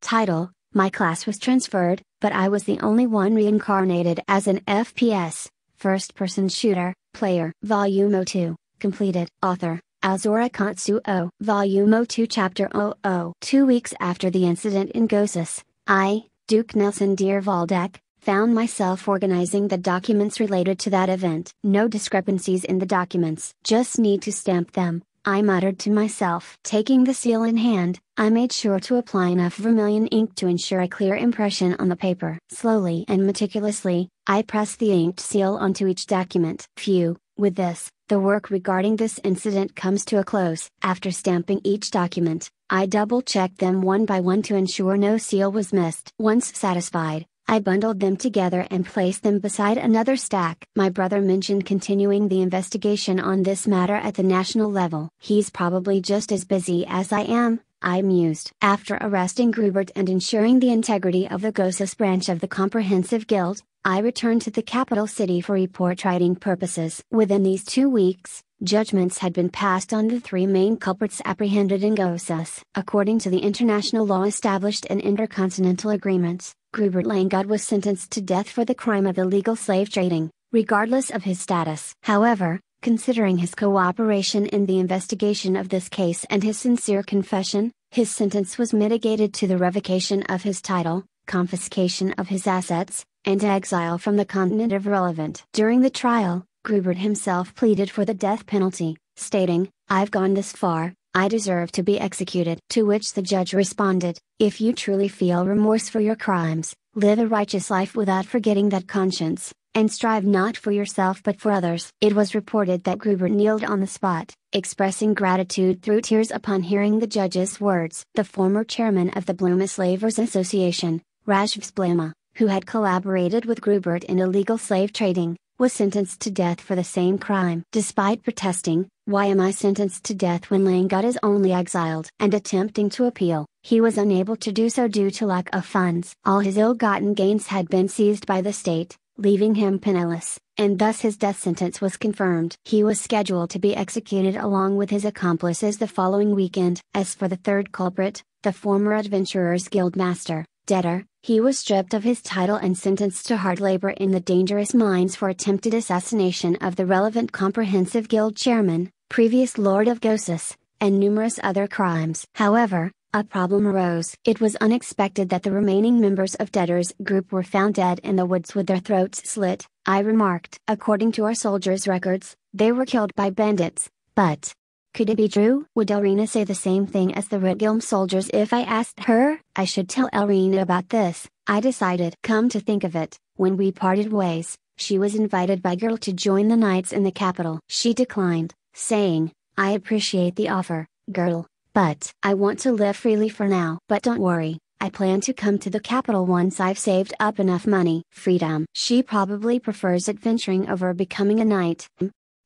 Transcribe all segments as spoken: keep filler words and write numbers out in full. Title: My class was transferred, but I was the only one reincarnated as an F P S, first-person shooter, player. Volume two, completed. Author: Aozora Kontsuo. Volume two Chapter zero zero. Two weeks after the incident in Gosis, I, Duke Nelson Dear Valdek, found myself organizing the documents related to that event. No discrepancies in the documents. Just need to stamp them, I muttered to myself. Taking the seal in hand, I made sure to apply enough vermilion ink to ensure a clear impression on the paper. Slowly and meticulously, I pressed the inked seal onto each document. Phew, with this, the work regarding this incident comes to a close. After stamping each document, I double-checked them one by one to ensure no seal was missed. Once satisfied, I bundled them together and placed them beside another stack. My brother mentioned continuing the investigation on this matter at the national level. He's probably just as busy as I am, I mused. After arresting Grubert and ensuring the integrity of the Gosis branch of the Comprehensive Guild, I returned to the capital city for report writing purposes. Within these two weeks, judgments had been passed on the three main culprits apprehended in Gosis. According to the international law established in intercontinental agreements, Grubert Langod was sentenced to death for the crime of illegal slave trading, regardless of his status. However, considering his cooperation in the investigation of this case and his sincere confession, his sentence was mitigated to the revocation of his title, confiscation of his assets, and exile from the continent if relevant. During the trial, Grubert himself pleaded for the death penalty, stating, "I've gone this far, I deserve to be executed." To which the judge responded, "If you truly feel remorse for your crimes, live a righteous life without forgetting that conscience, and strive not for yourself but for others." It was reported that Grubert kneeled on the spot, expressing gratitude through tears upon hearing the judge's words. The former chairman of the Bluma Slavers Association, Rajvs Bluma, who had collaborated with Grubert in illegal slave trading, was sentenced to death for the same crime. Despite protesting, "Why am I sentenced to death when Langod is only exiled?" and attempting to appeal, he was unable to do so due to lack of funds. All his ill-gotten gains had been seized by the state, leaving him penniless, and thus his death sentence was confirmed. He was scheduled to be executed along with his accomplices the following weekend. As for the third culprit, the former Adventurers Guild master, Debtor, he was stripped of his title and sentenced to hard labor in the dangerous mines for attempted assassination of the relevant Comprehensive Guild chairman, previous Lord of Gosis, and numerous other crimes. However, a problem arose. It was unexpected that the remaining members of Debtor's group were found dead in the woods with their throats slit, I remarked. According to our soldiers' records, they were killed by bandits, but could it be true? Would Elrina say the same thing as the Redgilm soldiers if I asked her? I should tell Elrina about this, I decided. Come to think of it, when we parted ways, she was invited by Gerl to join the knights in the capital. She declined, saying, "I appreciate the offer, Gerl, but I want to live freely for now. But don't worry, I plan to come to the capital once I've saved up enough money." Freedom. She probably prefers adventuring over becoming a knight.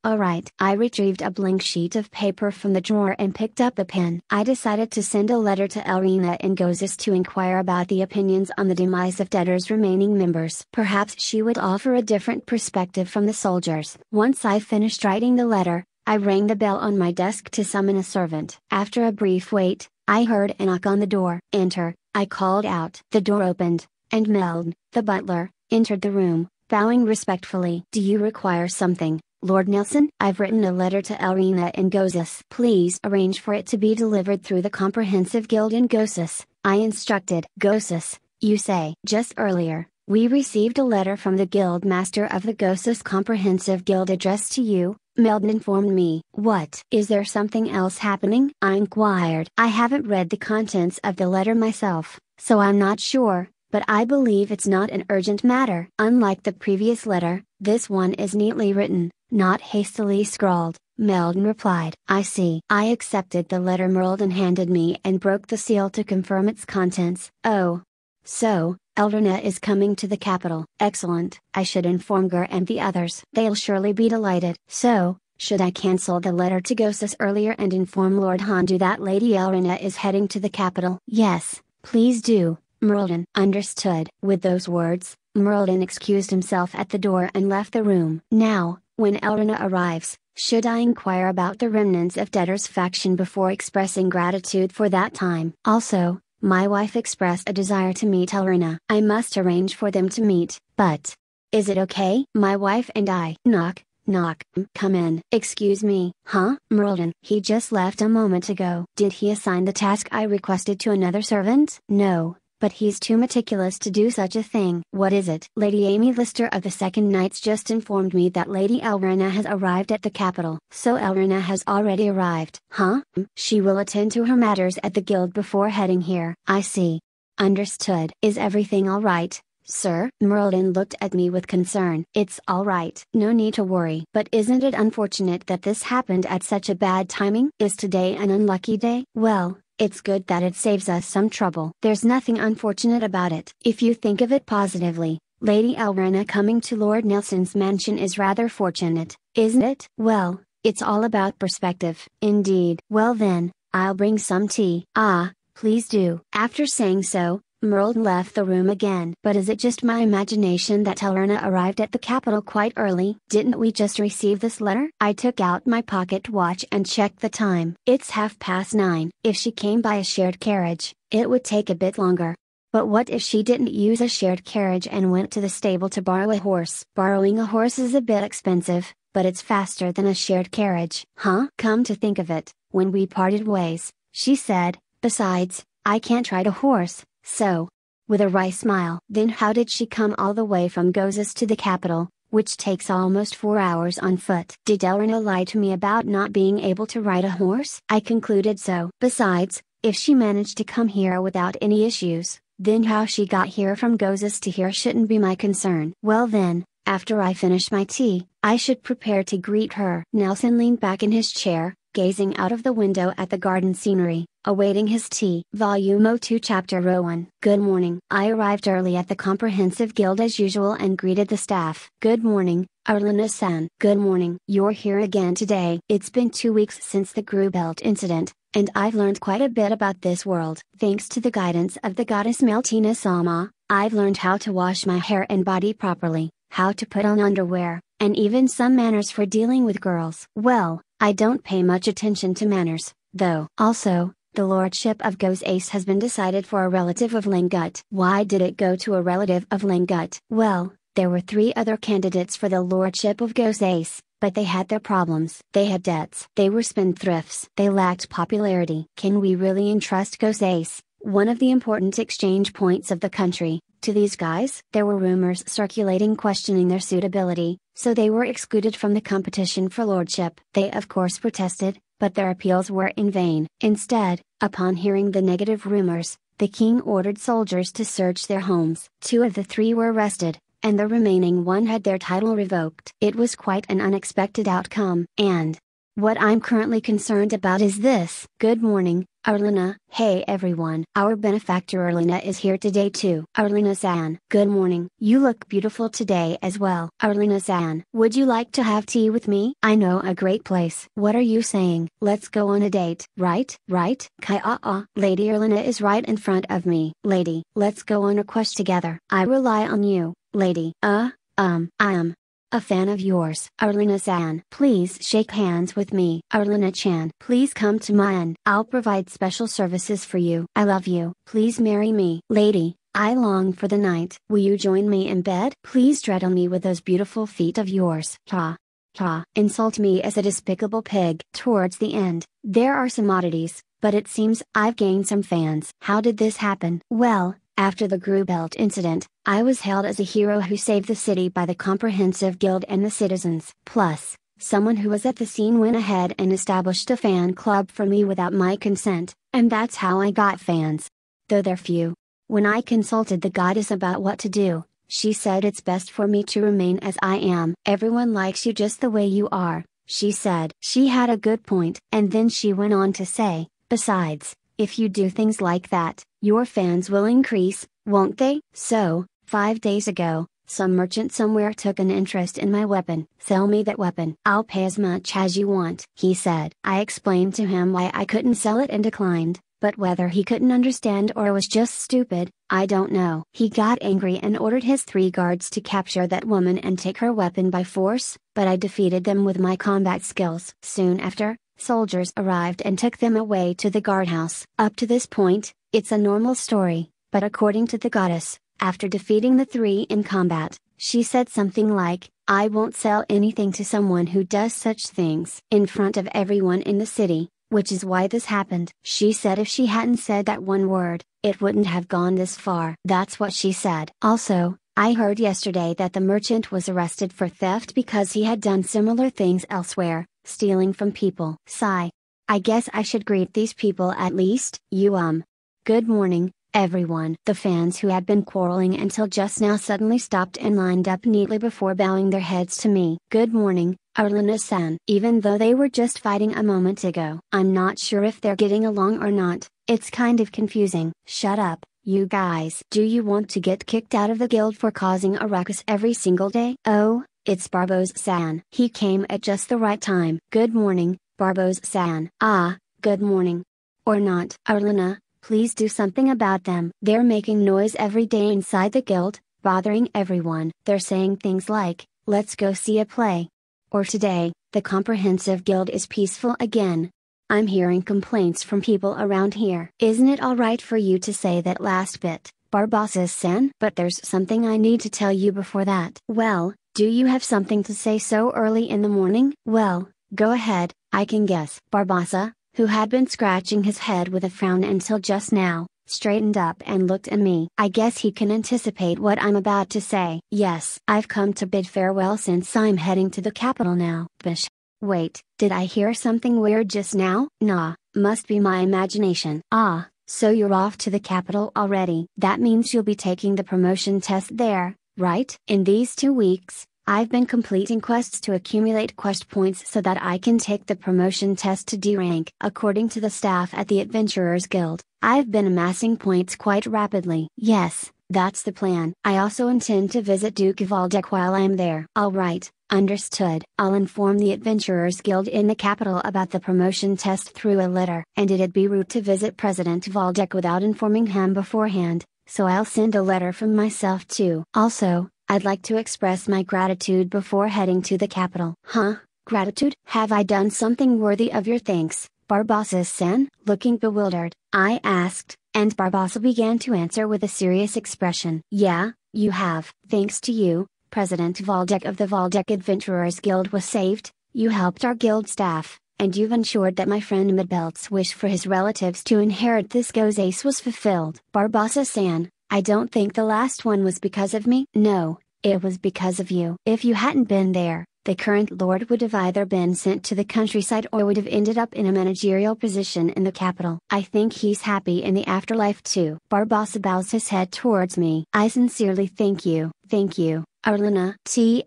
Alright. I retrieved a blank sheet of paper from the drawer and picked up a pen. I decided to send a letter to Elrina in Gosis to inquire about the opinions on the demise of Debtor's remaining members. Perhaps she would offer a different perspective from the soldiers. Once I finished writing the letter, I rang the bell on my desk to summon a servant. After a brief wait, I heard a knock on the door. "Enter," I called out. The door opened, and Meln, the butler, entered the room, bowing respectfully. "Do you require something, Lord Nelson?" "I've written a letter to Elrina in Gosis. Please arrange for it to be delivered through the Comprehensive Guild in Gosis," I instructed. "Gosis, you say?" "Just earlier, we received a letter from the guild master of the Gosis Comprehensive Guild addressed to you," Meldon informed me. "What? Is there something else happening?" I inquired. "I haven't read the contents of the letter myself, so I'm not sure, but I believe it's not an urgent matter." Unlike the previous letter, this one is neatly written, not hastily scrawled, Meldon replied. "I see." I accepted the letter Meldon handed me and broke the seal to confirm its contents. "Oh. So, Elrina is coming to the capital. Excellent. I should inform Ger and the others. They'll surely be delighted." So, should I cancel the letter to Gosis earlier and inform Lord Hondu that Lady Elrina is heading to the capital? "Yes, please do, Meldon." Understood. With those words, Meldon excused himself at the door and left the room. Now, when Elrina arrives, should I inquire about the remnants of Debtor's faction before expressing gratitude for that time? Also, my wife expressed a desire to meet Elrina. I must arrange for them to meet, but... is it okay? My wife and I... Knock, knock, come in. Excuse me. Huh? Merlin. He just left a moment ago. Did he assign the task I requested to another servant? No. But he's too meticulous to do such a thing. What is it? Lady Amy Lister of the Second Knights just informed me that Lady Elrina has arrived at the capital. So Elrina has already arrived. Huh? She will attend to her matters at the guild before heading here. I see. Understood. Is everything all right, sir? Merlin looked at me with concern. It's all right. No need to worry. But isn't it unfortunate that this happened at such a bad timing? Is today an unlucky day? Well... it's good that it saves us some trouble. There's nothing unfortunate about it. If you think of it positively, Lady Elrina coming to Lord Nelson's mansion is rather fortunate, isn't it? Well, it's all about perspective. Indeed. Well then, I'll bring some tea. Ah, please do. After saying so, Merlin left the room again. But is it just my imagination that Elrina arrived at the capital quite early? Didn't we just receive this letter? I took out my pocket watch and checked the time. It's half past nine. If she came by a shared carriage, it would take a bit longer. But what if she didn't use a shared carriage and went to the stable to borrow a horse? Borrowing a horse is a bit expensive, but it's faster than a shared carriage. Huh? Come to think of it, when we parted ways, she said, "Besides, I can't ride a horse." So, with a wry smile. Then how did she come all the way from Gozes to the capital, which takes almost four hours on foot? Did Elrina lie to me about not being able to ride a horse? I concluded so. Besides, if she managed to come here without any issues, then how she got here from Gozes to here shouldn't be my concern. Well then, after I finish my tea, I should prepare to greet her. Nelson leaned back in his chair, gazing out of the window at the garden scenery, awaiting his tea. Volume two Chapter one. Good morning. I arrived early at the Comprehensive Guild as usual and greeted the staff. Good morning, Elrina-san. Good morning. You're here again today. It's been two weeks since the Grubelt incident, and I've learned quite a bit about this world. Thanks to the guidance of the goddess Meltina-sama, I've learned how to wash my hair and body properly, how to put on underwear, and even some manners for dealing with girls. Well, I don't pay much attention to manners, though. Also, the lordship of Gozes has been decided for a relative of Langut. Why did it go to a relative of Langut? Well, there were three other candidates for the lordship of Gozes, but they had their problems. They had debts. They were spendthrifts. They lacked popularity. Can we really entrust Gozes, one of the important exchange points of the country, to these guys? There were rumors circulating questioning their suitability, so they were excluded from the competition for lordship. They of course protested, but their appeals were in vain. Instead, upon hearing the negative rumors, the king ordered soldiers to search their homes. Two of the three were arrested, and the remaining one had their title revoked. It was quite an unexpected outcome. And what I'm currently concerned about is this. Good morning, Elrina. Hey everyone. Our benefactor Elrina is here today too. Elrina-san. Good morning. You look beautiful today as well. Elrina-san. Would you like to have tea with me? I know a great place. What are you saying? Let's go on a date. Right? Right? Kai-ah-ah. Lady Elrina is right in front of me. Lady. Let's go on a quest together. I rely on you, lady. Uh, um, I am a fan of yours. Elrina-san. Please shake hands with me. Elrina-chan. Please come to my end. I'll provide special services for you. I love you. Please marry me. Lady, I long for the night. Will you join me in bed? Please dreidel me with those beautiful feet of yours. Ta. Ta. Insult me as a despicable pig. Towards the end, there are some oddities, but it seems I've gained some fans. How did this happen? Well, after the Grubelt incident, I was hailed as a hero who saved the city by the Comprehensive Guild and the citizens. Plus, someone who was at the scene went ahead and established a fan club for me without my consent, and that's how I got fans. Though they're few. When I consulted the goddess about what to do, she said it's best for me to remain as I am. Everyone likes you just the way you are, she said. She had a good point. And then she went on to say, besides, if you do things like that, your fans will increase, won't they? So, five days ago, some merchant somewhere took an interest in my weapon. Sell me that weapon. I'll pay as much as you want, he said. I explained to him why I couldn't sell it and declined, but whether he couldn't understand or was just stupid, I don't know. He got angry and ordered his three guards to capture that woman and take her weapon by force, but I defeated them with my combat skills. Soon after, soldiers arrived and took them away to the guardhouse. Up to this point, It's a normal story, but according to the goddess, after defeating the three in combat, she said something like, "I won't sell anything to someone who does such things," in front of everyone in the city, which is why this happened. She said if she hadn't said that one word, it wouldn't have gone this far. That's what she said. Also, I heard yesterday that the merchant was arrested for theft because he had done similar things elsewhere, stealing from people. Sigh. I guess I should greet these people at least. You um. Good morning, everyone. The fans who had been quarreling until just now suddenly stopped and lined up neatly before bowing their heads to me. Good morning, Arlena-san. Even though they were just fighting a moment ago. I'm not sure if they're getting along or not, it's kind of confusing. Shut up, you guys. Do you want to get kicked out of the guild for causing a ruckus every single day? Oh, it's Barbos-san. He came at just the right time. Good morning, Barbos-san. Ah, good morning. Or not. Arlena, please do something about them. They're making noise every day inside the guild, bothering everyone. They're saying things like, "Let's go see a play." Or "Today, the comprehensive guild is peaceful again." I'm hearing complaints from people around here. Isn't it alright for you to say that last bit, Barbos-san? But there's something I need to tell you before that. Well, do you have something to say so early in the morning? Well, go ahead, I can guess. Barbosa, who had been scratching his head with a frown until just now, straightened up and looked at me. I guess he can anticipate what I'm about to say. Yes, I've come to bid farewell since I'm heading to the capital now. Bish. Wait, did I hear something weird just now? Nah, must be my imagination. Ah, so you're off to the capital already. That means you'll be taking the promotion test there, right? In these two weeks, I've been completing quests to accumulate quest points so that I can take the promotion test to D rank. According to the staff at the Adventurers Guild, I've been amassing points quite rapidly. Yes, that's the plan. I also intend to visit Duke of Aldeck while I'm there. Alright. Understood. I'll inform the Adventurers Guild in the capital about the promotion test through a letter. And it'd be rude to visit President Valdec without informing him beforehand, so I'll send a letter from myself too. Also, I'd like to express my gratitude before heading to the capital. Huh? Gratitude? Have I done something worthy of your thanks, Barbosa-san? Looking bewildered, I asked, and Barbosa began to answer with a serious expression. Yeah, you have. Thanks to you, President Valdec of the Valdec Adventurers Guild was saved, you helped our guild staff, and you've ensured that my friend Midbelt's wish for his relatives to inherit this go's ace was fulfilled. Barbosa-san, I don't think the last one was because of me. No, it was because of you. If you hadn't been there, the current lord would have either been sent to the countryside or would have ended up in a managerial position in the capital. I think he's happy in the afterlife too. Barbosa bows his head towards me. I sincerely thank you. Thank you, Arlena. Th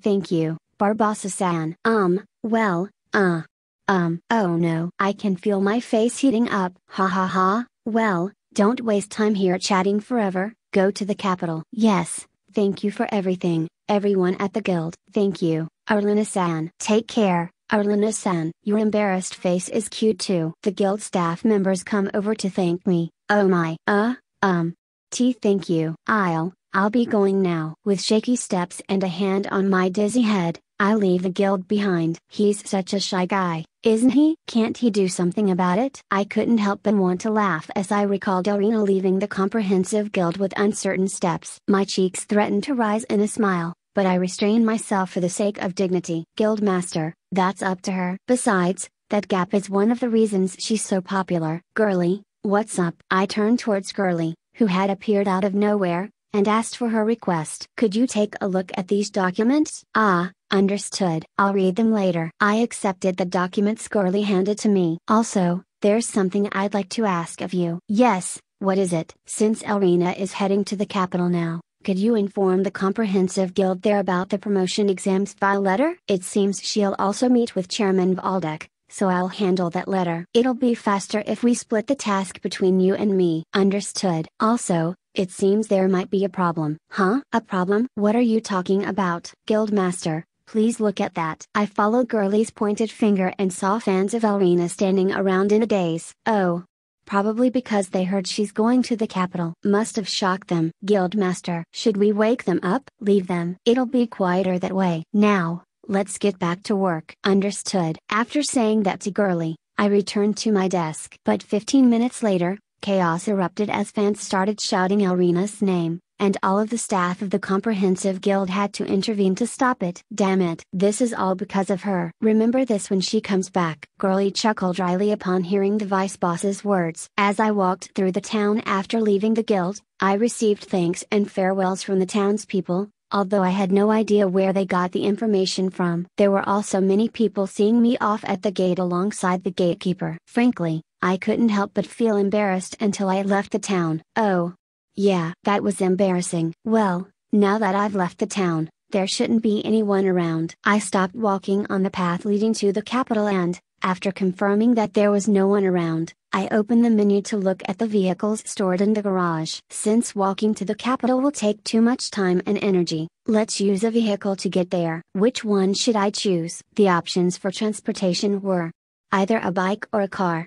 thank you, Barbosa-san. Um, well, uh, um, oh no. I can feel my face heating up. Ha ha ha, well, don't waste time here chatting forever, go to the capital. Yes, thank you for everything, everyone at the guild. Thank you, Arlena-san. Take care, Arlena-san. Your embarrassed face is cute too. The guild staff members come over to thank me. Oh my. Uh, um, t thank you. I'll. I'll be going now. With shaky steps and a hand on my dizzy head, I leave the guild behind. He's such a shy guy, isn't he? Can't he do something about it? I couldn't help but want to laugh as I recalled Arena leaving the comprehensive guild with uncertain steps. My cheeks threatened to rise in a smile, but I restrained myself for the sake of dignity. Guildmaster, that's up to her. Besides, that gap is one of the reasons she's so popular. Girly, what's up? I turned towards Girly, who had appeared out of nowhere, and asked for her request. Could you take a look at these documents? Ah, understood. I'll read them later. I accepted the documents Girly handed to me. Also, there's something I'd like to ask of you. Yes, what is it? Since Arena is heading to the capital now, could you inform the Comprehensive Guild there about the promotion exams by letter? It seems she'll also meet with Chairman Valdec, so I'll handle that letter. It'll be faster if we split the task between you and me. Understood. Also, it seems there might be a problem. Huh? A problem? What are you talking about? Guildmaster, please look at that. I followed Girly's pointed finger and saw fans of Arena standing around in a daze. Oh. Probably because they heard she's going to the capital. Must have shocked them. Guildmaster, should we wake them up? Leave them. It'll be quieter that way. Now, let's get back to work. Understood. After saying that to Girly, I returned to my desk. But fifteen minutes later, chaos erupted as fans started shouting Elrina's name, and all of the staff of the Comprehensive Guild had to intervene to stop it. Damn it. This is all because of her. Remember this when she comes back. Girlie chuckled dryly upon hearing the vice boss's words. As I walked through the town after leaving the guild, I received thanks and farewells from the townspeople, although I had no idea where they got the information from. There were also many people seeing me off at the gate alongside the gatekeeper. Frankly, I couldn't help but feel embarrassed until I left the town. Oh. Yeah, that was embarrassing. Well, now that I've left the town, there shouldn't be anyone around. I stopped walking on the path leading to the capital and, after confirming that there was no one around, I opened the menu to look at the vehicles stored in the garage. Since walking to the capital will take too much time and energy, let's use a vehicle to get there. Which one should I choose? The options for transportation were either a bike or a car.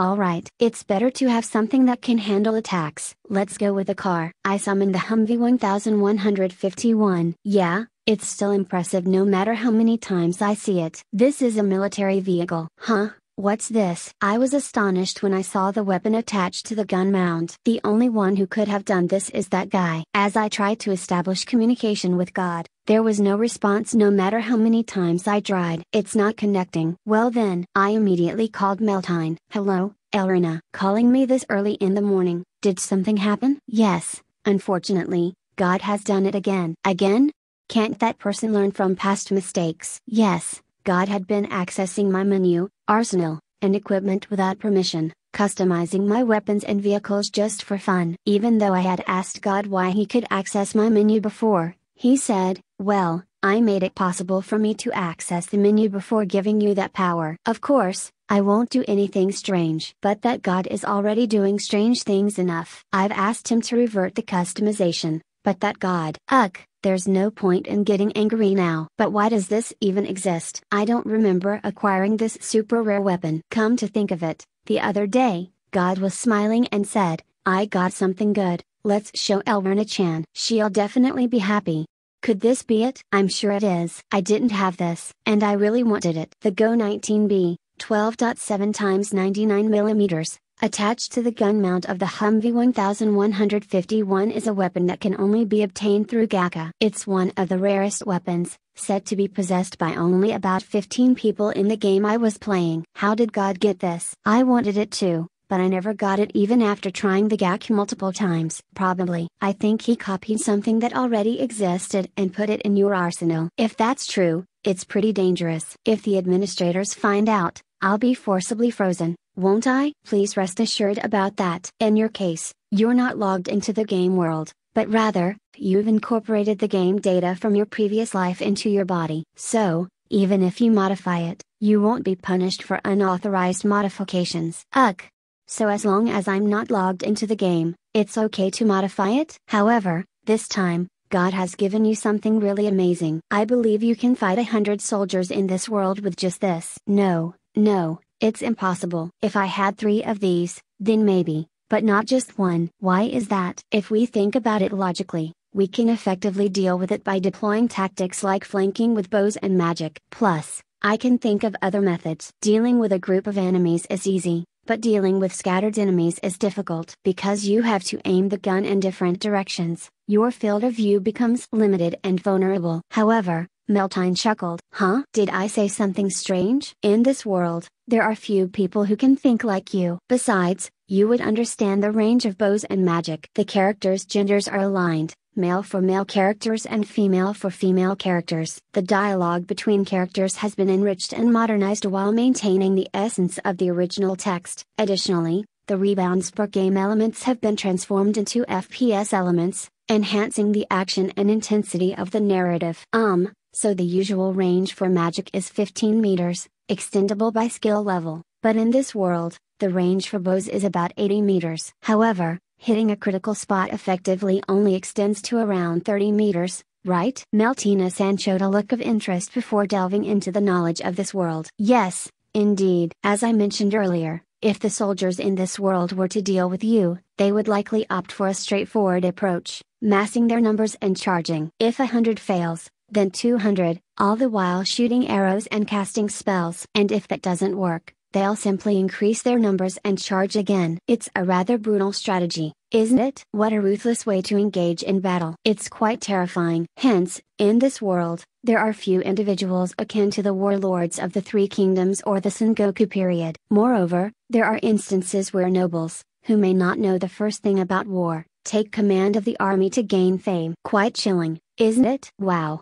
Alright, it's better to have something that can handle attacks. Let's go with a car. I summoned the Humvee one thousand one hundred fifty-one. Yeah, it's still impressive no matter how many times I see it. This is a military vehicle. Huh? What's this? I was astonished when I saw the weapon attached to the gun mount. The only one who could have done this is that guy. As I tried to establish communication with God, there was no response no matter how many times I tried. It's not connecting. Well then, I immediately called Meltine. Hello, Elrina. Calling me this early in the morning, did something happen? Yes, unfortunately, God has done it again. Again? Can't that person learn from past mistakes? Yes, God had been accessing my menu, arsenal, and equipment without permission, customizing my weapons and vehicles just for fun. Even though I had asked God why he could access my menu before, he said, well, I made it possible for me to access the menu before giving you that power. Of course, I won't do anything strange. But that God is already doing strange things enough. I've asked him to revert the customization, but that God. Ugh, there's no point in getting angry now. But why does this even exist? I don't remember acquiring this super rare weapon. Come to think of it, the other day, God was smiling and said, I got something good, let's show Elrina-chan. She'll definitely be happy. Could this be it? I'm sure it is. I didn't have this, and I really wanted it. The Go nineteen B, twelve point seven by ninety-nine millimeters, attached to the gun mount of the Humvee one thousand one hundred fifty-one is a weapon that can only be obtained through Gakka. It's one of the rarest weapons, said to be possessed by only about fifteen people in the game I was playing. How did God get this? I wanted it too, but I never got it even after trying the Gakka multiple times. Probably. I think he copied something that already existed and put it in your arsenal. If that's true, it's pretty dangerous. If the administrators find out, I'll be forcibly frozen, won't I? Please rest assured about that. In your case, you're not logged into the game world, but rather, you've incorporated the game data from your previous life into your body. So, even if you modify it, you won't be punished for unauthorized modifications. Ugh. So as long as I'm not logged into the game, it's okay to modify it? However, this time, God has given you something really amazing. I believe you can fight a hundred soldiers in this world with just this. No, no, it's impossible. If I had three of these, then maybe, but not just one. Why is that? If we think about it logically, we can effectively deal with it by deploying tactics like flanking with bows and magic. Plus, I can think of other methods. Dealing with a group of enemies is easy, but dealing with scattered enemies is difficult. Because you have to aim the gun in different directions, your field of view becomes limited and vulnerable. However, Meltine chuckled. Huh? Did I say something strange? In this world, there are few people who can think like you. Besides, you would understand the range of bows and magic. The characters' genders are aligned, male for male characters and female for female characters. The dialogue between characters has been enriched and modernized while maintaining the essence of the original text. Additionally, the rebounds per game elements have been transformed into F P S elements, enhancing the action and intensity of the narrative. Um, so the usual range for magic is fifteen meters, extendable by skill level, but in this world, the range for bows is about eighty meters. However, hitting a critical spot effectively only extends to around thirty meters, right? Meltina-san showed a look of interest before delving into the knowledge of this world. Yes, indeed. As I mentioned earlier, if the soldiers in this world were to deal with you, they would likely opt for a straightforward approach, massing their numbers and charging. If a hundred fails, then two hundred, all the while shooting arrows and casting spells. And if that doesn't work, they'll simply increase their numbers and charge again. It's a rather brutal strategy, isn't it? What a ruthless way to engage in battle. It's quite terrifying. Hence, in this world, there are few individuals akin to the warlords of the Three Kingdoms or the Sengoku period. Moreover, there are instances where nobles, who may not know the first thing about war, take command of the army to gain fame. Quite chilling, isn't it? Wow.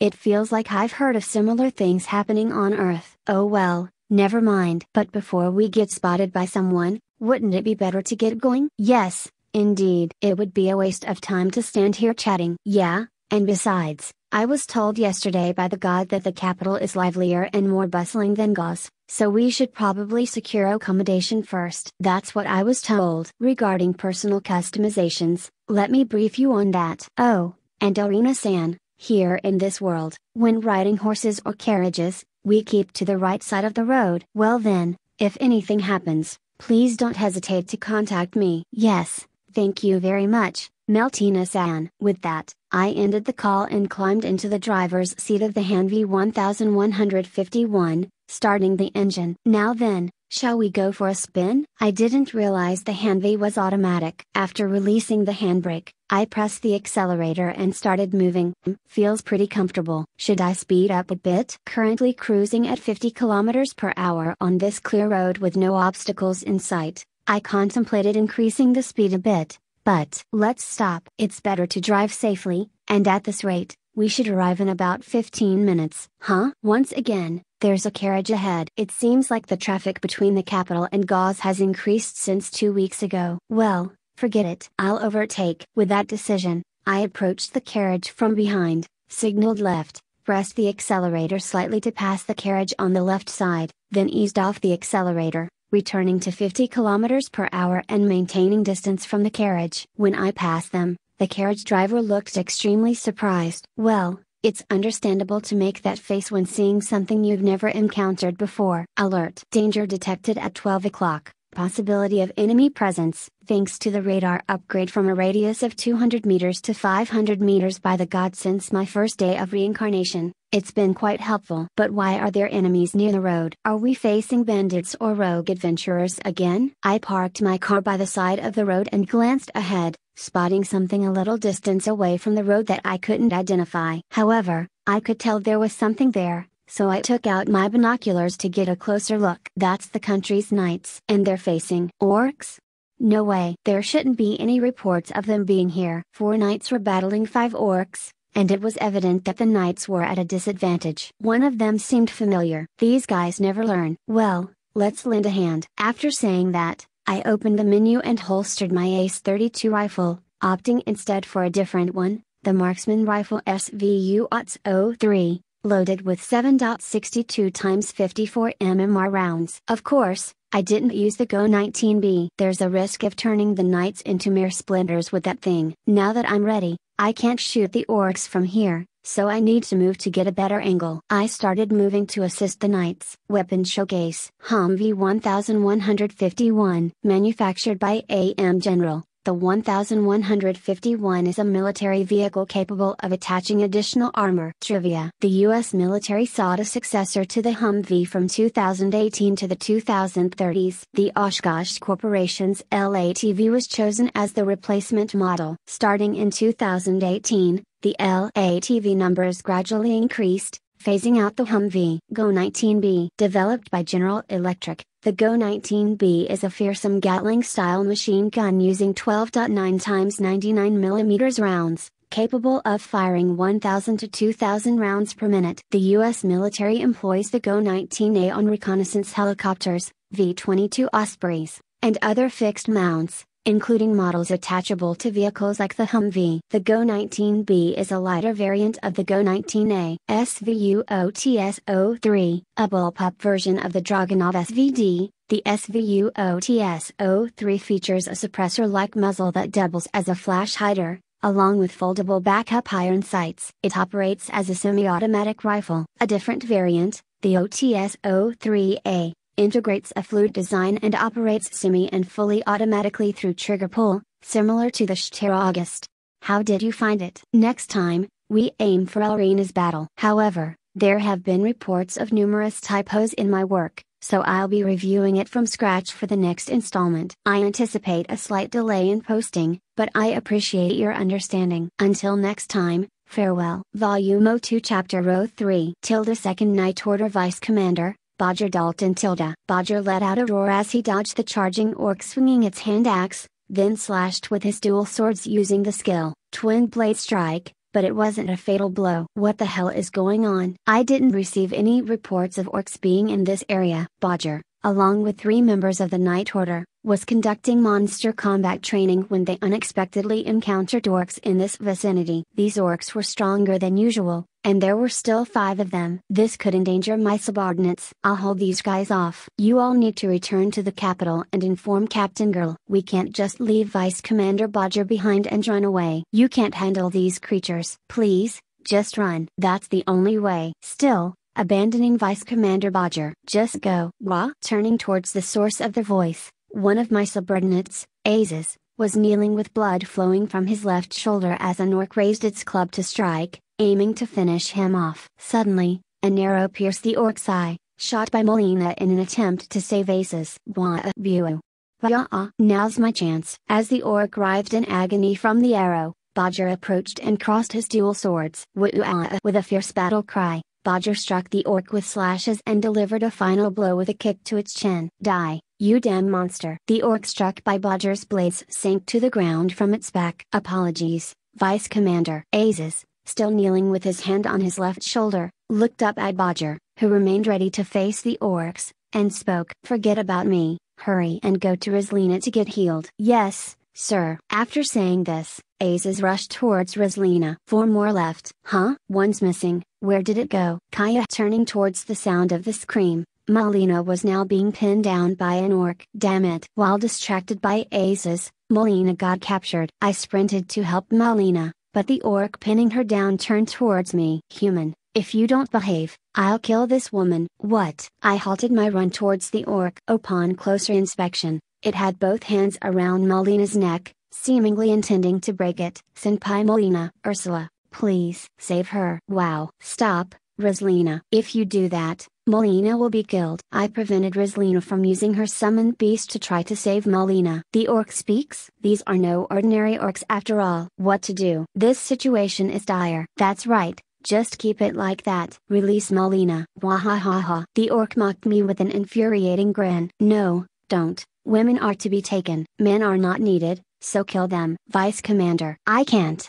It feels like I've heard of similar things happening on Earth. Oh well, never mind. But before we get spotted by someone, wouldn't it be better to get going? Yes, indeed. It would be a waste of time to stand here chatting. Yeah, and besides, I was told yesterday by the god that the capital is livelier and more bustling than Gauss, so we should probably secure accommodation first. That's what I was told. Regarding personal customizations, let me brief you on that. Oh, and Arena-san. Here in this world, when riding horses or carriages, we keep to the right side of the road. Well then, if anything happens, please don't hesitate to contact me. Yes, thank you very much, Meltina-san. With that, I ended the call and climbed into the driver's seat of the Hanvi eleven fifty-one, starting the engine. Now then, shall we go for a spin? I didn't realize the Hanvi was automatic. After releasing the handbrake, I pressed the accelerator and started moving. Feels pretty comfortable. Should I speed up a bit? Currently cruising at fifty kilometers per hour on this clear road with no obstacles in sight, I contemplated increasing the speed a bit, but let's stop. It's better to drive safely, and at this rate, we should arrive in about fifteen minutes. Huh? Once again, there's a carriage ahead. It seems like the traffic between the capital and Gauss has increased since two weeks ago. Well, forget it. I'll overtake. With that decision, I approached the carriage from behind, signaled left, pressed the accelerator slightly to pass the carriage on the left side, then eased off the accelerator, returning to fifty kilometers per hour and maintaining distance from the carriage. When I passed them, the carriage driver looked extremely surprised. Well, it's understandable to make that face when seeing something you've never encountered before. Alert. Danger detected at twelve o'clock. Possibility of enemy presence. Thanks to the radar upgrade from a radius of two hundred meters to five hundred meters by the god since my first day of reincarnation, it's been quite helpful. But why are there enemies near the road? Are we facing bandits or rogue adventurers again? I parked my car by the side of the road and glanced ahead, spotting something a little distance away from the road that I couldn't identify. However, I could tell there was something there, so I took out my binoculars to get a closer look. That's the country's knights. And they're facing orcs? No way. There shouldn't be any reports of them being here. Four knights were battling five orcs, and it was evident that the knights were at a disadvantage. One of them seemed familiar. These guys never learn. Well, let's lend a hand. After saying that, I opened the menu and holstered my A C E thirty-two rifle, opting instead for a different one, the Marksman Rifle S V U O T S zero three. Loaded with seven point six two times fifty-four millimeter rounds. Of course, I didn't use the G O nineteen B. There's a risk of turning the knights into mere splinters with that thing. Now that I'm ready, I can't shoot the orcs from here, so I need to move to get a better angle. I started moving to assist the knights. Weapon Showcase. Humvee eleven fifty-one. Manufactured by A M General. The eleven fifty-one is a military vehicle capable of attaching additional armor. Trivia. The U S military sought a successor to the Humvee from two thousand eighteen to the two thousand thirties. The Oshkosh Corporation's L A T V was chosen as the replacement model. Starting in two thousand eighteen, the L A T V numbers gradually increased, phasing out the Humvee. G O nineteen B. Developed by General Electric, the G O nineteen B is a fearsome Gatling-style machine gun using twelve point nine times ninety-nine millimeter rounds, capable of firing one thousand to two thousand rounds per minute. The U S military employs the G O nineteen A on reconnaissance helicopters, V twenty-two Ospreys, and other fixed mounts, including models attachable to vehicles like the Humvee. The G O nineteen B is a lighter variant of the G O nineteen A. S V U O T S zero three, a bullpup version of the Dragunov S V D, the S V U O T S zero three features a suppressor-like muzzle that doubles as a flash hider, along with foldable backup iron sights. It operates as a semi-automatic rifle. A different variant, the O T S zero three A, integrates a fluid design and operates semi and fully automatically through trigger pull, similar to the Shter August. How did you find it? Next time, we aim for Arena's battle. However, there have been reports of numerous typos in my work, so I'll be reviewing it from scratch for the next installment. I anticipate a slight delay in posting, but I appreciate your understanding. Until next time, farewell. Volume two Chapter three Tilda Second Night Order Vice Commander, Bodger Dalton Tilda. Bodger let out a roar as he dodged the charging orc swinging its hand axe, then slashed with his dual swords using the skill, Twin Blade Strike, but it wasn't a fatal blow. What the hell is going on? I didn't receive any reports of orcs being in this area. Bodger, along with three members of the Night Order, was conducting monster combat training when they unexpectedly encountered orcs in this vicinity. These orcs were stronger than usual, and there were still five of them. This could endanger my subordinates. I'll hold these guys off. You all need to return to the capital and inform Captain Girl. We can't just leave Vice Commander Bodger behind and run away. You can't handle these creatures. Please, just run. That's the only way. Still, abandoning Vice Commander Bodger. Just go. Wah! Turning towards the source of the voice, one of my subordinates, Aziz, was kneeling with blood flowing from his left shoulder as an orc raised its club to strike, aiming to finish him off. Suddenly, an arrow pierced the orc's eye, shot by Molina in an attempt to save Aziz. Wah-a-boo. Wah-a. Now's my chance. As the orc writhed in agony from the arrow, Bodger approached and crossed his dual swords. Wah-a-a. With a fierce battle cry, Bodger struck the orc with slashes and delivered a final blow with a kick to its chin. Die, you damn monster. The orc struck by Bodger's blades sank to the ground from its back. Apologies, Vice Commander. Aziz, still kneeling with his hand on his left shoulder, looked up at Bodger, who remained ready to face the orcs, and spoke. Forget about me, hurry and go to Rosalina to get healed. Yes, sir. After saying this, Aziz rushed towards Rosalina. Four more left. Huh? One's missing. Where did it go? Kaya. Turning towards the sound of the scream, Molina was now being pinned down by an orc. Damn it. While distracted by Aziz, Molina got captured. I sprinted to help Molina, but the orc pinning her down turned towards me. Human, if you don't behave, I'll kill this woman. What? I halted my run towards the orc. Upon closer inspection, it had both hands around Molina's neck, seemingly intending to break it. Senpai Molina. Ursula, please. Save her. Wow. Stop, Rosalina. If you do that, Molina will be killed. I prevented Rosalina from using her summoned beast to try to save Molina. The orc speaks. These are no ordinary orcs after all. What to do? This situation is dire. That's right. Just keep it like that. Release Molina. Wahahaha. The orc mocked me with an infuriating grin. No, don't. Women are to be taken. Men are not needed, so kill them. Vice Commander. I can't.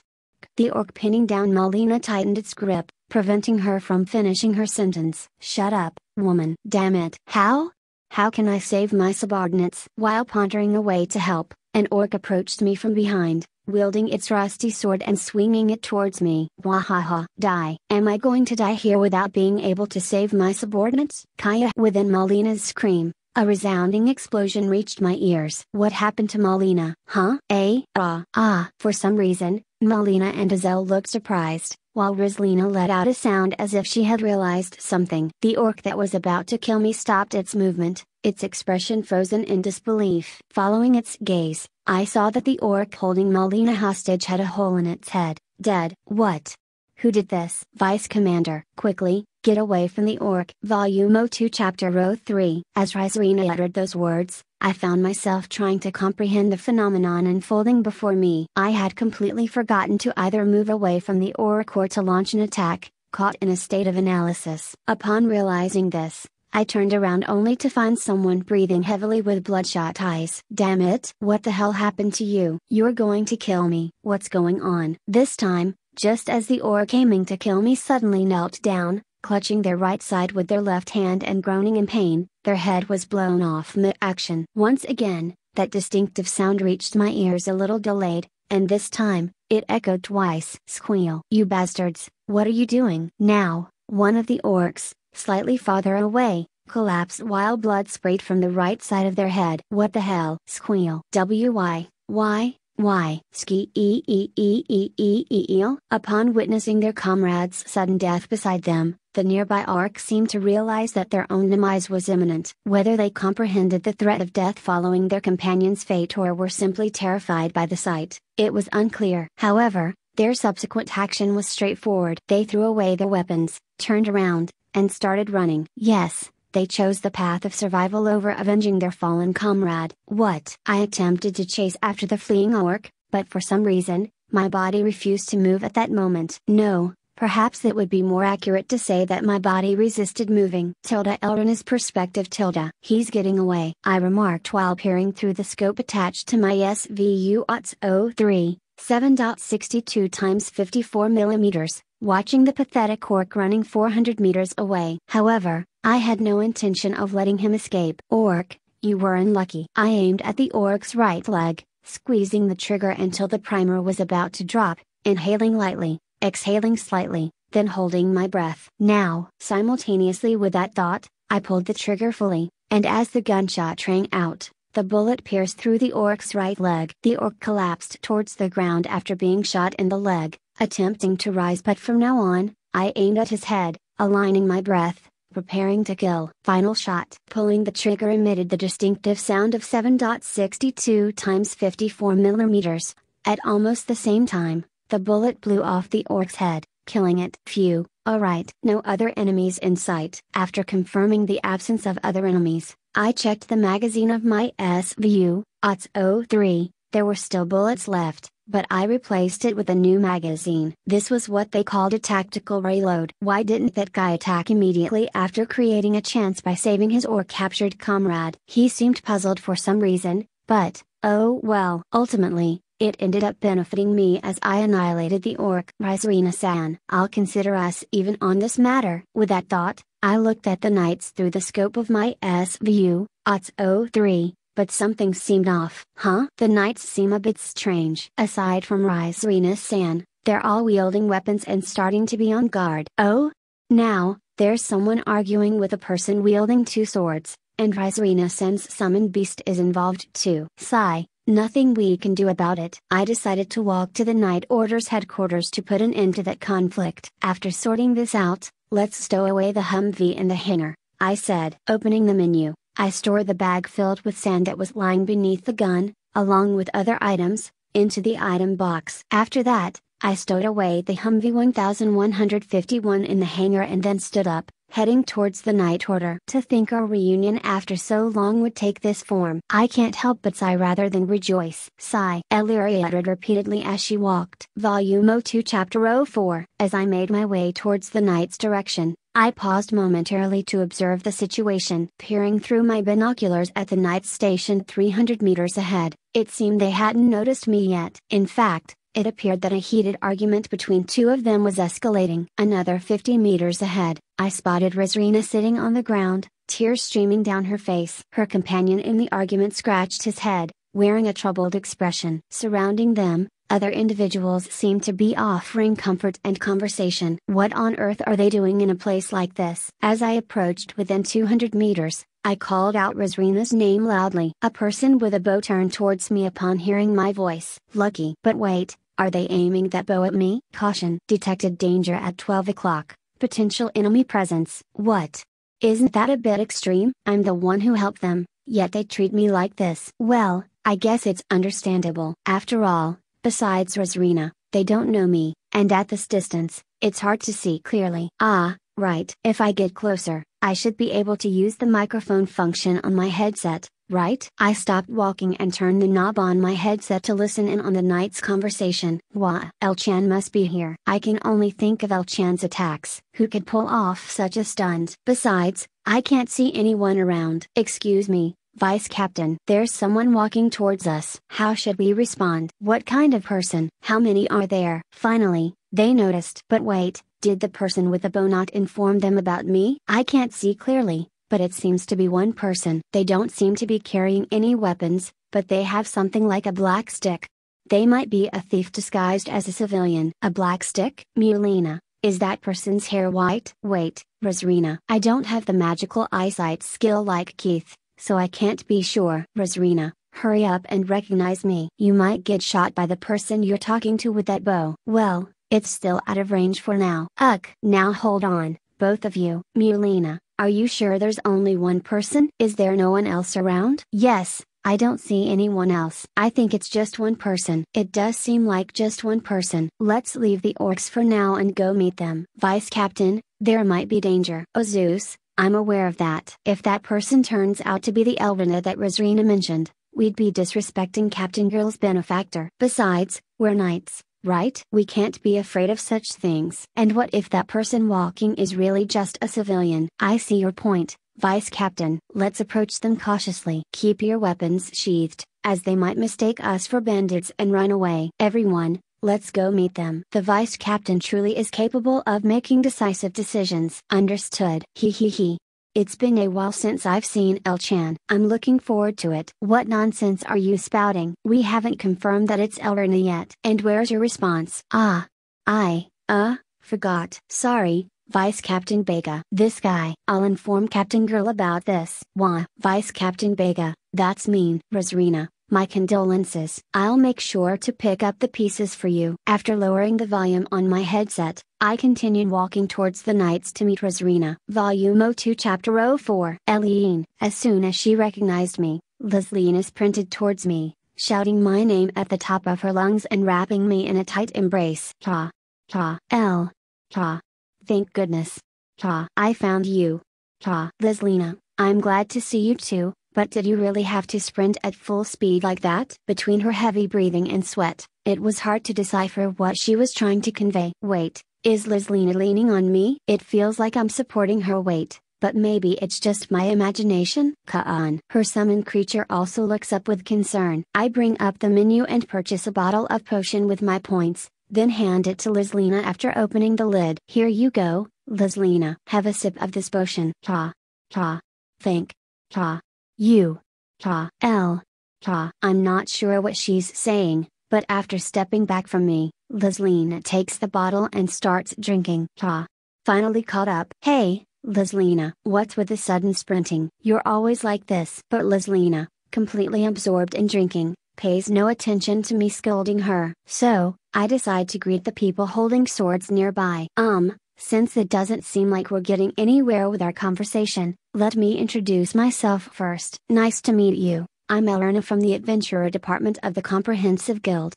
The orc pinning down Molina tightened its grip, preventing her from finishing her sentence. Shut up, woman. Damn it. How? How can I save my subordinates? While pondering a way to help, an orc approached me from behind, wielding its rusty sword and swinging it towards me. Wahaha. Die. Am I going to die here without being able to save my subordinates? Kaya. Within Molina's scream, a resounding explosion reached my ears. What happened to Molina? Huh? Eh? Ah. Ah. For some reason, Molina and Azel looked surprised, while Rosalina let out a sound as if she had realized something. The orc that was about to kill me stopped its movement, its expression frozen in disbelief. Following its gaze, I saw that the orc holding Molina hostage had a hole in its head. Dead. What? Who did this? Vice Commander. Quickly, get away from the orc. Volume two Chapter three As Rosalina uttered those words, I found myself trying to comprehend the phenomenon unfolding before me. I had completely forgotten to either move away from the orc or to launch an attack, caught in a state of analysis. Upon realizing this, I turned around only to find someone breathing heavily with bloodshot eyes. Damn it! What the hell happened to you? You're going to kill me. What's going on? This time, just as the orc aiming to kill me suddenly knelt down, clutching their right side with their left hand and groaning in pain, their head was blown off mid-action. Once again, that distinctive sound reached my ears a little delayed, and this time, it echoed twice. Squeal. You bastards, what are you doing? Now, one of the orcs, slightly farther away, collapsed while blood sprayed from the right side of their head. What the hell? Squeal. W Y, why? Why? Ski e e e e e e eel. Upon witnessing their comrade's sudden death beside them, the nearby orc seemed to realize that their own demise was imminent. Whether they comprehended the threat of death following their companion's fate or were simply terrified by the sight, it was unclear. However, their subsequent action was straightforward. They threw away their weapons, turned around, and started running. Yes, they chose the path of survival over avenging their fallen comrade. What? I attempted to chase after the fleeing orc, but for some reason, my body refused to move at that moment. No, perhaps it would be more accurate to say that my body resisted moving. Tilda Elrina's perspective Tilda. He's getting away, I remarked while peering through the scope attached to my S V U O T S zero three. seven point six two times fifty-four millimeters, watching the pathetic orc running four hundred meters away. However, I had no intention of letting him escape. Orc, you were unlucky. I aimed at the orc's right leg, squeezing the trigger until the primer was about to drop, inhaling lightly, exhaling slightly, then holding my breath. Now, simultaneously with that thought, I pulled the trigger fully, and as the gunshot rang out, the bullet pierced through the orc's right leg. The orc collapsed towards the ground after being shot in the leg, attempting to rise, but from now on, I aimed at his head, aligning my breath, preparing to kill. Final shot. Pulling the trigger emitted the distinctive sound of seven point six two times fifty-four millimeters. At almost the same time, the bullet blew off the orc's head, killing it. Phew, alright. No other enemies in sight. After confirming the absence of other enemies, I checked the magazine of my S V U O T S zero three, there were still bullets left, but I replaced it with a new magazine. This was what they called a tactical reload. Why didn't that guy attack immediately after creating a chance by saving his or captured comrade? He seemed puzzled for some reason, but, oh well. Ultimately, it ended up benefiting me as I annihilated the orc. Rhizarena-san, I'll consider us even on this matter. With that thought, I looked at the knights through the scope of my S V U O T S zero three, but something seemed off. Huh? The knights seem a bit strange. Aside from Rhizarena-san, they're all wielding weapons and starting to be on guard. Oh? Now, there's someone arguing with a person wielding two swords, and Rhizarena-san's summoned beast is involved too. Sigh. Nothing we can do about it. I decided to walk to the Knight Order's headquarters to put an end to that conflict. After sorting this out, let's stow away the Humvee in the hangar, I said. Opening the menu, I stored the bag filled with sand that was lying beneath the gun, along with other items, into the item box. After that, I stowed away the Humvee one thousand one hundred fifty-one in the hangar and then stood up, heading towards the Night Order. To think our reunion after so long would take this form. I can't help but sigh rather than rejoice. Sigh. Illyria uttered repeatedly as she walked. Volume two Chapter four. As I made my way towards the Knight's direction, I paused momentarily to observe the situation. Peering through my binoculars at the Knight's stationed three hundred meters ahead, it seemed they hadn't noticed me yet. In fact, it appeared that a heated argument between two of them was escalating. Another fifty meters ahead, I spotted Rhizarena sitting on the ground, tears streaming down her face. Her companion in the argument scratched his head, wearing a troubled expression. Surrounding them, other individuals seemed to be offering comfort and conversation. What on earth are they doing in a place like this? As I approached within two hundred meters, I called out Rhizarina's name loudly. A person with a bow turned towards me upon hearing my voice. Lucky. But wait, are they aiming that bow at me? Caution. Detected danger at twelve o'clock. Potential enemy presence. What? Isn't that a bit extreme? I'm the one who helped them, yet they treat me like this. Well, I guess it's understandable. After all, besides Rhizarena, they don't know me, and at this distance, it's hard to see clearly. Ah, right. If I get closer, I should be able to use the microphone function on my headset, right? I stopped walking and turned the knob on my headset to listen in on the night's conversation. Wah! El-chan must be here. I can only think of El-chan's attacks. Who could pull off such a stunt? Besides, I can't see anyone around. Excuse me, Vice Captain. There's someone walking towards us. How should we respond? What kind of person? How many are there? Finally, they noticed. But wait. Did the person with the bow not inform them about me? I can't see clearly, but it seems to be one person. They don't seem to be carrying any weapons, but they have something like a black stick. They might be a thief disguised as a civilian. A black stick? Mulina, is that person's hair white? Wait, Rhizarena. I don't have the magical eyesight skill like Keith, so I can't be sure. Rhizarena, hurry up and recognize me. You might get shot by the person you're talking to with that bow. Well, it's still out of range for now. Ugh. Now hold on, both of you. Mulina, are you sure there's only one person? Is there no one else around? Yes, I don't see anyone else. I think it's just one person. It does seem like just one person. Let's leave the orcs for now and go meet them. Vice Captain, there might be danger. Oh Zeus, I'm aware of that. If that person turns out to be the Elrina that Rosrina mentioned, we'd be disrespecting Captain Girl's benefactor. Besides, we're knights, right? We can't be afraid of such things. And what if that person walking is really just a civilian? I see your point, Vice Captain. Let's approach them cautiously. Keep your weapons sheathed, as they might mistake us for bandits and run away. Everyone, let's go meet them. The Vice Captain truly is capable of making decisive decisions. Understood. Hee hee hee. It's been a while since I've seen El-chan. I'm looking forward to it. What nonsense are you spouting? We haven't confirmed that it's Elrina yet. And where's your response? Ah. I, uh, forgot. Sorry, Vice Captain Vega. This guy. I'll inform Captain Girl about this. Wah. Vice Captain Vega, that's mean. Rosrina, my condolences. I'll make sure to pick up the pieces for you. After lowering the volume on my headset, I continued walking towards the knights to meet Rosrina. Volume two Chapter four. Eliane. As soon as she recognized me, Lesliana sprinted towards me, shouting my name at the top of her lungs and wrapping me in a tight embrace. Ta. Ta. El. Ta. Thank goodness. Ta. I found you. Ta. Lesliana, I'm glad to see you too. But did you really have to sprint at full speed like that? Between her heavy breathing and sweat, it was hard to decipher what she was trying to convey. Wait, is Lesliana leaning on me? It feels like I'm supporting her weight, but maybe it's just my imagination. Ka'an. Her summoned creature also looks up with concern. I bring up the menu and purchase a bottle of potion with my points, then hand it to Lesliana after opening the lid. Here you go, Lesliana. Have a sip of this potion. Ta. Ta. Thank. Ta. You. Ta. L. Ta. I'm not sure what she's saying, but after stepping back from me, Lesliana takes the bottle and starts drinking. Ta. Finally caught up. Hey, Lesliana. What's with the sudden sprinting? You're always like this. But Lesliana, completely absorbed in drinking, pays no attention to me scolding her. So, I decide to greet the people holding swords nearby. Um, since it doesn't seem like we're getting anywhere with our conversation, let me introduce myself first. Nice to meet you, I'm Elrina from the Adventurer Department of the Comprehensive Guild.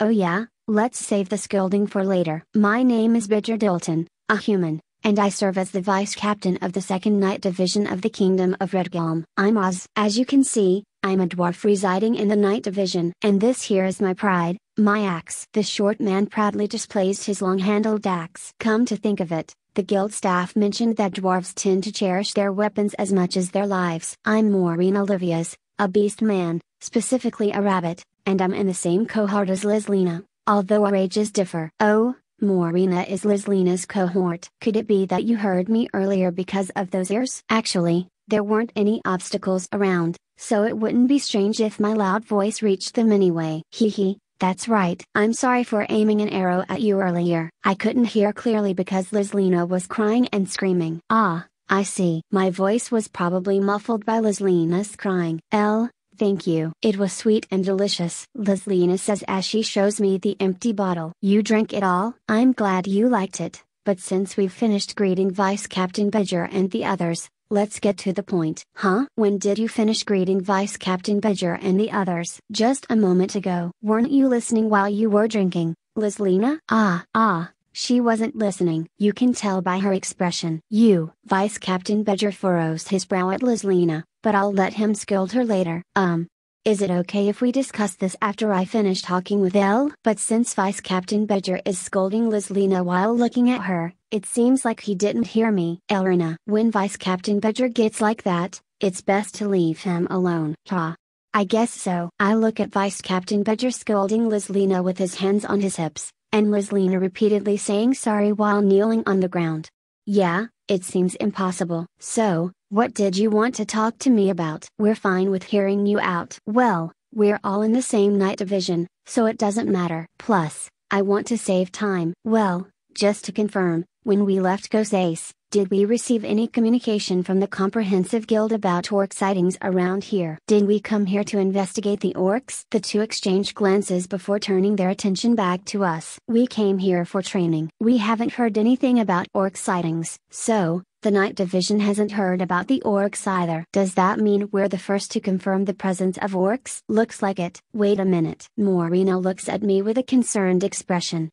Oh yeah, let's save the scolding for later. My name is Bidger Dalton, a human, and I serve as the Vice Captain of the second Knight Division of the Kingdom of Redgalm. I'm Oz. As you can see, I'm a dwarf residing in the Knight Division. And this here is my pride, my axe. The short man proudly displays his long-handled axe. Come to think of it, the guild staff mentioned that dwarves tend to cherish their weapons as much as their lives. I'm Maureen Olivias, a beast man, specifically a rabbit, and I'm in the same cohort as Lesliana, although our ages differ. Oh, Maureen is Leslina's cohort. Could it be that you heard me earlier because of those ears? Actually, there weren't any obstacles around, so it wouldn't be strange if my loud voice reached them anyway. Hee hee, that's right. I'm sorry for aiming an arrow at you earlier. I couldn't hear clearly because Lesliana was crying and screaming. Ah, I see. My voice was probably muffled by Leslina's crying. L, thank you. It was sweet and delicious. Lesliana says as she shows me the empty bottle. You drank it all? I'm glad you liked it, but since we've finished greeting Vice Captain Badger and the others, let's get to the point. Huh? When did you finish greeting Vice Captain Badger and the others? Just a moment ago. Weren't you listening while you were drinking, Lesliana? Ah, ah, she wasn't listening. You can tell by her expression. You. Vice Captain Badger furrows his brow at Lesliana, but I'll let him scold her later. Um. Is it okay if we discuss this after I finish talking with Elle? But since Vice Captain Badger is scolding Lesliana while looking at her, it seems like he didn't hear me. Elrina. When Vice Captain Badger gets like that, it's best to leave him alone. Ta. I guess so. I look at Vice Captain Badger scolding Lesliana with his hands on his hips, and Lesliana repeatedly saying sorry while kneeling on the ground. Yeah, it seems impossible. So, what did you want to talk to me about? We're fine with hearing you out. Well, we're all in the same Knight Division, so it doesn't matter. Plus, I want to save time. Well, just to confirm, when we left Gosace, did we receive any communication from the Comprehensive Guild about orc sightings around here? Did we come here to investigate the orcs? The two exchanged glances before turning their attention back to us. We came here for training. We haven't heard anything about orc sightings, so the Knight Division hasn't heard about the orcs either. Does that mean we're the first to confirm the presence of orcs? Looks like it. Wait a minute. Maureen looks at me with a concerned expression.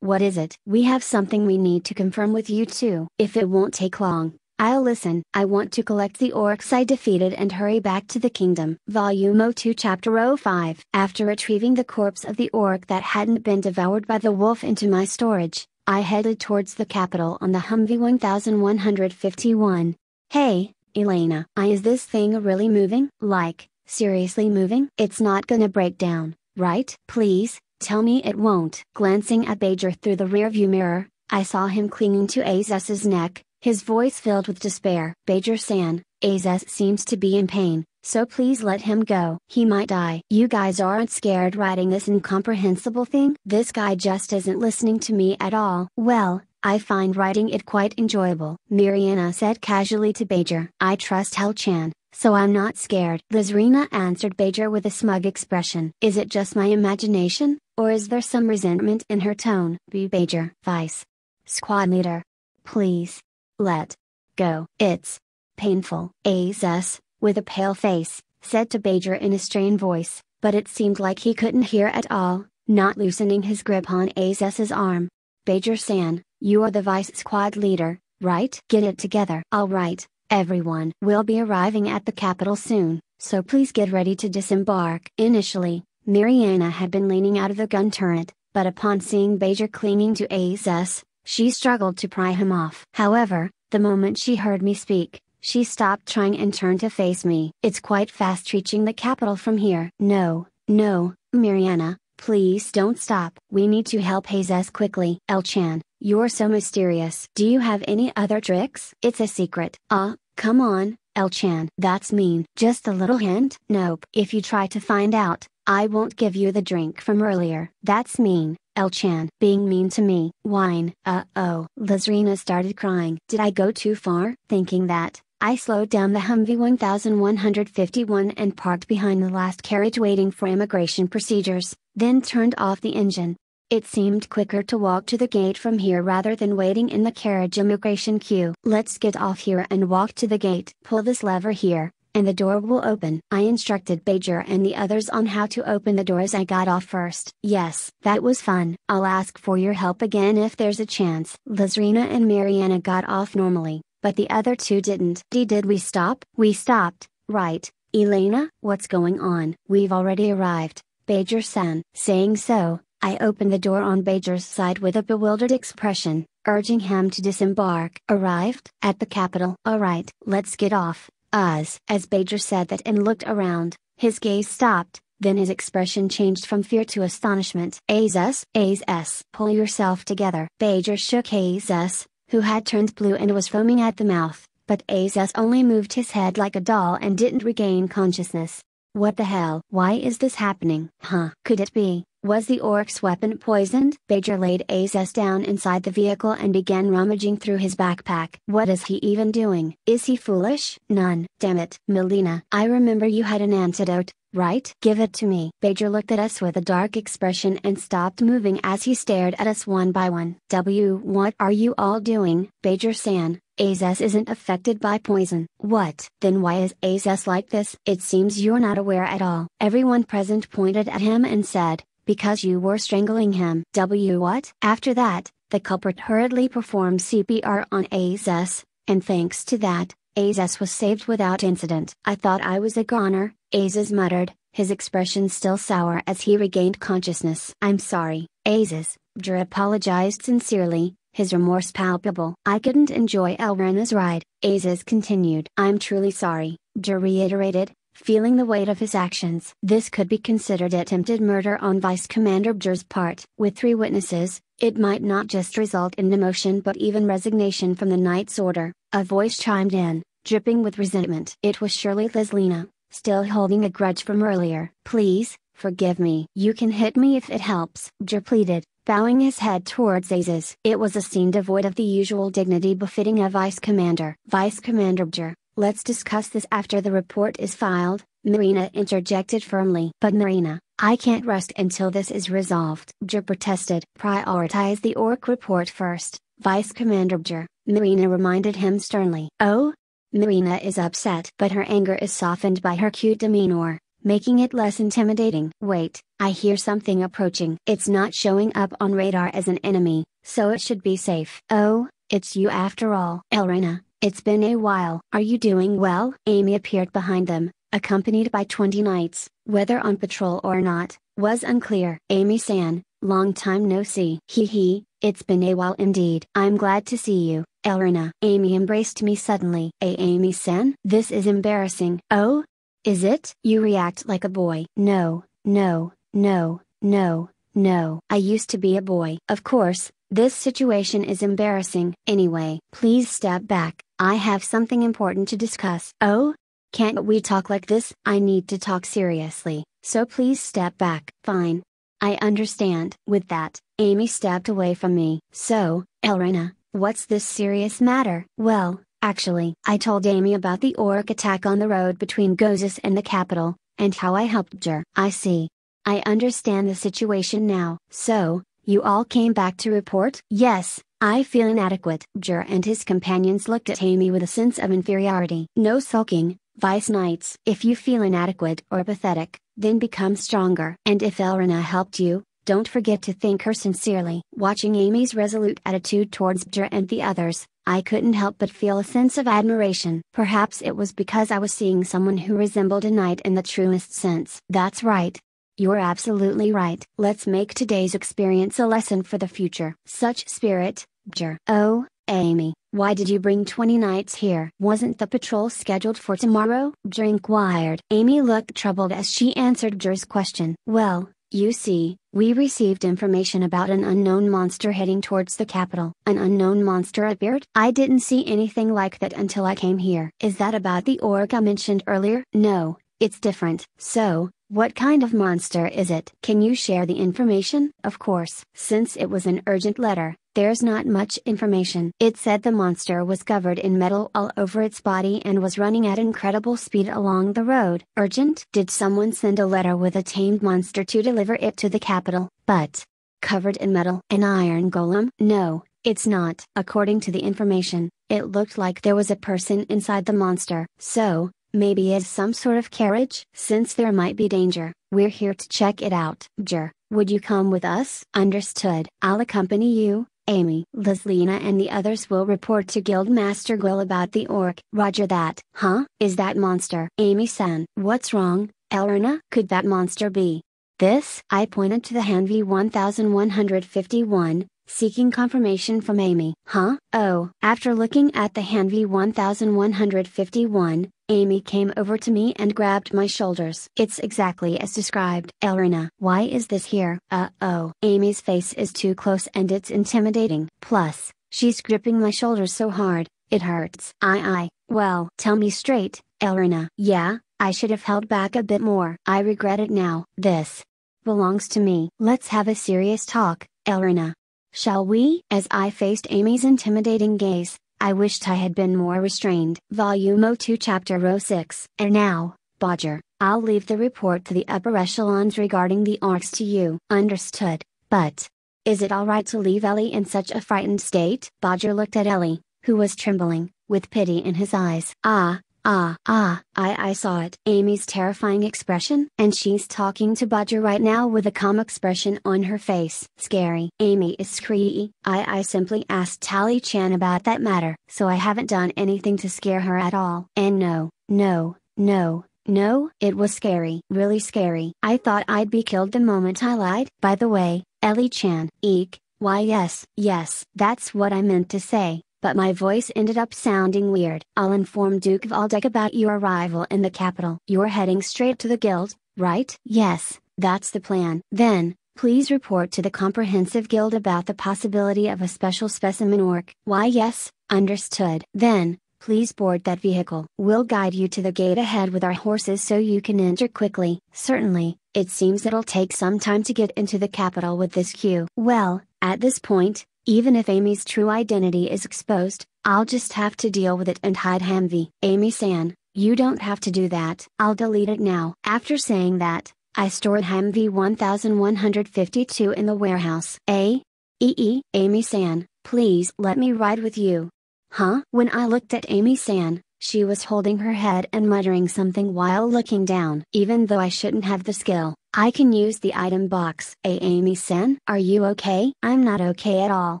What is it? We have something we need to confirm with you too. If it won't take long, I'll listen. I want to collect the orcs I defeated and hurry back to the kingdom. Volume two Chapter five. After retrieving the corpse of the orc that hadn't been devoured by the wolf into my storage, I headed towards the capital on the Humvee one thousand one hundred fifty-one. Hey, Elena. I is this thing really moving? Like, seriously moving? It's not gonna break down, right? Please, tell me it won't. Glancing at Bajor through the rearview mirror, I saw him clinging to Azaz's neck, his voice filled with despair. Bajor-san, Azaz seems to be in pain, so please let him go. He might die. You guys aren't scared riding this incomprehensible thing? This guy just isn't listening to me at all. Well, I find riding it quite enjoyable, Miriana said casually to Bajor. I trust Hel-chan, so I'm not scared. Lizrina answered Bajor with a smug expression. Is it just my imagination, or is there some resentment in her tone? B. Bajor, Vice Squad Leader. Please. Let. Go. It's. Painful. Azaz, with a pale face, said to Bajor in a strained voice, but it seemed like he couldn't hear at all, not loosening his grip on Azaz's arm. Bajor-san, you are the Vice Squad Leader, right? Get it together. All right. Everyone will be arriving at the capital soon, so please get ready to disembark. Initially, Miriana had been leaning out of the gun turret, but upon seeing Bajor clinging to Azaz, she struggled to pry him off. However, the moment she heard me speak, she stopped trying and turned to face me. It's quite fast reaching the capital from here. No, no, Miriana, please don't stop. We need to help Azaz quickly. Hel-chan, you're so mysterious. Do you have any other tricks? It's a secret. Ah. Uh, Come on, Hel-chan. That's mean. Just a little hint? Nope. If you try to find out, I won't give you the drink from earlier. That's mean, Hel-chan. Being mean to me. Wine. Uh-oh. Lizrina started crying. Did I go too far? Thinking that, I slowed down the Humvee one thousand one hundred fifty-one and parked behind the last carriage waiting for immigration procedures, then turned off the engine. It seemed quicker to walk to the gate from here rather than waiting in the carriage immigration queue. Let's get off here and walk to the gate. Pull this lever here, and the door will open. I instructed Bajor and the others on how to open the door as I got off first. Yes, that was fun. I'll ask for your help again if there's a chance. Lizrina and Miriana got off normally, but the other two didn't. D did we stop? We stopped, right, Elena? What's going on? We've already arrived, Bajor-san. Saying so, I opened the door on Bajor's side with a bewildered expression, urging him to disembark. Arrived at the capital. Alright, let's get off, us. As Bajor said that and looked around, his gaze stopped, then his expression changed from fear to astonishment. Azaz, Azaz, pull yourself together. Bajor shook Azaz, who had turned blue and was foaming at the mouth, but Azaz only moved his head like a doll and didn't regain consciousness. What the hell? Why is this happening? Huh? Could it be? Was the orc's weapon poisoned? Bajor laid Azaz down inside the vehicle and began rummaging through his backpack. What is he even doing? Is he foolish? None. Damn it. Melina, I remember you had an antidote, right? Give it to me. Bajor looked at us with a dark expression and stopped moving as he stared at us one by one. W what are you all doing? Bajor-san, Azaz isn't affected by poison. What? Then why is Azaz like this? It seems you're not aware at all. Everyone present pointed at him and said, because you were strangling him. W what? After that, the culprit hurriedly performed C P R on Azaz, and thanks to that, Azaz was saved without incident. I thought I was a goner, Azaz muttered, his expression still sour as he regained consciousness. I'm sorry, Azaz, Dr apologized sincerely, his remorse palpable. I couldn't enjoy Elrana's ride, Azaz continued. I'm truly sorry, Dr reiterated, feeling the weight of his actions. This could be considered attempted murder on Vice Commander Bjor's part. With three witnesses, it might not just result in demotion but even resignation from the Knight's Order, a voice chimed in, dripping with resentment. It was surely Lizrina, still holding a grudge from earlier. Please, forgive me. You can hit me if it helps, Bjor pleaded, bowing his head towards Azaz. It was a scene devoid of the usual dignity befitting a Vice Commander. Vice Commander Bjor. Let's discuss this after the report is filed, Miriana interjected firmly. But Miriana, I can't rest until this is resolved, Bjor protested. Prioritize the orc report first, Vice Commander Bjor, Miriana reminded him sternly. Oh? Miriana is upset, but her anger is softened by her cute demeanor, making it less intimidating. Wait, I hear something approaching. It's not showing up on radar as an enemy, so it should be safe. Oh, it's you after all. Elrana, It's been a while. Are you doing well? Amy appeared behind them, accompanied by twenty knights, whether on patrol or not, was unclear. Amy-san, long time no see. Hee hee, it's been a while indeed. I'm glad to see you, Elrina. Amy embraced me suddenly. A Amy-san? This is embarrassing. Oh? Is it? You react like a boy. No, no, no, no, no. I used to be a boy. Of course, this situation is embarrassing. Anyway, please step back. I have something important to discuss. Oh? Can't we talk like this? I need to talk seriously, so please step back. Fine. I understand. With that, Amy stepped away from me. So, Elrina, what's this serious matter? Well, actually, I told Amy about the orc attack on the road between Gosis and the capital, and how I helped her. I see. I understand the situation now. So, you all came back to report? Yes, I feel inadequate. Jer and his companions looked at Amy with a sense of inferiority. No sulking, Vice Knights. If you feel inadequate or pathetic, then become stronger. And if Elrina helped you, don't forget to thank her sincerely. Watching Amy's resolute attitude towards Bjer and the others, I couldn't help but feel a sense of admiration. Perhaps it was because I was seeing someone who resembled a knight in the truest sense. That's right. You're absolutely right. Let's make today's experience a lesson for the future. Such spirit, Bjer. Oh, Amy, why did you bring twenty knights here? Wasn't the patrol scheduled for tomorrow? Bjer inquired. Amy looked troubled as she answered Bjer's question. Well, you see, we received information about an unknown monster heading towards the capital. An unknown monster appeared? I didn't see anything like that until I came here. Is that about the orc I mentioned earlier? No, it's different. So, what kind of monster is it? Can you share the information? Of course. Since it was an urgent letter, there's not much information. It said the monster was covered in metal all over its body and was running at incredible speed along the road. Urgent? Did someone send a letter with a tamed monster to deliver it to the capital? But, covered in metal? An iron golem? No, it's not. According to the information, it looked like there was a person inside the monster. So, maybe it's some sort of carriage? Since there might be danger, we're here to check it out. Jer, would you come with us? Understood. I'll accompany you, Amy. Lislina and the others will report to Guildmaster Gwill about the orc. Roger that. Huh? Is that monster? Amy-san. What's wrong, Elrina? Could that monster be this? I pointed to the hand V eleven fifty-one. Seeking confirmation from Amy. Huh? Oh. After looking at the hand V eleven fifty-one, Amy came over to me and grabbed my shoulders. It's exactly as described. Elrina. Why is this here? Uh-oh. Amy's face is too close and it's intimidating. Plus, she's gripping my shoulders so hard, it hurts. I-I, well, tell me straight, Elrina. Yeah, I should have held back a bit more. I regret it now. This belongs to me. Let's have a serious talk, Elrina. Shall we? As I faced Amy's intimidating gaze, I wished I had been more restrained. Volume two Chapter six. And now, Bodger, I'll leave the report to the upper echelons regarding the orcs to you. Understood, but is it alright to leave Ellie in such a frightened state? Bodger looked at Ellie, who was trembling, with pity in his eyes. Ah, ah, ah, I, I saw it. Amy's terrifying expression. And she's talking to Bodger right now with a calm expression on her face. Scary. Amy is screechy. I, I simply asked Tally-chan about that matter. So I haven't done anything to scare her at all. And no, no, no, no. It was scary. Really scary. I thought I'd be killed the moment I lied. By the way, Ellie-chan. Eek. Why yes, yes. That's what I meant to say. But my voice ended up sounding weird. I'll inform Duke Valdec about your arrival in the capital. You're heading straight to the guild, right? Yes, that's the plan. Then, please report to the comprehensive guild about the possibility of a special specimen orc. Why yes, understood. Then, please board that vehicle. We'll guide you to the gate ahead with our horses so you can enter quickly. Certainly, it seems it'll take some time to get into the capital with this queue. Well, at this point, even if Amy's true identity is exposed, I'll just have to deal with it and hide Hamvi. Amy-san, you don't have to do that. I'll delete it now. After saying that, I stored Hamvi eleven fifty-two in the warehouse. A? E-E? Amy-san, please let me ride with you. Huh? When I looked at Amy-san, she was holding her head and muttering something while looking down. Even though I shouldn't have the skill, I can use the item box. Hey Amy-san, are you okay? I'm not okay at all.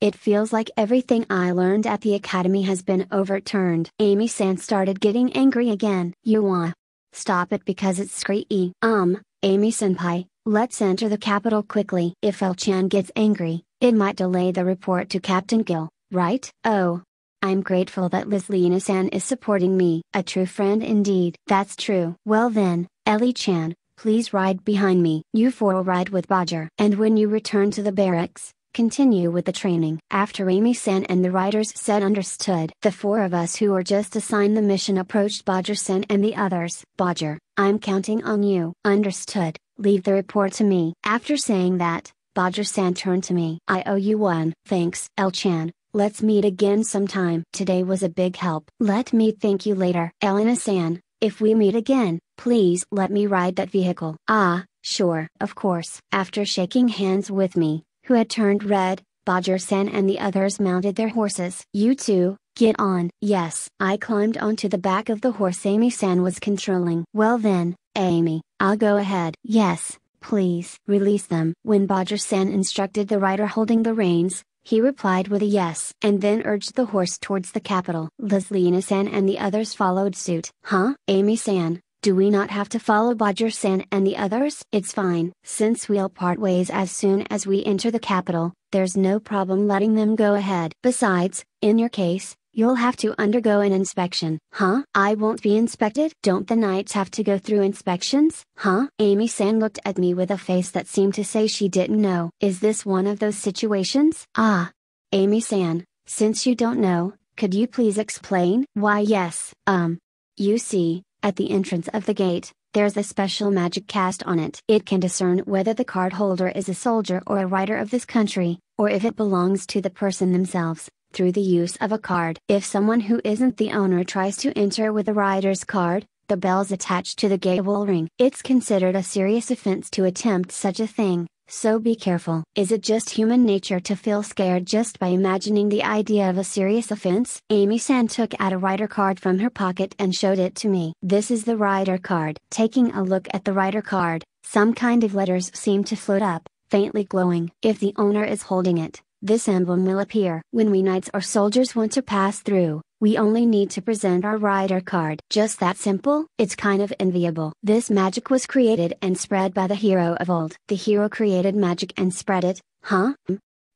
It feels like everything I learned at the academy has been overturned. Amy-san started getting angry again. Yua. Stop it because it's screechy. Um, Amy-senpai, let's enter the capital quickly. If El-chan gets angry, it might delay the report to Captain Gill, right? Oh. I'm grateful that Lizlina-san is supporting me. A true friend indeed. That's true. Well then, Ellie-chan. Please ride behind me. You four will ride with Bodger. And when you return to the barracks, continue with the training. After Amy-san and the riders said understood. The four of us who were just assigned the mission approached Bodger-san and the others. Bodger, I'm counting on you. Understood, leave the report to me. After saying that, Bodger-san turned to me. I owe you one. Thanks, El-chan. Let's meet again sometime. Today was a big help. Let me thank you later. Elena-san, if we meet again, please let me ride that vehicle. Ah, sure, of course. After shaking hands with me, who had turned red, Bodger-san and the others mounted their horses. You two, get on. Yes. I climbed onto the back of the horse Amy-san was controlling. Well then, Amy, I'll go ahead. Yes, please. Release them. When Bodger-san instructed the rider holding the reins, he replied with a yes, and then urged the horse towards the capital. Lizlina-san and the others followed suit. Huh? Amy-san. Do we not have to follow Bodger-san and the others? It's fine. Since we'll part ways as soon as we enter the capital, there's no problem letting them go ahead. Besides, in your case, you'll have to undergo an inspection. Huh? I won't be inspected? Don't the knights have to go through inspections? Huh? Amy-san looked at me with a face that seemed to say she didn't know. Is this one of those situations? Ah. Amy-san, since you don't know, could you please explain? Why yes. Um. You see. At the entrance of the gate, there's a special magic cast on it. It can discern whether the card holder is a soldier or a rider of this country, or if it belongs to the person themselves, through the use of a card. If someone who isn't the owner tries to enter with a rider's card, the bells attached to the gate will ring. It's considered a serious offense to attempt such a thing, so be careful. Is it just human nature to feel scared just by imagining the idea of a serious offense? Amy-san took out a rider card from her pocket and showed it to me. This is the rider card. Taking a look at the rider card, some kind of letters seem to float up, faintly glowing. If the owner is holding it, this emblem will appear. When we knights or soldiers want to pass through, we only need to present our rider card. Just that simple? It's kind of enviable. This magic was created and spread by the hero of old. The hero created magic and spread it, huh?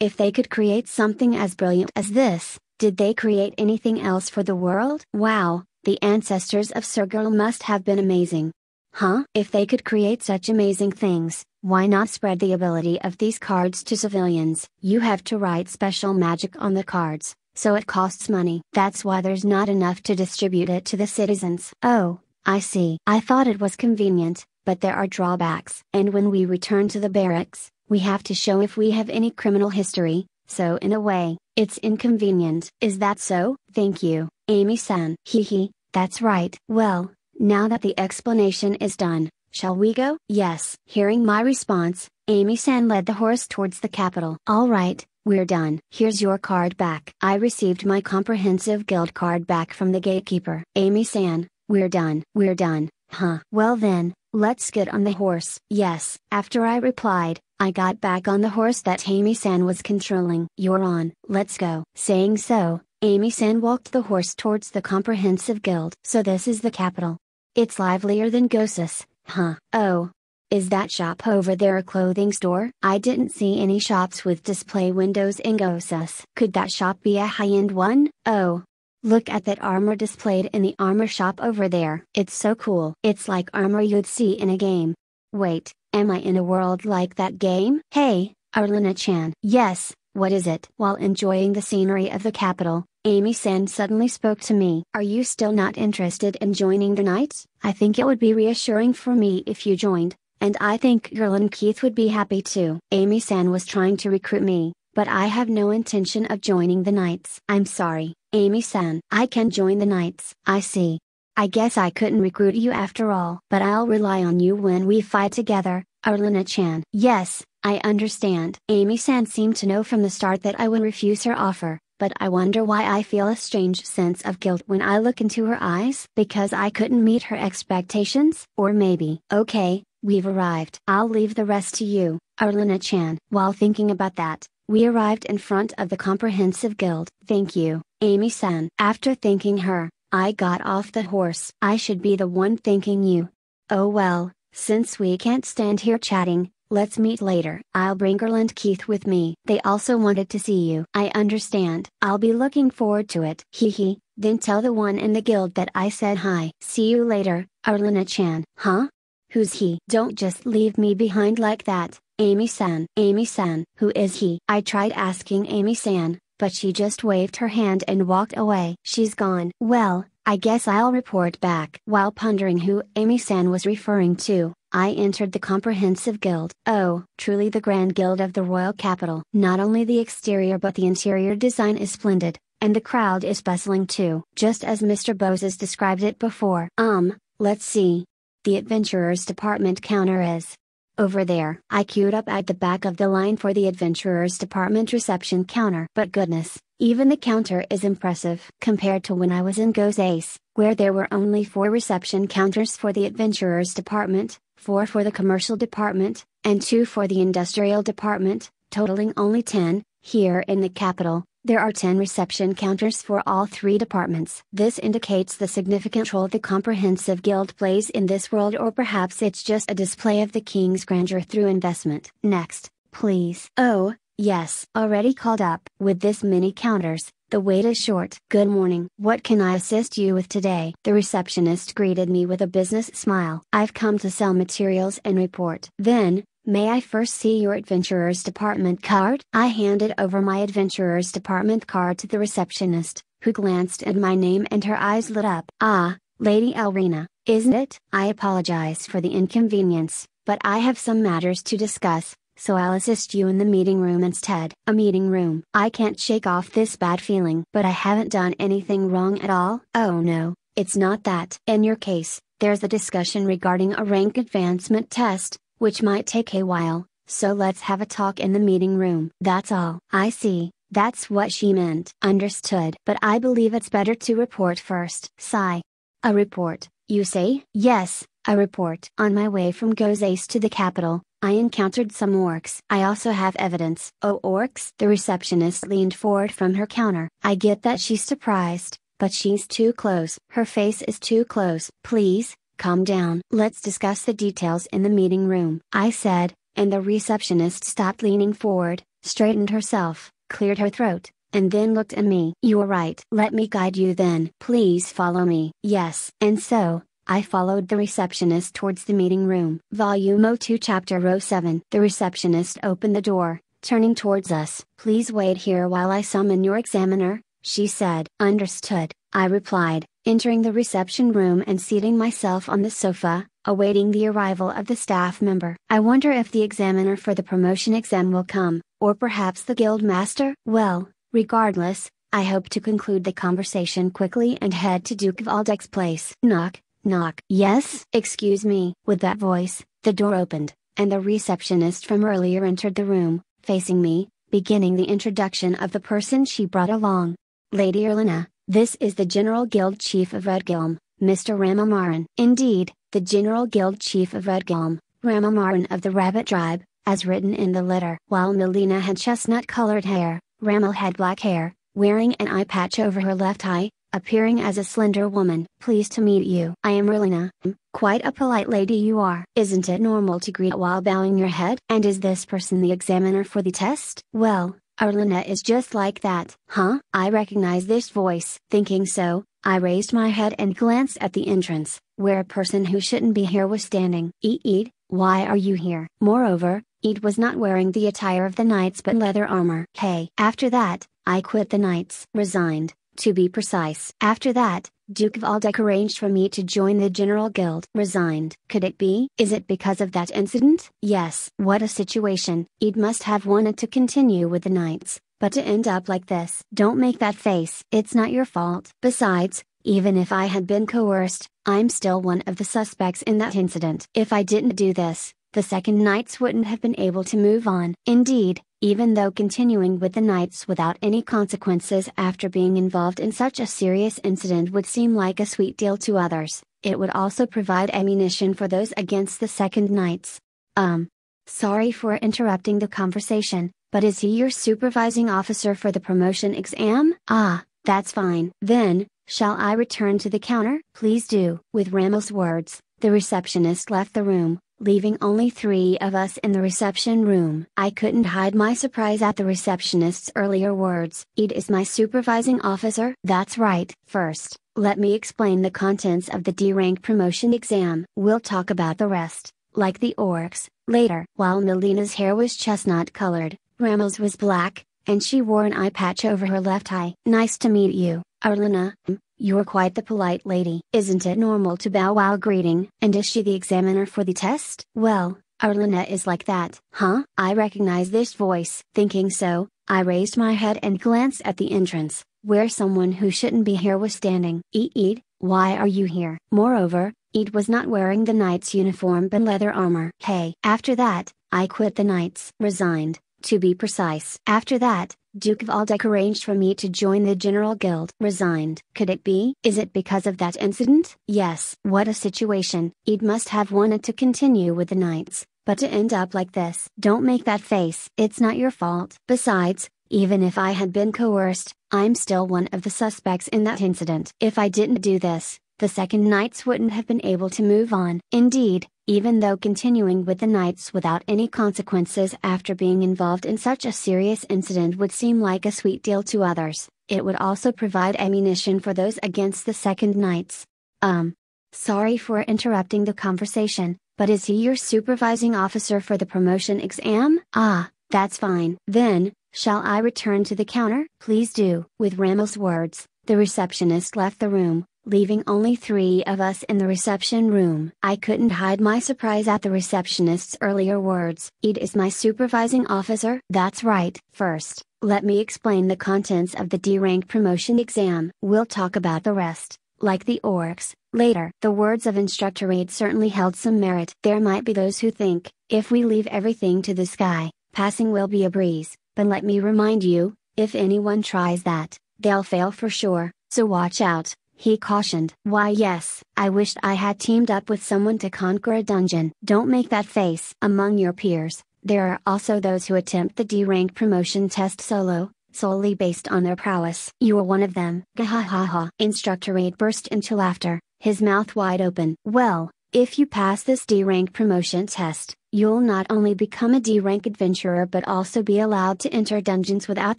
If they could create something as brilliant as this, did they create anything else for the world? Wow, the ancestors of Sergal must have been amazing. Huh? If they could create such amazing things, why not spread the ability of these cards to civilians? You have to write special magic on the cards. So it costs money. That's why there's not enough to distribute it to the citizens. Oh, I see. I thought it was convenient, but there are drawbacks. And when we return to the barracks, we have to show if we have any criminal history, so in a way, it's inconvenient. Is that so? Thank you, Amy-san. Hee hee, that's right. Well, now that the explanation is done, shall we go? Yes. Hearing my response, Amy-san led the horse towards the capital. All right. We're done. Here's your card back. I received my comprehensive guild card back from the gatekeeper. Amy-san, we're done. We're done, huh? Well then, let's get on the horse. Yes. After I replied, I got back on the horse that Amy-san was controlling. You're on. Let's go. Saying so, Amy-san walked the horse towards the comprehensive guild. So this is the capital. It's livelier than Gosis, huh? Oh. Is that shop over there a clothing store? I didn't see any shops with display windows in Gosis. Could that shop be a high-end one? Oh. Look at that armor displayed in the armor shop over there. It's so cool. It's like armor you'd see in a game. Wait, am I in a world like that game? Hey, Arlena-chan. Yes, what is it? While enjoying the scenery of the capital, Amy-san suddenly spoke to me. Are you still not interested in joining the Knights? I think it would be reassuring for me if you joined. And I think Girl and Keith would be happy too. Amy-san was trying to recruit me, but I have no intention of joining the Knights. I'm sorry, Amy-san. I can join the Knights. I see. I guess I couldn't recruit you after all. But I'll rely on you when we fight together, Arlena-chan. Yes, I understand. Amy-san seemed to know from the start that I would refuse her offer. But I wonder why I feel a strange sense of guilt when I look into her eyes. Because I couldn't meet her expectations? Or maybe. Okay, We've arrived. I'll leave the rest to you, Arlena-chan. While thinking about that, we arrived in front of the Comprehensive Guild. Thank you, Amy-san. After thanking her, I got off the horse. I should be the one thanking you. Oh well, since we can't stand here chatting, let's meet later. I'll bring Erland Keith with me. They also wanted to see you. I understand. I'll be looking forward to it. Hee hee, then tell the one in the guild that I said hi. See you later, Arlena-chan. Huh? Who's he? Don't just leave me behind like that, Amy-san. Amy-san, who is he? I tried asking Amy-san, but she just waved her hand and walked away. She's gone. Well, I guess I'll report back. While pondering who Amy-san was referring to, I entered the Comprehensive Guild. Oh, truly the Grand Guild of the Royal Capital. Not only the exterior but the interior design is splendid, and the crowd is bustling too. Just as Mister Boses described it before. Um, let's see. The Adventurer's Department counter is over there. I queued up at the back of the line for the Adventurer's Department reception counter. But goodness, even the counter is impressive. Compared to when I was in Go's Ace, where there were only four reception counters for the Adventurer's Department, four for the Commercial Department, and two for the Industrial Department, totaling only ten, here in the capital, there are ten reception counters for all three departments. This indicates the significant role the Comprehensive Guild plays in this world, or perhaps it's just a display of the King's grandeur through investment. Next, please. Oh, yes. Already called up. With this many counters, the wait is short. Good morning. What can I assist you with today? The receptionist greeted me with a business smile. I've come to sell materials and report. Then, may I first see your Adventurer's Department card? I handed over my Adventurer's Department card to the receptionist, who glanced at my name and her eyes lit up. Ah, Lady Elrina, isn't it? I apologize for the inconvenience, but I have some matters to discuss, so I'll assist you in the meeting room instead. A meeting room. I can't shake off this bad feeling. But I haven't done anything wrong at all. Oh no, it's not that. In your case, there's a discussion regarding a rank advancement test, which might take a while, so let's have a talk in the meeting room. That's all. I see, that's what she meant. Understood. But I believe it's better to report first. Sigh. A report, you say? Yes, a report. On my way from Go's Ace to the capital, I encountered some orcs. I also have evidence. Oh, orcs? The receptionist leaned forward from her counter. I get that she's surprised, but she's too close. Her face is too close. Please, calm down. Let's discuss the details in the meeting room, I said, and the receptionist stopped leaning forward, straightened herself, cleared her throat, and then looked at me. You are right. Let me guide you then. Please follow me. Yes. And so, I followed the receptionist towards the meeting room. Volume two Chapter Row seven. The receptionist opened the door, turning towards us. Please wait here while I summon your examiner, she said. Understood, I replied, entering the reception room and seating myself on the sofa, awaiting the arrival of the staff member. I wonder if the examiner for the promotion exam will come, or perhaps the guild master? Well, regardless, I hope to conclude the conversation quickly and head to Duke Valdec's place. Knock. Knock. Yes? Excuse me. With that voice, the door opened, and the receptionist from earlier entered the room, facing me, beginning the introduction of the person she brought along. Lady Erlina, this is the General Guild Chief of Redgilm, Mister Ramamaran. Indeed, the General Guild Chief of Redgilm, Ramamaran of the Rabbit Tribe, as written in the letter. While Melina had chestnut-colored hair, Ramal had black hair, wearing an eye patch over her left eye, appearing as a slender woman. Pleased to meet you. I am Erlina. Quite a polite lady you are. Isn't it normal to greet while bowing your head? And is this person the examiner for the test? Well, Erlina is just like that. Huh? I recognize this voice. Thinking so, I raised my head and glanced at the entrance, where a person who shouldn't be here was standing. Eid, why are you here? Moreover, Eid was not wearing the attire of the knights but leather armor. Hey. After that, I quit the knights. Resigned, to be precise. After that, Duke Valdec arranged for me to join the General Guild. Resigned. Could it be? Is it because of that incident? Yes. What a situation. Eid must have wanted to continue with the knights, but to end up like this. Don't make that face. It's not your fault. Besides, even if I had been coerced, I'm still one of the suspects in that incident. If I didn't do this, the second knights wouldn't have been able to move on. Indeed, even though continuing with the knights without any consequences after being involved in such a serious incident would seem like a sweet deal to others, It would also provide ammunition for those against the Second Knights. Um. Sorry for interrupting the conversation, but is he your supervising officer for the promotion exam? Ah, that's fine. Then, shall I return to the counter? Please do. With Rammel's words, the receptionist left the room, leaving only three of us in the reception room. I couldn't hide my surprise at the receptionist's earlier words. Ed is my supervising officer? That's right. First, let me explain the contents of the D rank promotion exam. We'll talk about the rest, like the orcs, later. While Melina's hair was chestnut-colored, Rammel's was black, and she wore an eye patch over her left eye. Nice to meet you, Arlena. You're quite the polite lady. Isn't it normal to bow while greeting? And is she the examiner for the test? Well, Arlena is like that. Huh? I recognize this voice. Thinking so, I raised my head and glanced at the entrance, where someone who shouldn't be here was standing. Ed, why are you here? Moreover, Ed was not wearing the knight's uniform but leather armor. Hey. After that, I quit the knights. Resigned, to be precise. After that, Duke Valdec arranged for me to join the General Guild. Resigned. Could it be? Is it because of that incident? Yes. What a situation. Ed must have wanted to continue with the knights, but to end up like this. Don't make that face. It's not your fault. Besides, even if I had been coerced, I'm still one of the suspects in that incident. If I didn't do this, the Second Knights wouldn't have been able to move on. Indeed, even though continuing with the Knights without any consequences after being involved in such a serious incident would seem like a sweet deal to others, it would also provide ammunition for those against the Second Knights. Um. Sorry for interrupting the conversation, but is he your supervising officer for the promotion exam? Ah, that's fine. Then, shall I return to the counter? Please do. With Rammel's words, the receptionist left the room, leaving only three of us in the reception room. I couldn't hide my surprise at the receptionist's earlier words. Ed is my supervising officer? That's right. First, let me explain the contents of the D rank promotion exam. We'll talk about the rest, like the orcs, later. The words of Instructor Ed certainly held some merit. There might be those who think, if we leave everything to the sky, passing will be a breeze, but let me remind you, if anyone tries that, they'll fail for sure, so watch out. He cautioned. Why yes, I wished I had teamed up with someone to conquer a dungeon. Don't make that face. Among your peers, there are also those who attempt the D rank promotion test solo, solely based on their prowess. You are one of them. Gahahaha. Instructor Ed burst into laughter, his mouth wide open. Well, if you pass this D rank promotion test, you'll not only become a D rank adventurer but also be allowed to enter dungeons without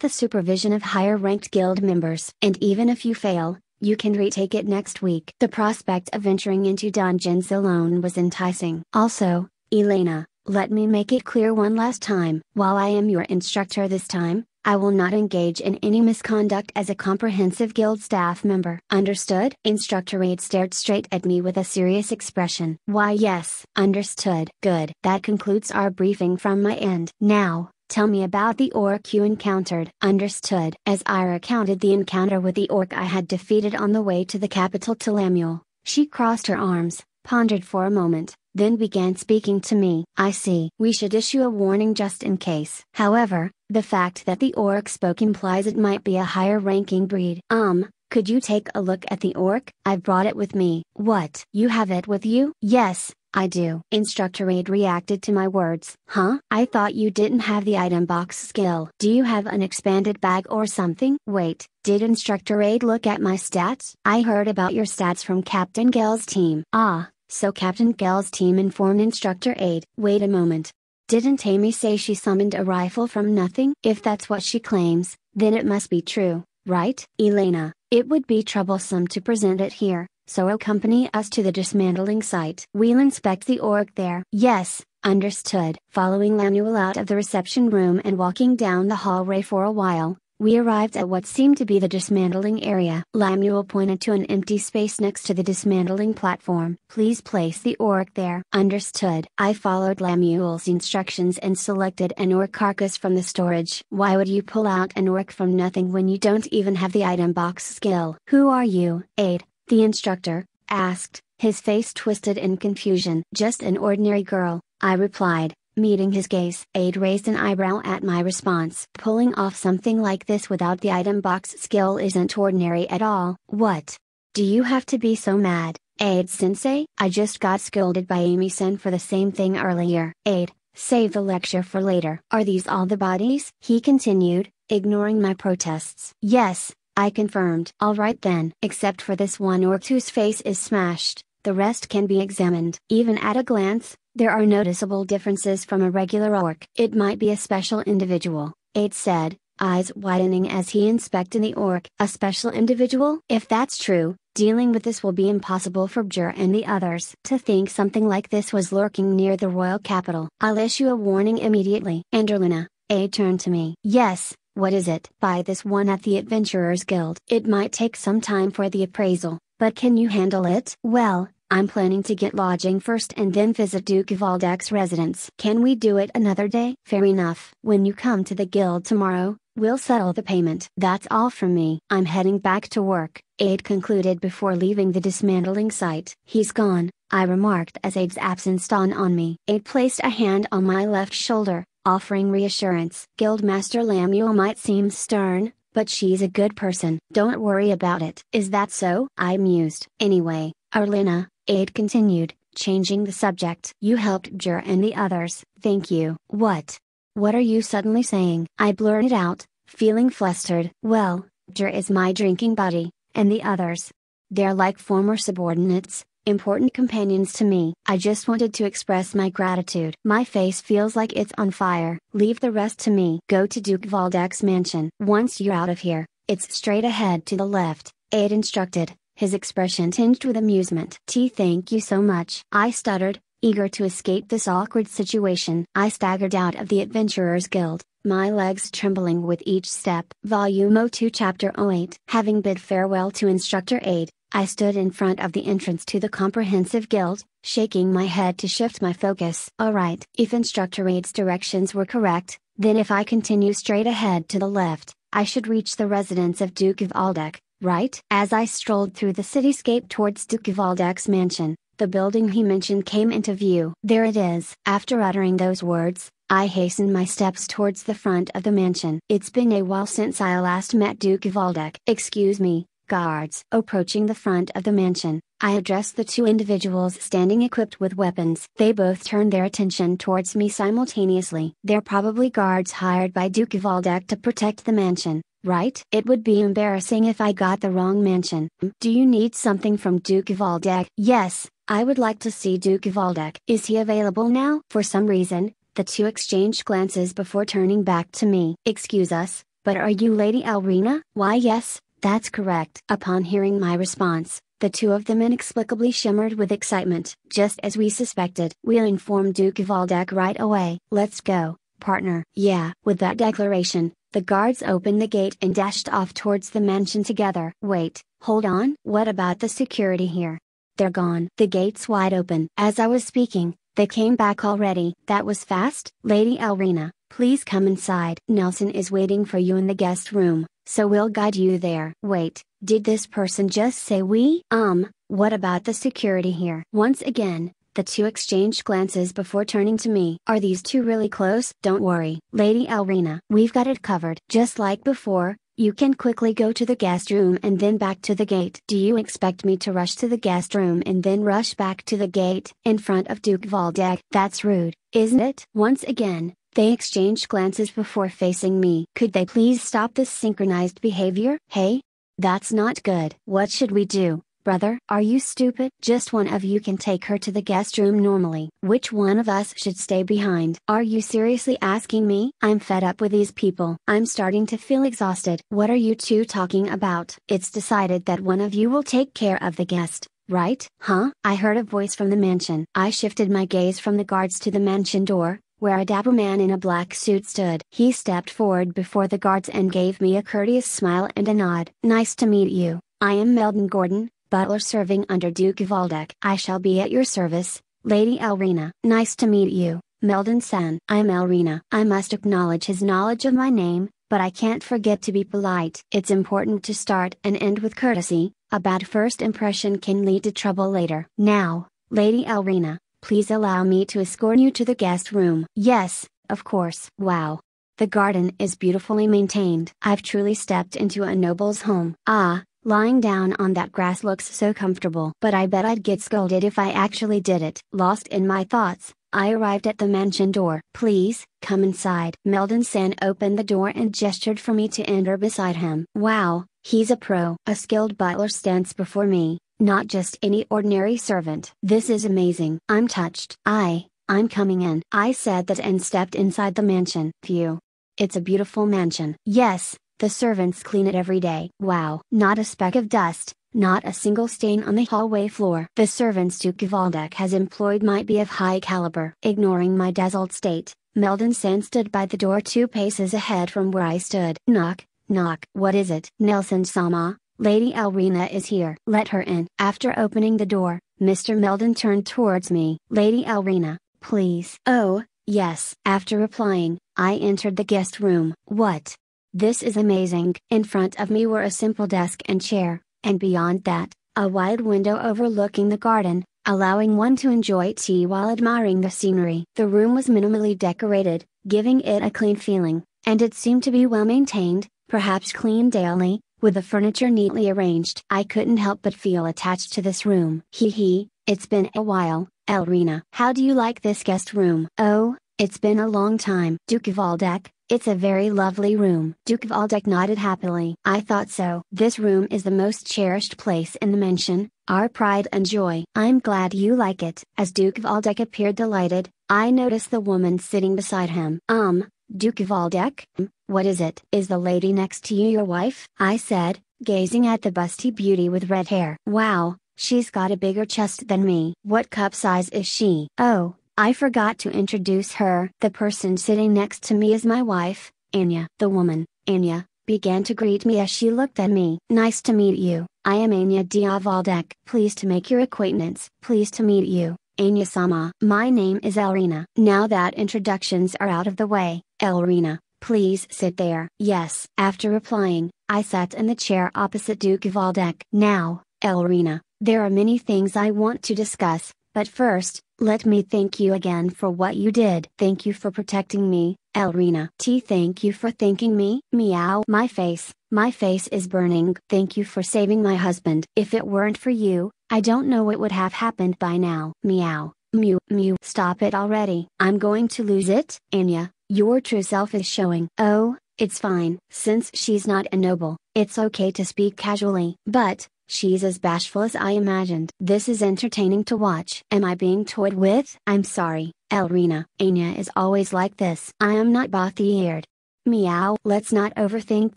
the supervision of higher-ranked guild members. And even if you fail, you can retake it next week. The prospect of venturing into dungeons alone was enticing. Also, Elena, let me make it clear one last time. While I am your instructor this time, I will not engage in any misconduct as a comprehensive guild staff member. Understood? Instructor Ed stared straight at me with a serious expression. Why yes. Understood. Good. That concludes our briefing from my end. Now, tell me about the orc you encountered. Understood. As I recounted the encounter with the orc I had defeated on the way to the capital to Lamuel, she crossed her arms, pondered for a moment, then began speaking to me. I see. We should issue a warning just in case. However, the fact that the orc spoke implies it might be a higher-ranking breed. Um, could you take a look at the orc? I brought it with me. What? You have it with you? Yes, I do. Instructor Ed reacted to my words. Huh? I thought you didn't have the item box skill. Do you have an expanded bag or something? Wait, did Instructor Ed look at my stats? I heard about your stats from Captain Gale's team. Ah, so Captain Gale's team informed Instructor Ed. Wait a moment. Didn't Amy say she summoned a rifle from nothing? If that's what she claims, then it must be true, right? Elena, it would be troublesome to present it here, so accompany us to the dismantling site. We'll inspect the orc there. Yes, understood. Following Lamuel out of the reception room and walking down the hallway for a while, we arrived at what seemed to be the dismantling area. Lamuel pointed to an empty space next to the dismantling platform. Please place the orc there. Understood. I followed Lamuel's instructions and selected an orc carcass from the storage. Why would you pull out an orc from nothing when you don't even have the item box skill? Who are you, Ed? The instructor asked, his face twisted in confusion. Just an ordinary girl, I replied, meeting his gaze. Ed raised an eyebrow at my response. Pulling off something like this without the item box skill isn't ordinary at all. What? Do you have to be so mad, Aid Sensei, I just got scolded by Amy-san for the same thing earlier. Aid, save the lecture for later. Are these all the bodies? He continued, ignoring my protests. Yes, I confirmed. All right then. Except for this one orc whose face is smashed, the rest can be examined. Even at a glance, there are noticeable differences from a regular orc. It might be a special individual, Aid said, eyes widening as he inspected the orc. A special individual? If that's true, dealing with this will be impossible for Bjur and the others. To think something like this was lurking near the royal capital. I'll issue a warning immediately. Anderlina, Aid turned to me. Yes, what is it? Buy this one at the Adventurers Guild. It might take some time for the appraisal, but can you handle it? Well, I'm planning to get lodging first and then visit Duke Valdak's residence. Can we do it another day? Fair enough. When you come to the guild tomorrow, we'll settle the payment. That's all from me. I'm heading back to work, Aid concluded before leaving the dismantling site. He's gone, I remarked as Aid's absence dawned on me. Aid placed a hand on my left shoulder, offering reassurance. Guildmaster Lemuel might seem stern, but she's a good person. Don't worry about it. Is that so? I mused. Anyway, Arlena, Aid continued, changing the subject. You helped Bjur and the others. Thank you. What? What are you suddenly saying? I blurted out, feeling flustered. Well, Bjur is my drinking buddy, and the others. They're like former subordinates, important companions to me. I just wanted to express my gratitude. My face feels like it's on fire. Leave the rest to me. Go to Duke Valdak's mansion. Once you're out of here, it's straight ahead to the left, Aid instructed, his expression tinged with amusement. T thank you so much. I stuttered, eager to escape this awkward situation. I staggered out of the Adventurers Guild, my legs trembling with each step. Volume two Chapter oh eight. Having bid farewell to Instructor Aid, I stood in front of the entrance to the Comprehensive Guild, shaking my head to shift my focus. Alright, if Instructor Aid's directions were correct, then if I continue straight ahead to the left, I should reach the residence of Duke Valdak, right? As I strolled through the cityscape towards Duke Valdak's mansion, the building he mentioned came into view. There it is. After uttering those words, I hastened my steps towards the front of the mansion. It's been a while since I last met Duke Valdak. Excuse me, guards. Approaching the front of the mansion, I addressed the two individuals standing equipped with weapons. They both turned their attention towards me simultaneously. They're probably guards hired by Duke Valdak to protect the mansion, right? It would be embarrassing if I got the wrong mansion. Do you need something from Duke Valdak? Yes, I would like to see Duke Valdak. Is he available now? For some reason, the two exchanged glances before turning back to me. Excuse us, but are you Lady Elrina? Why yes, that's correct. Upon hearing my response, the two of them inexplicably shimmered with excitement. Just as we suspected. We'll inform Duke Valdak right away. Let's go, partner. Yeah. With that declaration, the guards opened the gate and dashed off towards the mansion together. Wait, hold on. What about the security here? They're gone. The gate's wide open. As I was speaking, they came back already. That was fast. Lady Elrina, please come inside. Nelson is waiting for you in the guest room, so we'll guide you there. Wait, did this person just say we? Um, what about the security here? Once again, the two exchanged glances before turning to me. Are these two really close? Don't worry, Lady Elrina. We've got it covered. Just like before, you can quickly go to the guest room and then back to the gate. Do you expect me to rush to the guest room and then rush back to the gate in front of Duke Valdak? That's rude, isn't it? Once again, they exchanged glances before facing me. Could they please stop this synchronized behavior? Hey, that's not good. What should we do? Brother, are you stupid? Just one of you can take her to the guest room normally. Which one of us should stay behind? Are you seriously asking me? I'm fed up with these people. I'm starting to feel exhausted. What are you two talking about? It's decided that one of you will take care of the guest, right? Huh? I heard a voice from the mansion. I shifted my gaze from the guards to the mansion door, where a dapper man in a black suit stood. He stepped forward before the guards and gave me a courteous smile and a nod. Nice to meet you. I am Meldon Gordon, butler serving under Duke Valdak. I shall be at your service, Lady Elrina. Nice to meet you, Meldon-san. I'm Elrina. I must acknowledge his knowledge of my name, but I can't forget to be polite. It's important to start and end with courtesy. A bad first impression can lead to trouble later. Now, Lady Elrina, please allow me to escort you to the guest room. Yes, of course. Wow. The garden is beautifully maintained. I've truly stepped into a noble's home. Ah, Lying down on that grass looks so comfortable. But I bet I'd get scolded if I actually did it. Lost in my thoughts, I arrived at the mansion door. "Please, come inside." Meldon San opened the door and gestured for me to enter beside him. Wow, he's a pro. A skilled butler stands before me, not just any ordinary servant. This is amazing. I'm touched. I, I'm coming in. I said that and stepped inside the mansion. Phew. It's a beautiful mansion. Yes, the servants clean it every day. Wow. Not a speck of dust, not a single stain on the hallway floor. The servants Duke Gvaldek has employed might be of high caliber. Ignoring my dazzled state, Meldon San stood by the door two paces ahead from where I stood. Knock, knock. What is it? "Nelson Sama, Lady Elrina is here. Let her in." After opening the door, Mister Meldon turned towards me. "Lady Elrina, please." "Oh, yes." After replying, I entered the guest room. What? This is amazing. In front of me were a simple desk and chair, and beyond that, a wide window overlooking the garden, allowing one to enjoy tea while admiring the scenery. The room was minimally decorated, giving it a clean feeling, and it seemed to be well maintained, perhaps cleaned daily, with the furniture neatly arranged. I couldn't help but feel attached to this room. Hee hee, it's been a while, Elrina. How do you like this guest room? Oh, it's been a long time. Duke Gvaldek, it's a very lovely room. Duke Gvaldek nodded happily. I thought so. This room is the most cherished place in the mansion, our pride and joy. I'm glad you like it. As Duke Gvaldek appeared delighted, I noticed the woman sitting beside him. Um, Duke Gvaldek, what is it? Is the lady next to you your wife? I said, gazing at the busty beauty with red hair. Wow, she's got a bigger chest than me. What cup size is she? Oh, I forgot to introduce her. The person sitting next to me is my wife, Anya. The woman, Anya, began to greet me as she looked at me. Nice to meet you. I am Anya Gvaldek. Pleased to make your acquaintance. Pleased to meet you, Anya-sama. My name is Elrina. Now that introductions are out of the way, Elrina, please sit there. Yes. After replying, I sat in the chair opposite Duke Gvaldek. Now, Elrina, there are many things I want to discuss, but first, let me thank you again for what you did. Thank you for protecting me, Elrina. T thank you for thanking me. Meow. My face, my face is burning. Thank you for saving my husband. If it weren't for you, I don't know what would have happened by now. Meow, mew, mew. Stop it already. I'm going to lose it. Anya, your true self is showing. Oh, it's fine. Since she's not a noble, it's okay to speak casually. But she's as bashful as I imagined. This is entertaining to watch. Am I being toyed with? I'm sorry, Elrina. Anya is always like this. I am not bothy-eared. Meow. Let's not overthink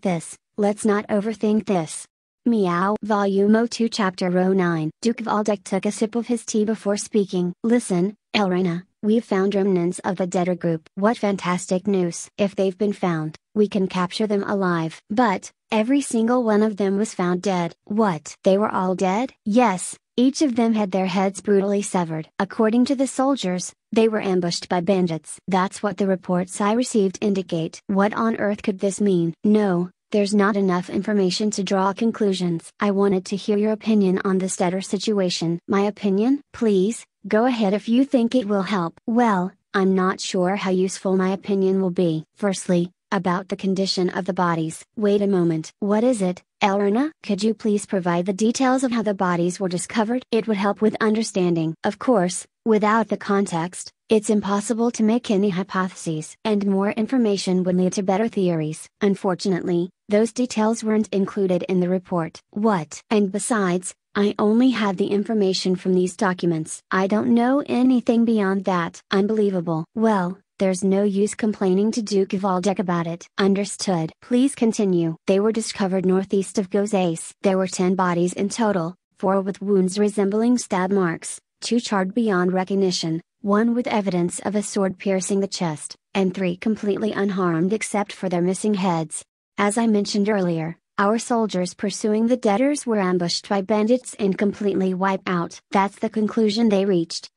this. Let's not overthink this. Meow. Volume two Chapter nine. Duke Gvaldek took a sip of his tea before speaking. Listen, Elrina, we've found remnants of the debtor group. What fantastic news. If they've been found, we can capture them alive. But every single one of them was found dead. What? They were all dead? Yes, each of them had their heads brutally severed. According to the soldiers, they were ambushed by bandits. That's what the reports I received indicate. What on earth could this mean? No, there's not enough information to draw conclusions. I wanted to hear your opinion on this debtor situation. My opinion? Please, go ahead if you think it will help. Well, I'm not sure how useful my opinion will be. Firstly, about the condition of the bodies. Wait a moment. What is it, Elrina? Could you please provide the details of how the bodies were discovered? It would help with understanding. Of course, without the context, it's impossible to make any hypotheses. And more information would lead to better theories. Unfortunately, those details weren't included in the report. What? And besides, I only had the information from these documents. I don't know anything beyond that. Unbelievable. Well, there's no use complaining to Duke Gvaldek about it. Understood. Please continue. They were discovered northeast of Gozace. There were ten bodies in total, four with wounds resembling stab marks, two charred beyond recognition, one with evidence of a sword piercing the chest, and three completely unharmed except for their missing heads. As I mentioned earlier, our soldiers pursuing the debtors were ambushed by bandits and completely wiped out. That's the conclusion they reached.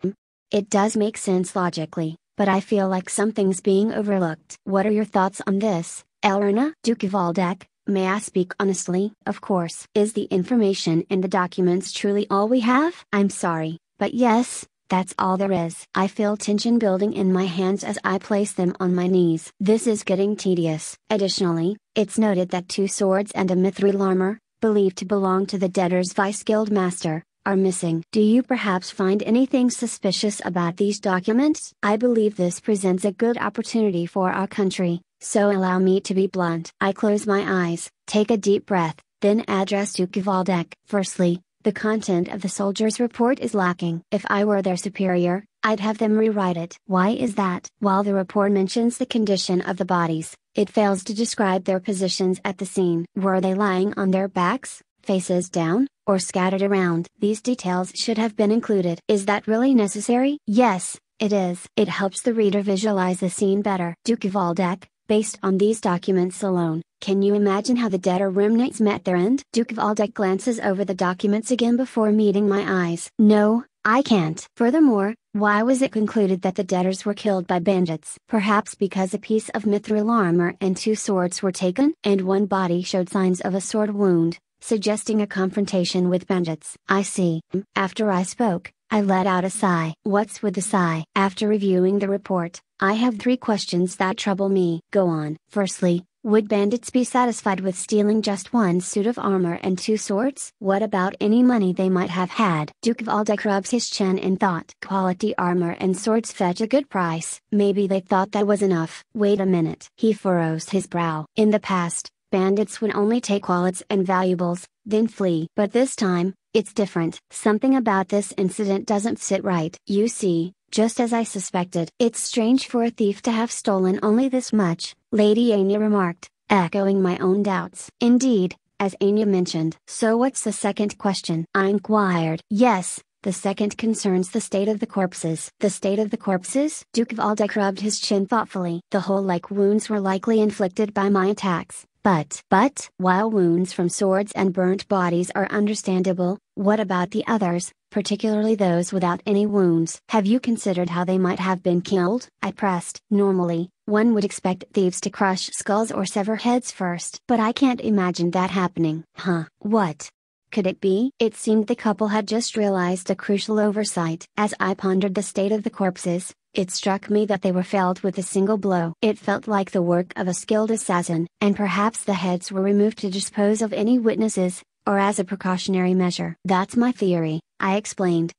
It does make sense logically, but I feel like something's being overlooked. What are your thoughts on this, Elrina? Duke Gvaldek, may I speak honestly? Of course. Is the information in the documents truly all we have? I'm sorry, but yes, that's all there is. I feel tension building in my hands as I place them on my knees. This is getting tedious. Additionally, it's noted that two swords and a mithril armor, believed to belong to the debtor's vice guild master, are missing. Do you perhaps find anything suspicious about these documents? I believe this presents a good opportunity for our country, so allow me to be blunt. I close my eyes, take a deep breath, then address to Gvaldek. Firstly, the content of the soldiers' report is lacking. If I were their superior, I'd have them rewrite it. Why is that? While the report mentions the condition of the bodies, it fails to describe their positions at the scene. Were they lying on their backs, faces down, or scattered around? These details should have been included. Is that really necessary? Yes, it is. It helps the reader visualize the scene better. Duke Valdec, based on these documents alone, can you imagine how the debtor roommates met their end? Duke Valdec glances over the documents again before meeting my eyes. No, I can't. Furthermore, why was it concluded that the debtors were killed by bandits? Perhaps because a piece of mithril armor and two swords were taken, and one body showed signs of a sword wound, suggesting a confrontation with bandits. I see. After I spoke, I let out a sigh. What's with the sigh? After reviewing the report, I have three questions that trouble me. Go on. Firstly, would bandits be satisfied with stealing just one suit of armor and two swords? What about any money they might have had? Duke Valdec rubs his chin in thought. Quality armor and swords fetch a good price. Maybe they thought that was enough. Wait a minute. He furrows his brow. In the past, bandits would only take wallets and valuables, then flee. But this time, it's different. Something about this incident doesn't sit right. You see, just as I suspected. It's strange for a thief to have stolen only this much, Lady Anya remarked, echoing my own doubts. Indeed, as Anya mentioned. So what's the second question? I inquired. Yes, the second concerns the state of the corpses. The state of the corpses? Duke Valdec rubbed his chin thoughtfully. The hole-like wounds were likely inflicted by my attacks. But, but, while wounds from swords and burnt bodies are understandable, what about the others, particularly those without any wounds? Have you considered how they might have been killed? I pressed. Normally, one would expect thieves to crush skulls or sever heads first. But I can't imagine that happening. Huh. What could it be? It seemed the couple had just realized a crucial oversight. As I pondered the state of the corpses, it struck me that they were felled with a single blow. It felt like the work of a skilled assassin, and perhaps the heads were removed to dispose of any witnesses, or as a precautionary measure. That's my theory, I explained.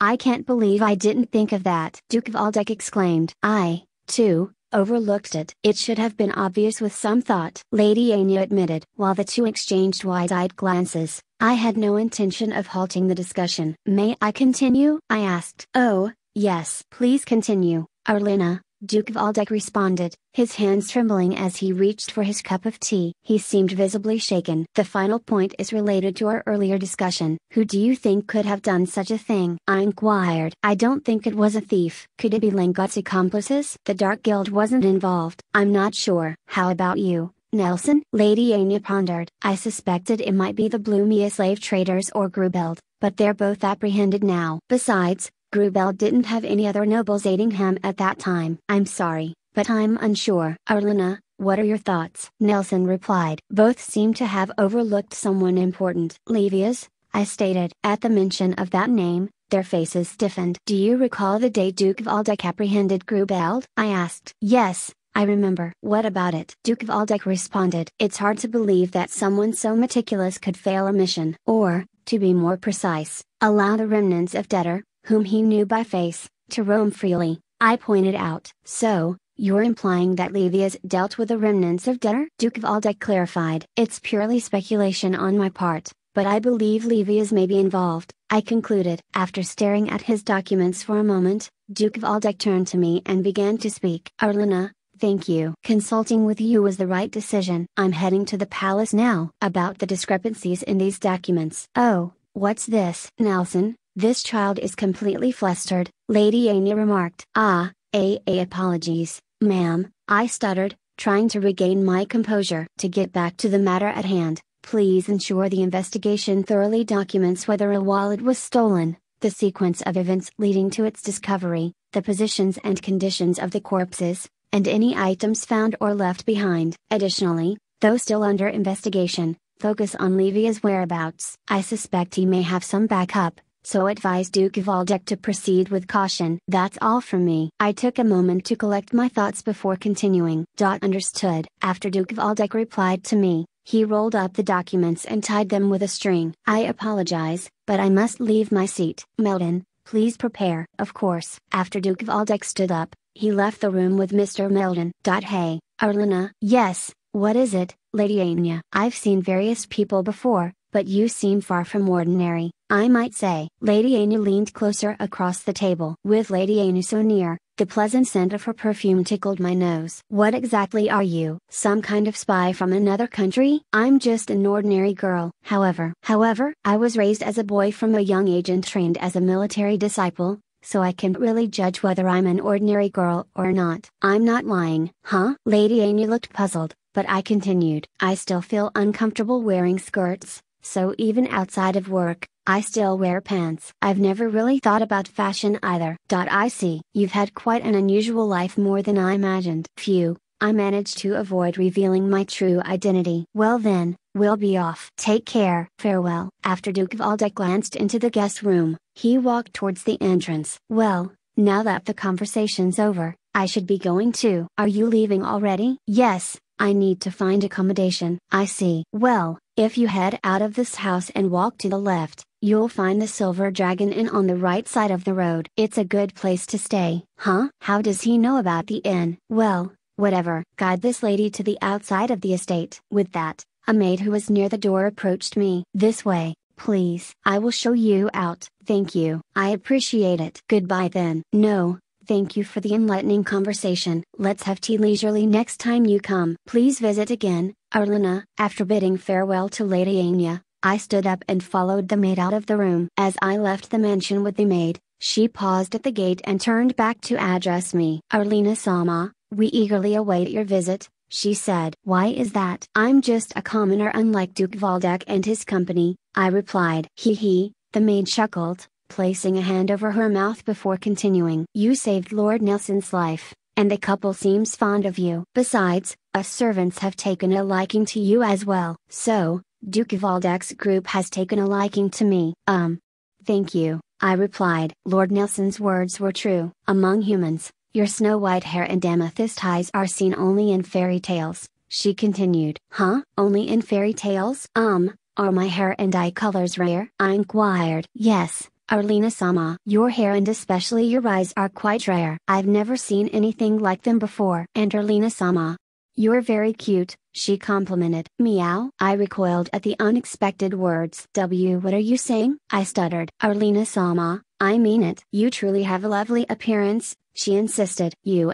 I can't believe I didn't think of that, Duke Valdec exclaimed. I, too, overlooked it. It should have been obvious with some thought, Lady Anya admitted. While the two exchanged wide-eyed glances, I had no intention of halting the discussion. May I continue? I asked. Oh, yes, please continue, Arlena, Duke Valdec responded, his hands trembling as he reached for his cup of tea. He seemed visibly shaken. The final point is related to our earlier discussion. Who do you think could have done such a thing? I inquired. I don't think it was a thief. Could it be Langot's accomplices? The Dark Guild wasn't involved. I'm not sure. How about you, Nelson? Lady Anya pondered. I suspected it might be the Blumia slave traders or Grubeld, but they're both apprehended now. Besides, Grubel didn't have any other nobles aiding him at that time. I'm sorry, but I'm unsure. Arlena, what are your thoughts? Nelson replied. Both seem to have overlooked someone important. Levius, I stated. At the mention of that name, their faces stiffened. Do you recall the day Duke Valdec apprehended Grubel? I asked. Yes, I remember. What about it? Duke Valdec responded. It's hard to believe that someone so meticulous could fail a mission. Or, to be more precise, allow the remnants of debtor, whom he knew by face, to roam freely, I pointed out. So, you're implying that Levius dealt with the remnants of debtor? Duke Valdec clarified. It's purely speculation on my part, but I believe Levius may be involved, I concluded. After staring at his documents for a moment, Duke Valdec turned to me and began to speak. Arlena, thank you. Consulting with you was the right decision. I'm heading to the palace now. About the discrepancies in these documents. Oh, what's this? Nelson, this child is completely flustered, Lady Anya remarked. Ah, a, a apologies, ma'am, I stuttered, trying to regain my composure. To get back to the matter at hand, please ensure the investigation thoroughly documents whether a wallet was stolen, the sequence of events leading to its discovery, the positions and conditions of the corpses, and any items found or left behind. Additionally, though still under investigation, focus on Levia's whereabouts. I suspect he may have some backup, so advise Duke Valdec to proceed with caution. That's all from me. I took a moment to collect my thoughts before continuing. Dot understood. After Duke Valdec replied to me, He rolled up the documents and tied them with a string. I apologize, but I must leave my seat. Meldon, please prepare. Of course. After Duke Valdec stood up, he left the room with Mister Meldon. Hey, Arlena. Yes, what is it, Lady Anya? I've seen various people before, but you seem far from ordinary, I might say. Lady Anya leaned closer across the table. With Lady Anya so near, the pleasant scent of her perfume tickled my nose. What exactly are you? Some kind of spy from another country? I'm just an ordinary girl. However, however, I was raised as a boy from a young age and trained as a military disciple, so I can't really judge whether I'm an ordinary girl or not. I'm not lying. Huh? Lady Anya looked puzzled, but I continued. I still feel uncomfortable wearing skirts, so even outside of work, I still wear pants. I've never really thought about fashion either. I see. You've had quite an unusual life, more than I imagined. Phew, I managed to avoid revealing my true identity. Well then, we'll be off. Take care. Farewell. After Duke Valdec glanced into the guest room, he walked towards the entrance. Well, now that the conversation's over, I should be going too. Are you leaving already? Yes, I need to find accommodation. I see. Well, if you head out of this house and walk to the left, you'll find the Silver Dragon Inn on the right side of the road. It's a good place to stay. Huh? How does he know about the inn? Well, whatever. Guide this lady to the outside of the estate. With that, a maid who was near the door approached me. This way, please. I will show you out. Thank you. I appreciate it. Goodbye then. No, thank you for the enlightening conversation. Let's have tea leisurely next time you come. Please visit again, Arlena. After bidding farewell to Lady Anya, I stood up and followed the maid out of the room. As I left the mansion with the maid, she paused at the gate and turned back to address me. Arlena Sama, we eagerly await your visit, she said. Why is that? I'm just a commoner unlike Duke Valdec and his company, I replied. Hee hee, the maid chuckled, placing a hand over her mouth before continuing. You saved Lord Nelson's life, and the couple seems fond of you. Besides, us servants have taken a liking to you as well. So, Duke Valdec's group has taken a liking to me. Um. Thank you, I replied. Lord Nelson's words were true. Among humans, your snow-white hair and amethyst eyes are seen only in fairy tales, she continued. Huh? Only in fairy tales? Um, are my hair and eye colors rare? I inquired. Yes, Arlena Sama. Your hair and especially your eyes are quite rare. I've never seen anything like them before. And Arlena Sama, you're very cute, she complimented. Meow. I recoiled at the unexpected words. W what are you saying? I stuttered. Arlena Sama, I mean it. You truly have a lovely appearance, she insisted. You.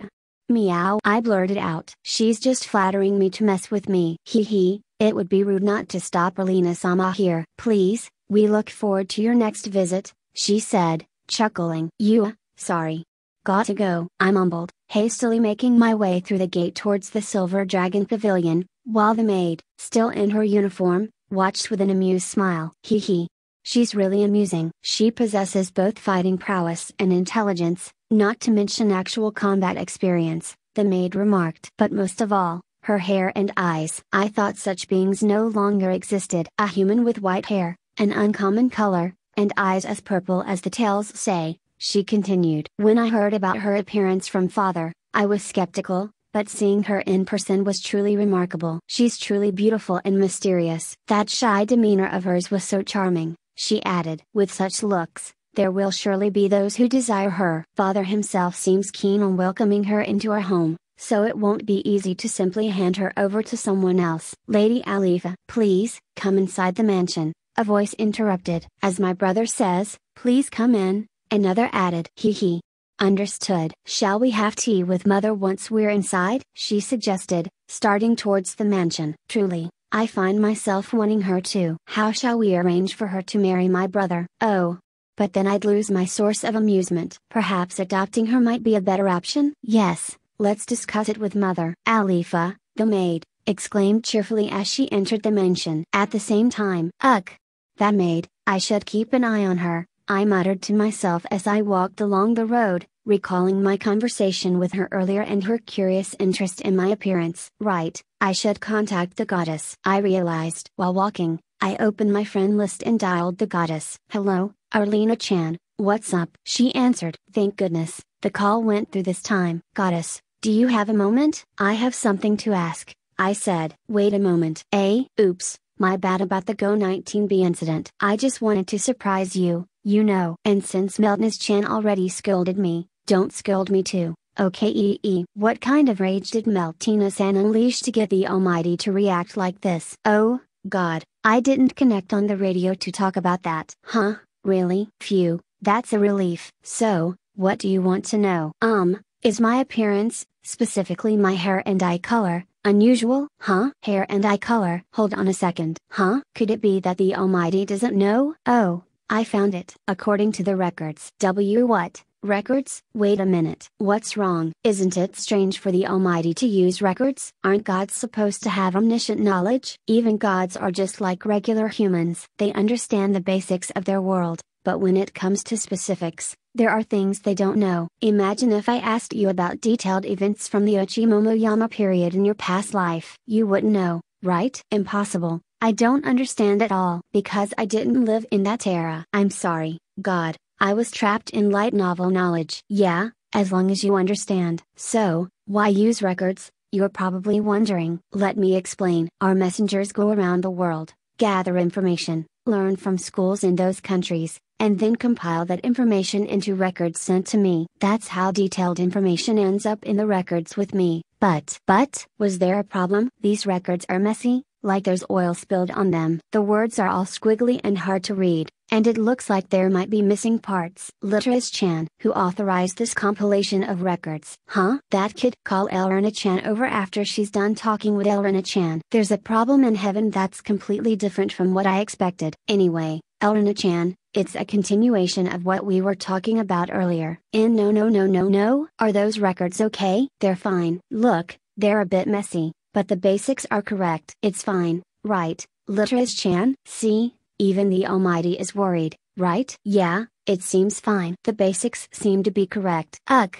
Meow. I blurted out. She's just flattering me to mess with me. Hee hee, it would be rude not to stop Arlena Sama here. Please, we look forward to your next visit, she said, chuckling. You. Sorry. Gotta go, I mumbled, hastily making my way through the gate towards the Silver Dragon Pavilion, while the maid, still in her uniform, watched with an amused smile. Hee hee. She's really amusing. She possesses both fighting prowess and intelligence, not to mention actual combat experience, the maid remarked. But most of all, her hair and eyes. I thought such beings no longer existed. A human with white hair, an uncommon color, and eyes as purple as the tales say, she continued. When I heard about her appearance from father, I was skeptical, but seeing her in person was truly remarkable. She's truly beautiful and mysterious. That shy demeanor of hers was so charming, she added. With such looks, there will surely be those who desire her. Father himself seems keen on welcoming her into our home, so it won't be easy to simply hand her over to someone else. Lady Alifa, please, come inside the mansion, a voice interrupted. As my brother says, please come in, another added. Hee hee. Understood. Shall we have tea with mother once we're inside? She suggested, starting towards the mansion. Truly, I find myself wanting her too. How shall we arrange for her to marry my brother? Oh. But then I'd lose my source of amusement. Perhaps adopting her might be a better option? Yes, let's discuss it with mother. Alifa, the maid, exclaimed cheerfully as she entered the mansion. At the same time. Ugh. That maid, I should keep an eye on her, I muttered to myself as I walked along the road, recalling my conversation with her earlier and her curious interest in my appearance. Right, I should contact the goddess. I realized. While walking, I opened my friend list and dialed the goddess. Hello, Arlena-chan, what's up? She answered. Thank goodness, the call went through this time. Goddess, do you have a moment? I have something to ask, I said. Wait a moment. Eh? Oops, my bad about the Go nineteen B incident. I just wanted to surprise you, you know. And since Meltness-chan already scolded me, don't scold me too, okay? E E. What kind of rage did Meltina-san unleash to get the Almighty to react like this? Oh, God, I didn't connect on the radio to talk about that. Huh, really? Phew, that's a relief. So, what do you want to know? Um, is my appearance, specifically my hair and eye color, unusual? Huh? Hair and eye color. Hold on a second. Huh? Could it be that the Almighty doesn't know? Oh, I found it. According to the records. W what? Records? Wait a minute. What's wrong? Isn't it strange for the Almighty to use records? Aren't gods supposed to have omniscient knowledge? Even gods are just like regular humans. They understand the basics of their world, but when it comes to specifics, there are things they don't know. Imagine if I asked you about detailed events from the Ochimomoyama period in your past life. You wouldn't know, right? Impossible. I don't understand at all. Because I didn't live in that era. I'm sorry, God. I was trapped in light novel knowledge. Yeah, as long as you understand. So, why use records, you're probably wondering. Let me explain. Our messengers go around the world, gather information, learn from schools in those countries, and then compile that information into records sent to me. That's how detailed information ends up in the records with me. But, but, was there a problem? These records are messy, like there's oil spilled on them. The words are all squiggly and hard to read, and it looks like there might be missing parts. Litteris-chan, who authorized this compilation of records? Huh? That kid. Call Elrina-chan over after she's done talking with Elrina-chan. There's a problem in heaven that's completely different from what I expected. Anyway, Elrina-chan, it's a continuation of what we were talking about earlier. In no no no no no. Are those records okay? They're fine. Look, they're a bit messy, but the basics are correct. It's fine, right, Litteris-chan? See? Even the Almighty is worried, right? Yeah, it seems fine. The basics seem to be correct. Ugh.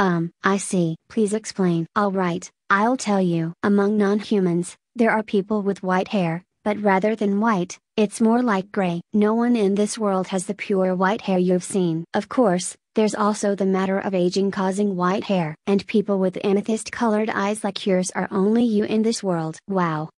Um, I see. Please explain. Alright, I'll tell you. Among non-humans, there are people with white hair, but rather than white, it's more like gray. No one in this world has the pure white hair you've seen. Of course, there's also the matter of aging causing white hair. And people with amethyst-colored eyes like yours are only you in this world. Wow.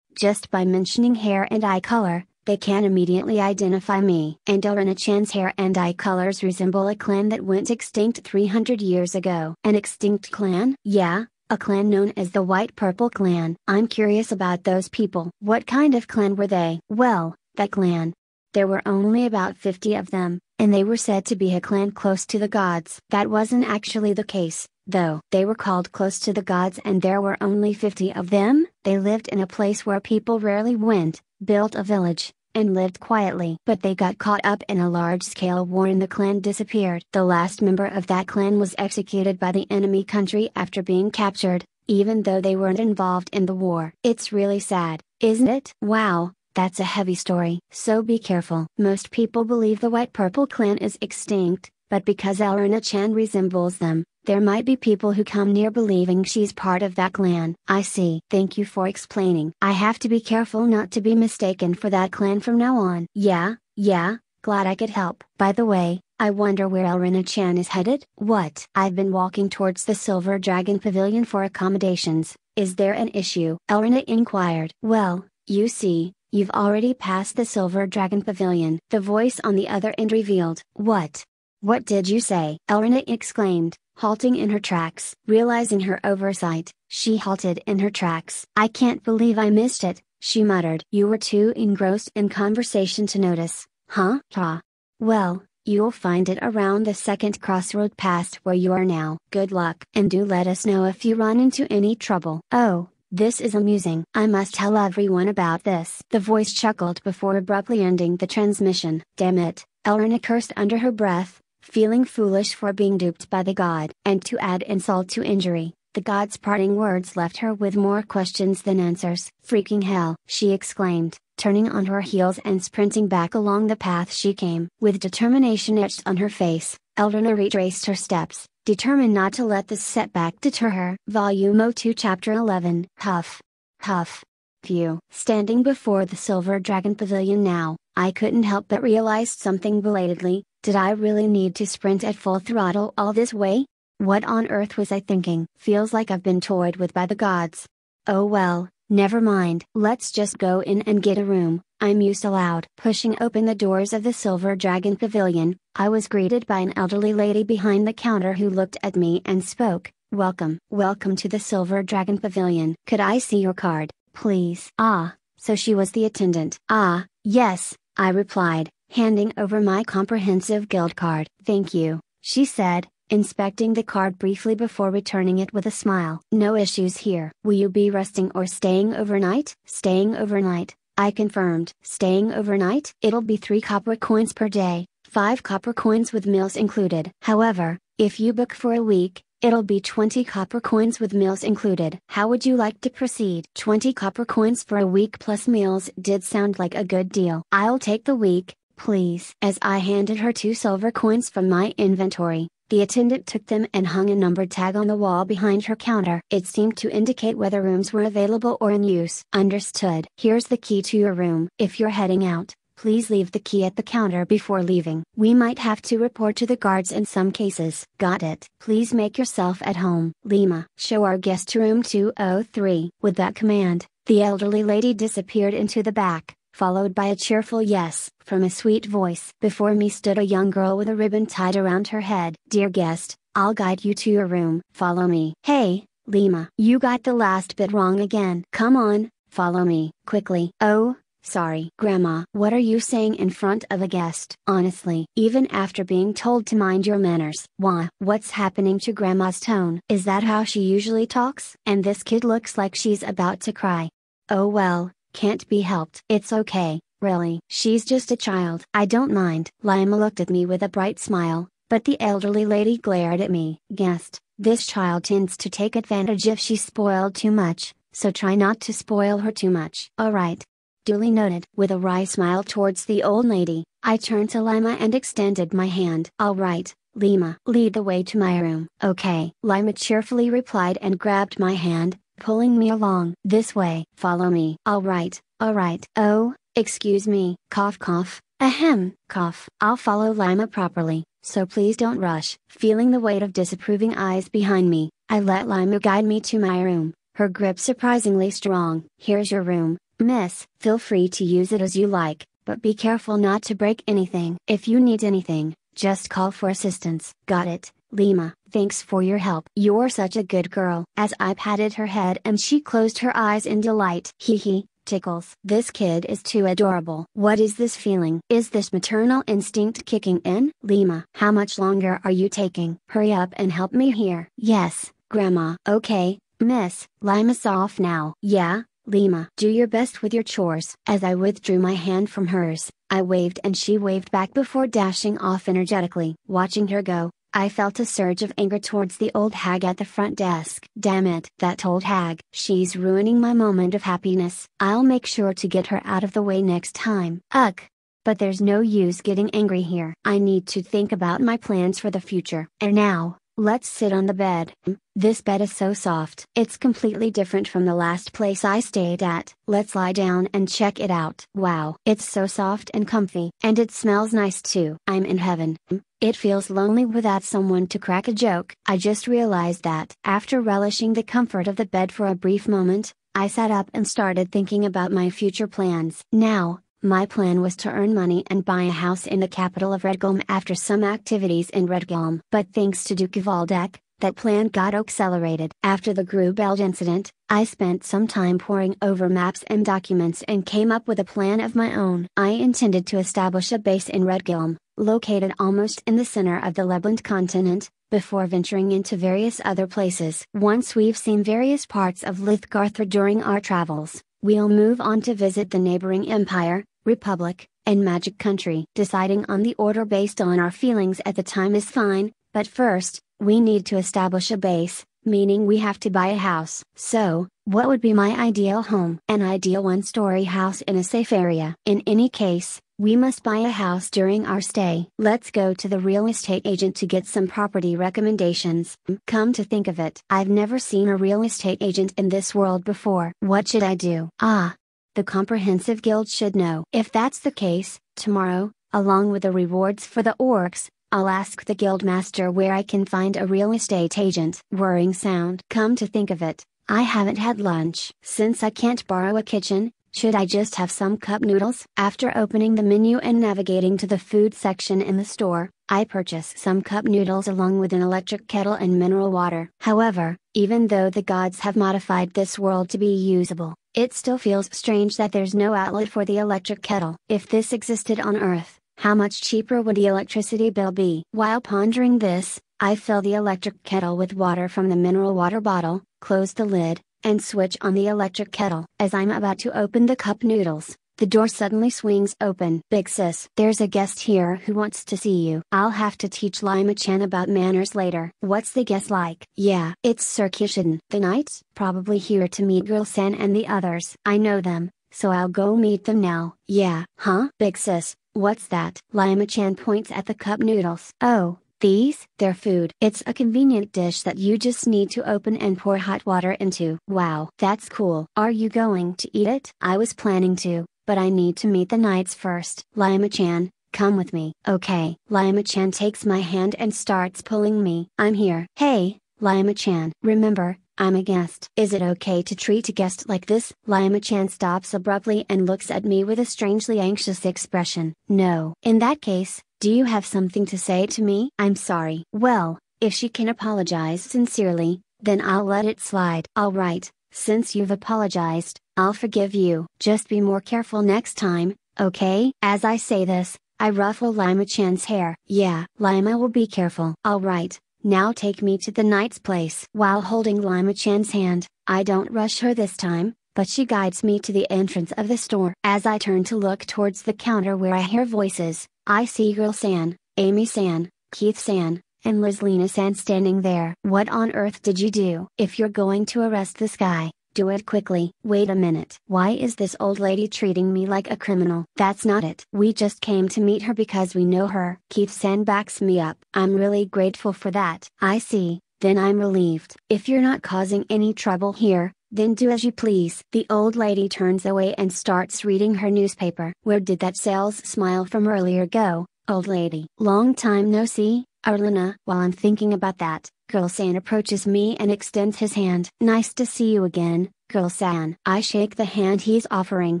Just by mentioning hair and eye color, they can immediately identify me. And Elrina-chan's hair and eye colors resemble a clan that went extinct three hundred years ago. An extinct clan? Yeah, a clan known as the White Purple Clan. I'm curious about those people. What kind of clan were they? Well, that clan. There were only about fifty of them, and they were said to be a clan close to the gods. That wasn't actually the case, though. They were called close to the gods and there were only fifty of them. They lived in a place where people rarely went, built a village, and lived quietly. But they got caught up in a large-scale war and the clan disappeared. The last member of that clan was executed by the enemy country after being captured, even though they weren't involved in the war. It's really sad, isn't it? Wow, that's a heavy story. So be careful. Most people believe the White Purple Clan is extinct, but because Elrina-chan resembles them, there might be people who come near believing she's part of that clan. I see. Thank you for explaining. I have to be careful not to be mistaken for that clan from now on. Yeah, yeah, glad I could help. By the way, I wonder where Elrina-chan is headed? What? I've been walking towards the Silver Dragon Pavilion for accommodations. Is there an issue? Elrina inquired. Well, you see, you've already passed the Silver Dragon Pavilion. The voice on the other end revealed. What? What did you say? Elrina exclaimed, halting in her tracks. Realizing her oversight, she halted in her tracks. I can't believe I missed it, she muttered. You were too engrossed in conversation to notice, huh? Ha. Well, you'll find it around the second crossroad past where you are now. Good luck. And do let us know if you run into any trouble. Oh, this is amusing. I must tell everyone about this. The voice chuckled before abruptly ending the transmission. Damn it, Elrina cursed under her breath, feeling foolish for being duped by the god. And to add insult to injury, the god's parting words left her with more questions than answers. Freaking hell, she exclaimed, turning on her heels and sprinting back along the path she came. With determination etched on her face, Elrina retraced her steps, determined not to let this setback deter her. Volume two Chapter eleven. Huff. Huff. Phew. Standing before the Silver Dragon Pavilion now, I couldn't help but realize something belatedly. Did I really need to sprint at full throttle all this way? What on earth was I thinking? Feels like I've been toyed with by the gods. Oh well, Never mind, let's just go in and get a room, I mused aloud. Pushing open the doors of the Silver Dragon Pavilion, I was greeted by an elderly lady behind the counter who looked at me and spoke. Welcome. Welcome to the Silver Dragon Pavilion. Could I see your card, please? Ah, so she was the attendant. Ah, yes, I replied, handing over my comprehensive guild card. Thank you, she said, inspecting the card briefly before returning it with a smile. No issues here. Will you be resting or staying overnight? Staying overnight, I confirmed. Staying overnight? It'll be three copper coins per day, five copper coins with meals included. However, if you book for a week, it'll be twenty copper coins with meals included. How would you like to proceed? twenty copper coins for a week plus meals did sound like a good deal. I'll take the week, please. As I handed her two silver coins from my inventory, the attendant took them and hung a numbered tag on the wall behind her counter. It seemed to indicate whether rooms were available or in use. Understood. Here's the key to your room. If you're heading out, please leave the key at the counter before leaving. We might have to report to the guards in some cases. Got it. Please make yourself at home. Lima, show our guest to room two oh three. With that command, the elderly lady disappeared into the back, followed by a cheerful yes from a sweet voice. Before me stood a young girl with a ribbon tied around her head. Dear guest, I'll guide you to your room. Follow me. Hey, Lima. You got the last bit wrong again. Come on, follow me. Quickly. Oh, sorry, Grandma. What are you saying in front of a guest? Honestly, even after being told to mind your manners. Why? What's happening to Grandma's tone? Is that how she usually talks? And this kid looks like she's about to cry. Oh well, can't be helped. It's okay, really. She's just a child. I don't mind. Lima looked at me with a bright smile, but the elderly lady glared at me. Guest, this child tends to take advantage if she's spoiled too much, so try not to spoil her too much. Alright. Duly noted. With a wry smile towards the old lady, I turned to Lima and extended my hand. All right, Lima. Lead the way to my room. Okay. Lima cheerfully replied and grabbed my hand, pulling me along. This way. Follow me. All right, all right. Oh, excuse me. Cough, cough. Ahem. Cough. I'll follow Lima properly, so please don't rush. Feeling the weight of disapproving eyes behind me, I let Lima guide me to my room, her grip surprisingly strong. Here's your room, Miss. Feel free to use it as you like, but be careful not to break anything. If you need anything, just call for assistance. Got it, Lima. Thanks for your help. You're such a good girl. As I patted her head and she closed her eyes in delight. Hee hee, tickles. This kid is too adorable. What is this feeling? Is this maternal instinct kicking in? Lima, how much longer are you taking? Hurry up and help me here. Yes, Grandma. Okay, Miss. Lima's off now. Yeah, Lima. Do your best with your chores. As I withdrew my hand from hers, I waved and she waved back before dashing off energetically. Watching her go, I felt a surge of anger towards the old hag at the front desk. Damn it. That old hag. She's ruining my moment of happiness. I'll make sure to get her out of the way next time. Ugh. But there's no use getting angry here. I need to think about my plans for the future. And now, let's sit on the bed. This bed is so soft. It's completely different from the last place I stayed at. Let's lie down and check it out. Wow. It's so soft and comfy. And it smells nice too. I'm in heaven. It feels lonely without someone to crack a joke. I just realized that. After relishing the comfort of the bed for a brief moment, I sat up and started thinking about my future plans. Now, my plan was to earn money and buy a house in the capital of Redgum after some activities in Redgum. But thanks to Duke Valdek, that plan got accelerated. After the Grubeld incident, I spent some time poring over maps and documents and came up with a plan of my own. I intended to establish a base in Redgum, located almost in the center of the Lebland continent, before venturing into various other places. Once we've seen various parts of Lithgarthra during our travels, we'll move on to visit the neighboring empire, Republic, and Magic Country. Deciding on the order based on our feelings at the time is fine, but first, we need to establish a base, meaning we have to buy a house. So, what would be my ideal home? An ideal one-story house in a safe area. In any case, we must buy a house during our stay. Let's go to the real estate agent to get some property recommendations. Come to think of it, I've never seen a real estate agent in this world before. What should I do? Ah. The comprehensive guild should know. If that's the case, tomorrow, along with the rewards for the orcs, I'll ask the guild master where I can find a real estate agent. Whirring sound. Come to think of it, I haven't had lunch. Since I can't borrow a kitchen, should I just have some cup noodles? After opening the menu and navigating to the food section in the store, I purchase some cup noodles along with an electric kettle and mineral water. However, even though the gods have modified this world to be usable, it still feels strange that there's no outlet for the electric kettle. If this existed on Earth, how much cheaper would the electricity bill be? While pondering this, I fill the electric kettle with water from the mineral water bottle, close the lid, and switch on the electric kettle. As I'm about to open the cup noodles, the door suddenly swings open. Big sis, there's a guest here who wants to see you. I'll have to teach Lima-chan about manners later. What's the guest like? Yeah, it's Sir Kishin. The knight's probably here to meet Girl-san and the others. I know them, so I'll go meet them now. Yeah, huh? Big sis, what's that? Lima-chan points at the cup noodles. Oh, these? They're food. It's a convenient dish that you just need to open and pour hot water into. Wow, that's cool. Are you going to eat it? I was planning to, but I need to meet the knights first. Lima-chan, come with me. Okay. Lima-chan takes my hand and starts pulling me. I'm here. Hey, Lima-chan. Remember, I'm a guest. Is it okay to treat a guest like this? Lima-chan stops abruptly and looks at me with a strangely anxious expression. No. In that case, do you have something to say to me? I'm sorry. Well, if she can apologize sincerely, then I'll let it slide. All right. Since you've apologized, I'll forgive you. Just be more careful next time, okay? As I say this, I ruffle Lima-chan's hair. Yeah, Lima will be careful. Alright, now take me to the knight's place. While holding Lima-chan's hand, I don't rush her this time, but she guides me to the entrance of the store. As I turn to look towards the counter where I hear voices, I see Girl-san, Amy-san, Keith-san, and Lizlina-san standing there. What on earth did you do? If you're going to arrest this guy, do it quickly. Wait a minute. Why is this old lady treating me like a criminal? That's not it. We just came to meet her because we know her. Keith-san backs me up. I'm really grateful for that. I see, then I'm relieved. If you're not causing any trouble here, then do as you please. The old lady turns away and starts reading her newspaper. Where did that sales smile from earlier go, old lady? Long time no see, Arlena. While I'm thinking about that, Girl-san approaches me and extends his hand. Nice to see you again, Girl-san. I shake the hand he's offering.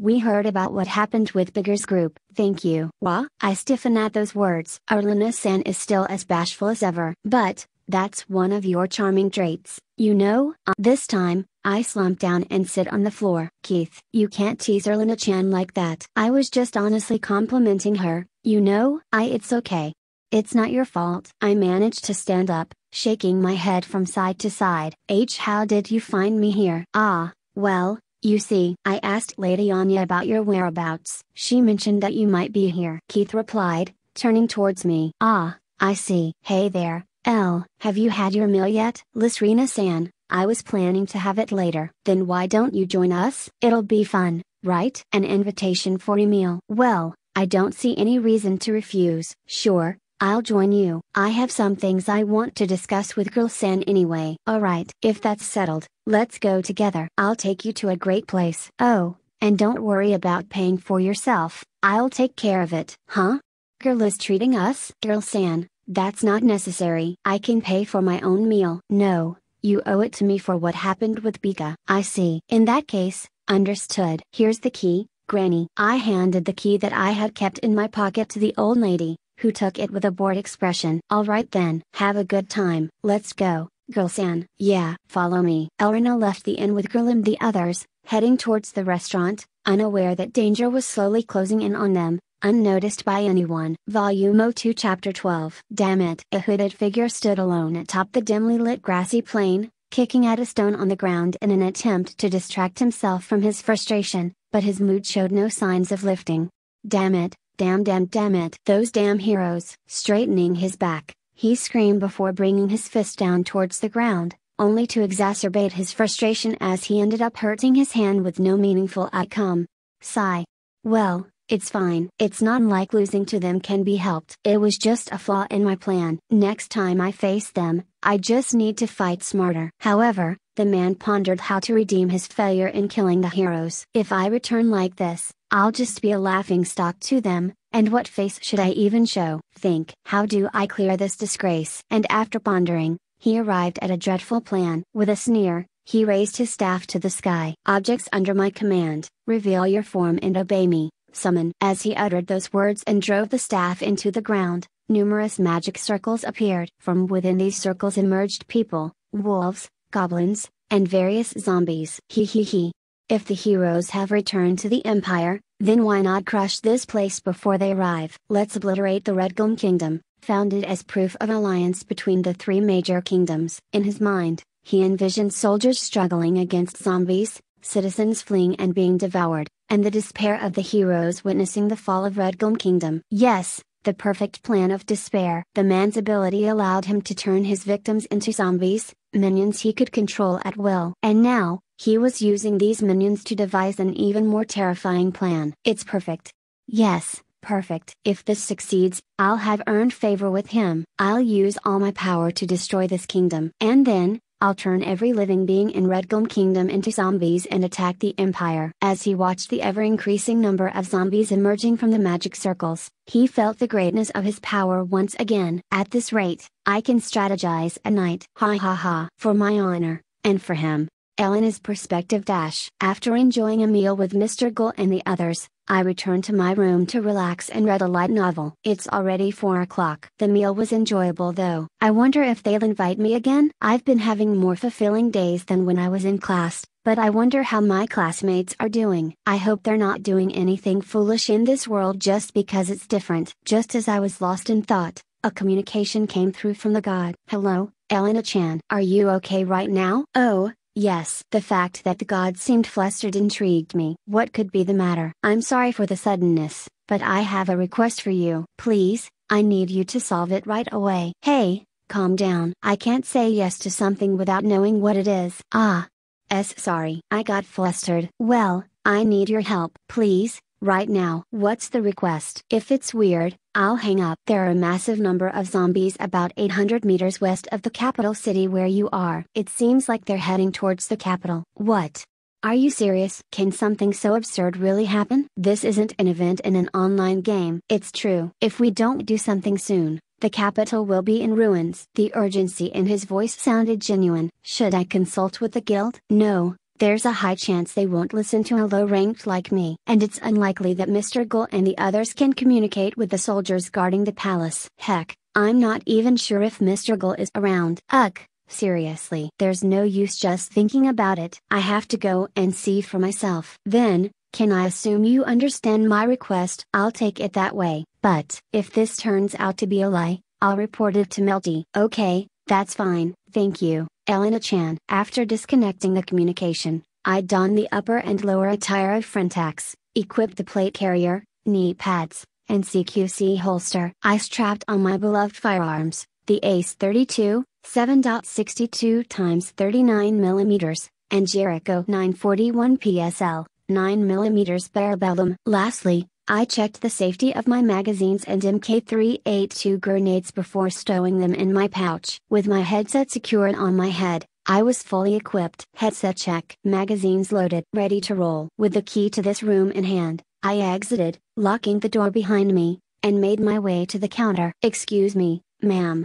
We heard about what happened with Bigger's group. Thank you. Wah! I stiffen at those words. Arlena-san is still as bashful as ever. But, that's one of your charming traits, you know? Uh, this time, I slump down and sit on the floor. Keith, you can't tease Arlena-chan like that. I was just honestly complimenting her, you know? I It's okay. It's not your fault. I managed to stand up, shaking my head from side to side. H How did you find me here? Ah, well, you see. I asked Lady Anya about your whereabouts. She mentioned that you might be here. Keith replied, turning towards me. Ah, I see. Hey there, L. Have you had your meal yet? Lizrina-san, I was planning to have it later. Then why don't you join us? It'll be fun, right? An invitation for a meal. Well, I don't see any reason to refuse. Sure. I'll join you. I have some things I want to discuss with Girl-san anyway. Alright. If that's settled, let's go together. I'll take you to a great place. Oh, and don't worry about paying for yourself. I'll take care of it. Huh? Girl is treating us? Girl-san, that's not necessary. I can pay for my own meal. No, you owe it to me for what happened with Bika. I see. In that case, understood. Here's the key, Granny. I handed the key that I had kept in my pocket to the old lady, who took it with a bored expression. Alright then. Have a good time. Let's go, Girl-san. Yeah, follow me. Elrina left the inn with Girl and the others, heading towards the restaurant, unaware that danger was slowly closing in on them, unnoticed by anyone. Volume two Chapter twelve. Damn it. A hooded figure stood alone atop the dimly lit grassy plain, kicking at a stone on the ground in an attempt to distract himself from his frustration, but his mood showed no signs of lifting. Damn it. Damn damn damn it. Those damn heroes. Straightening his back, he screamed before bringing his fist down towards the ground, only to exacerbate his frustration as he ended up hurting his hand with no meaningful outcome. Sigh. Well, it's fine. It's not like losing to them can be helped. It was just a flaw in my plan. Next time I face them, I just need to fight smarter. However, the man pondered how to redeem his failure in killing the heroes. If I return like this, I'll just be a laughingstock to them, and what face should I even show? Think, how do I clear this disgrace? And after pondering, he arrived at a dreadful plan. With a sneer, He raised his staff to the sky. Objects under my command, reveal your form and obey me, summon. As he uttered those words and drove the staff into the ground, numerous magic circles appeared. From within these circles emerged people, wolves, goblins, and various zombies. He he he. If the heroes have returned to the Empire, then why not crush this place before they arrive? Let's obliterate the Redgum Kingdom, founded as proof of alliance between the three major kingdoms. In his mind, he envisioned soldiers struggling against zombies, citizens fleeing and being devoured, and the despair of the heroes witnessing the fall of Redgum Kingdom. Yes, the perfect plan of despair. The man's ability allowed him to turn his victims into zombies, minions he could control at will. And now, he was using these minions to devise an even more terrifying plan. It's perfect. Yes, perfect. If this succeeds, I'll have earned favor with him. I'll use all my power to destroy this kingdom. And then, I'll turn every living being in Redgum Kingdom into zombies and attack the Empire. As he watched the ever-increasing number of zombies emerging from the magic circles, he felt the greatness of his power once again. At this rate, I can strategize at night. Ha ha ha. For my honor, and for him. Elena's perspective dash. After enjoying a meal with Mister Gull and the others, I returned to my room to relax and read a light novel. It's already four o'clock. The meal was enjoyable though. I wonder if they'll invite me again? I've been having more fulfilling days than when I was in class, but I wonder how my classmates are doing. I hope they're not doing anything foolish in this world just because it's different. Just as I was lost in thought, a communication came through from the god. Hello, Elena-chan. Are you okay right now? Oh. Yes. The fact that the god seemed flustered intrigued me. What could be the matter? I'm sorry for the suddenness, but I have a request for you. Please, I need you to solve it right away. Hey, calm down. I can't say yes to something without knowing what it is. Ah. S sorry. I got flustered. Well, I need your help. Please, right now. What's the request? If it's weird, I'll hang up. There are a massive number of zombies about eight hundred meters west of the capital city where you are. It seems like they're heading towards the capital. What? Are you serious? Can something so absurd really happen? This isn't an event in an online game. It's true. If we don't do something soon, the capital will be in ruins. The urgency in his voice sounded genuine. Should I consult with the guild? No. There's a high chance they won't listen to a low-ranked like me. And it's unlikely that Mister Gull and the others can communicate with the soldiers guarding the palace. Heck, I'm not even sure if Mister Gull is around. Ugh, seriously. There's no use just thinking about it. I have to go and see for myself. Then, can I assume you understand my request? I'll take it that way. But, if this turns out to be a lie, I'll report it to Melty. Okay, that's fine. Thank you, Elena-chan. After disconnecting the communication, I donned the upper and lower attire of Frentax, equipped the plate carrier, knee pads, and C Q C holster. I strapped on my beloved firearms, the Ace thirty-two, seven point six two by thirty-nine millimeter, and Jericho nine forty-one P S L, nine millimeter Parabellum. Lastly, I checked the safety of my magazines and M K three eighty-two grenades before stowing them in my pouch. With my headset secured on my head, I was fully equipped. Headset check. Magazines loaded. Ready to roll. With the key to this room in hand, I exited, locking the door behind me, and made my way to the counter. Excuse me, ma'am.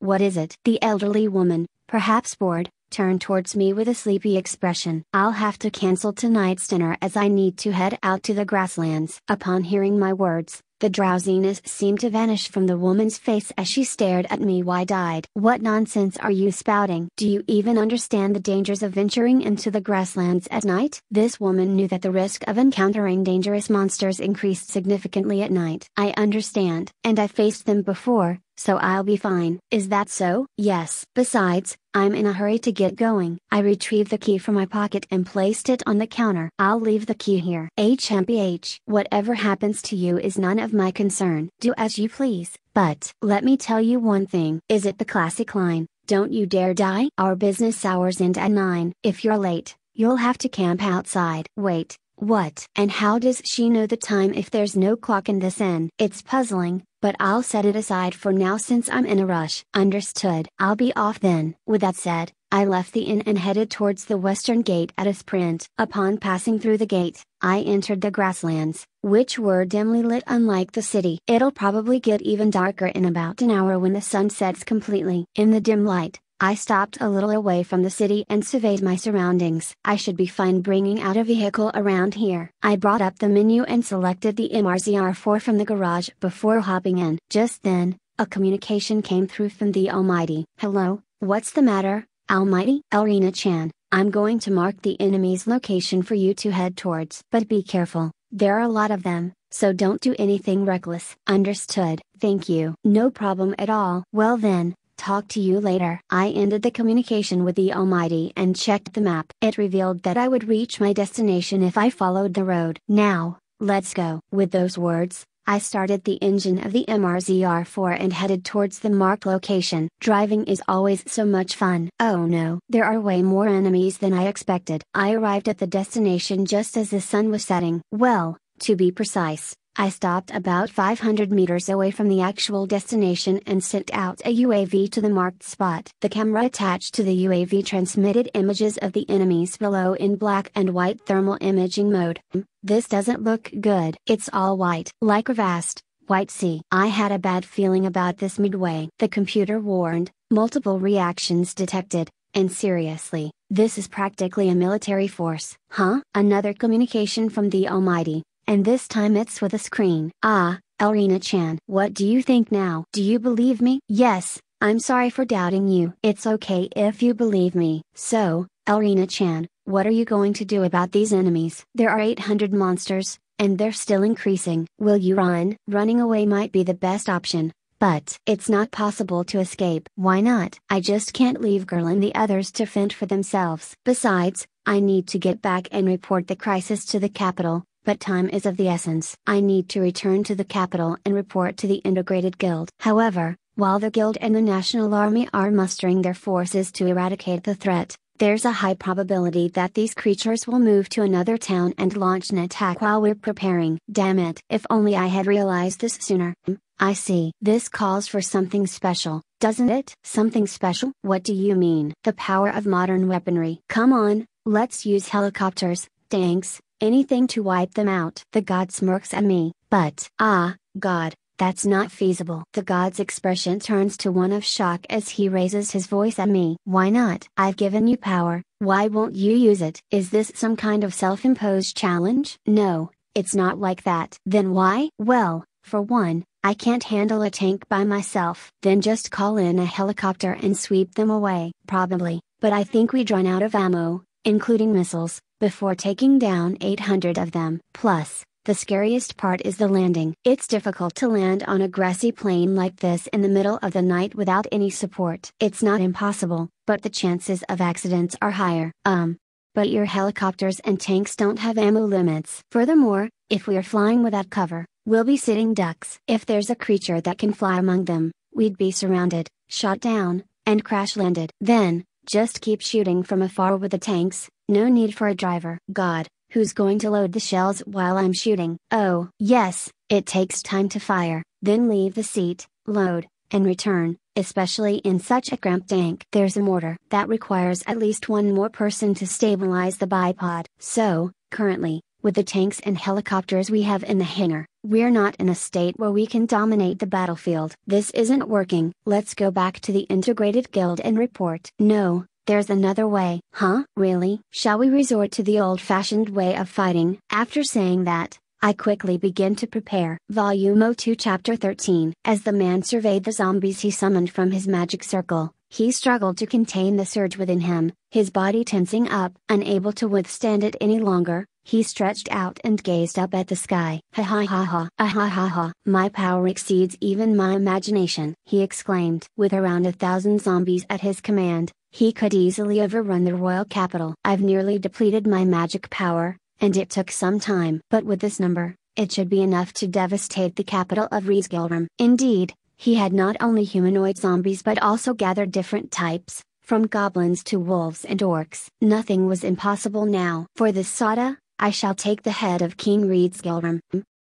What is it? The elderly woman, perhaps bored, turned towards me with a sleepy expression. I'll have to cancel tonight's dinner as I need to head out to the grasslands. Upon hearing my words, the drowsiness seemed to vanish from the woman's face as she stared at me wide-eyed. What nonsense are you spouting? Do you even understand the dangers of venturing into the grasslands at night? This woman knew that the risk of encountering dangerous monsters increased significantly at night. I understand. And I faced them before, so I'll be fine. Is that so? Yes. Besides, I'm in a hurry to get going. I retrieved the key from my pocket and placed it on the counter. I'll leave the key here. H M P H. Whatever happens to you is none of my concern. Do as you please. But, let me tell you one thing. Is it the classic line, don't you dare die? Our business hours end at nine. If you're late, you'll have to camp outside. Wait, what? And how does she know the time if there's no clock in this inn? It's puzzling. But I'll set it aside for now since I'm in a rush. Understood. I'll be off then. With that said, I left the inn and headed towards the western gate at a sprint. Upon passing through the gate, I entered the grasslands, which were dimly lit unlike the city. It'll probably get even darker in about an hour when the sun sets completely. In the dim light, I stopped a little away from the city and surveyed my surroundings. I should be fine bringing out a vehicle around here. I brought up the menu and selected the M R Z R four from the garage before hopping in. Just then, a communication came through from the Almighty. Hello, what's the matter, Almighty? Elrina-chan, I'm going to mark the enemy's location for you to head towards. But be careful, there are a lot of them, so don't do anything reckless. Understood. Thank you. No problem at all. Well then, talk to you later. I ended the communication with the Almighty and checked the map. It revealed that I would reach my destination if I followed the road. Now, let's go. With those words, I started the engine of the M R Z R four and headed towards the marked location. Driving is always so much fun. Oh no, there are way more enemies than I expected. I arrived at the destination just as the sun was setting. Well, to be precise, I stopped about five hundred meters away from the actual destination and sent out a U A V to the marked spot. The camera attached to the U A V transmitted images of the enemies below in black and white thermal imaging mode. This doesn't look good. It's all white. Like a vast, white sea. I had a bad feeling about this midway. The computer warned, multiple reactions detected, and seriously, this is practically a military force. Huh? Another communication from the Almighty, and this time it's with a screen. Ah, Elrina-chan. What do you think now? Do you believe me? Yes, I'm sorry for doubting you. It's okay if you believe me. So, Elrina-chan, what are you going to do about these enemies? There are eight hundred monsters, and they're still increasing. Will you run? Running away might be the best option, but it's not possible to escape. Why not? I just can't leave Girl and the others to fend for themselves. Besides, I need to get back and report the crisis to the capital, but time is of the essence. I need to return to the capital and report to the Integrated Guild. However, while the Guild and the National Army are mustering their forces to eradicate the threat, there's a high probability that these creatures will move to another town and launch an attack while we're preparing. Damn it. If only I had realized this sooner. I see. This calls for something special, doesn't it? Something special? What do you mean? The power of modern weaponry. Come on, let's use helicopters, tanks, anything to wipe them out. The god smirks at me. But, ah, God, that's not feasible. The god's expression turns to one of shock as he raises his voice at me. Why not? I've given you power, why won't you use it? Is this some kind of self-imposed challenge? No, it's not like that. Then why? Well, for one, I can't handle a tank by myself. Then just call in a helicopter and sweep them away. Probably, but I think we'd run out of ammo, including missiles, before taking down eight hundred of them. Plus, the scariest part is the landing. It's difficult to land on a grassy plain like this in the middle of the night without any support. It's not impossible, but the chances of accidents are higher. Um, but your helicopters and tanks don't have ammo limits. Furthermore, if we're flying without cover, we'll be sitting ducks. If there's a creature that can fly among them, we'd be surrounded, shot down, and crash-landed. Then, just keep shooting from afar with the tanks. No need for a driver. God, who's going to load the shells while I'm shooting? Oh, yes, it takes time to fire, then leave the seat, load, and return, especially in such a cramped tank. There's a mortar. That requires at least one more person to stabilize the bipod. So, currently, with the tanks and helicopters we have in the hangar, we're not in a state where we can dominate the battlefield. This isn't working. Let's go back to the Integrated Guild and report. No, there's another way. Huh? Really? Shall we resort to the old-fashioned way of fighting? After saying that, I quickly begin to prepare. Volume two Chapter thirteen. As the man surveyed the zombies he summoned from his magic circle, he struggled to contain the surge within him, his body tensing up. Unable to withstand it any longer, he stretched out and gazed up at the sky. Ha ha ha ha. Ah ha ha ha. My power exceeds even my imagination, he exclaimed. With around a thousand zombies at his command, he could easily overrun the royal capital. I've nearly depleted my magic power, and it took some time. But with this number, it should be enough to devastate the capital of Rizgilram. Indeed, he had not only humanoid zombies but also gathered different types, from goblins to wolves and orcs. Nothing was impossible now. For this Sada, I shall take the head of King Rizgilram.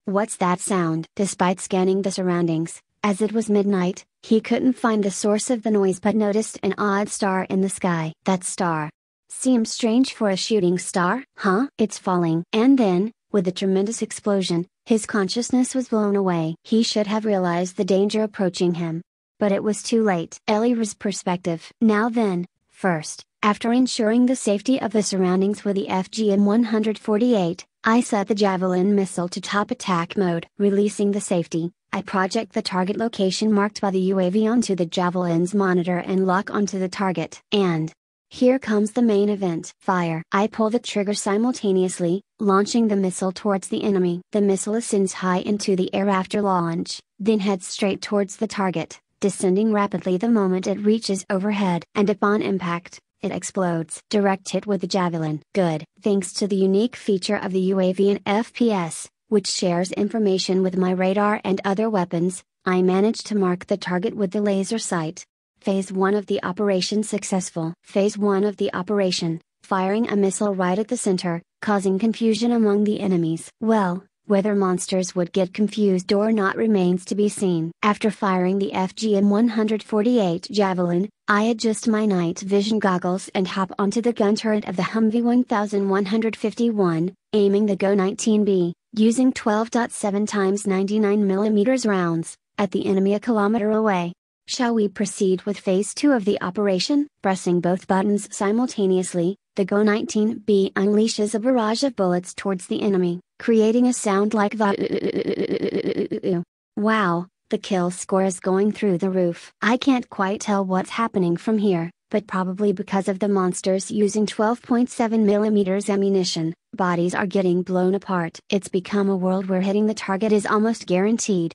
What's that sound? Despite scanning the surroundings, as it was midnight, he couldn't find the source of the noise but noticed an odd star in the sky. That star seems strange for a shooting star. Huh? It's falling. And then, with a tremendous explosion, his consciousness was blown away. He should have realized the danger approaching him. but it was too late. Elira's perspective. Now then, first, after ensuring the safety of the surroundings with the F G M one forty-eight, I set the Javelin missile to top attack mode. Releasing the safety, I project the target location marked by the U A V onto the Javelin's monitor and lock onto the target. And here comes the main event. Fire. I pull the trigger simultaneously, launching the missile towards the enemy. The missile ascends high into the air after launch, then heads straight towards the target, descending rapidly the moment it reaches overhead. And upon impact, it explodes. Direct hit with the Javelin. Good. Thanks to the unique feature of the U A V and F P S, which shares information with my radar and other weapons, I managed to mark the target with the laser sight. Phase one of the operation successful. Phase one of the operation, firing a missile right at the center, causing confusion among the enemies. Well, whether monsters would get confused or not remains to be seen. After firing the F G M one forty-eight Javelin, I adjust my night vision goggles and hop onto the gun turret of the Humvee one thousand one hundred fifty-one, aiming the G O nineteen B, using twelve point seven times ninety-nine millimeter rounds, at the enemy a kilometer away. Shall we proceed with phase two of the operation? Pressing both buttons simultaneously, the G O nineteen B unleashes a barrage of bullets towards the enemy, creating a sound like the... Wow, the kill score is going through the roof. I can't quite tell what's happening from here, but probably because of the monsters using twelve point seven millimeter ammunition, bodies are getting blown apart. It's become a world where hitting the target is almost guaranteed.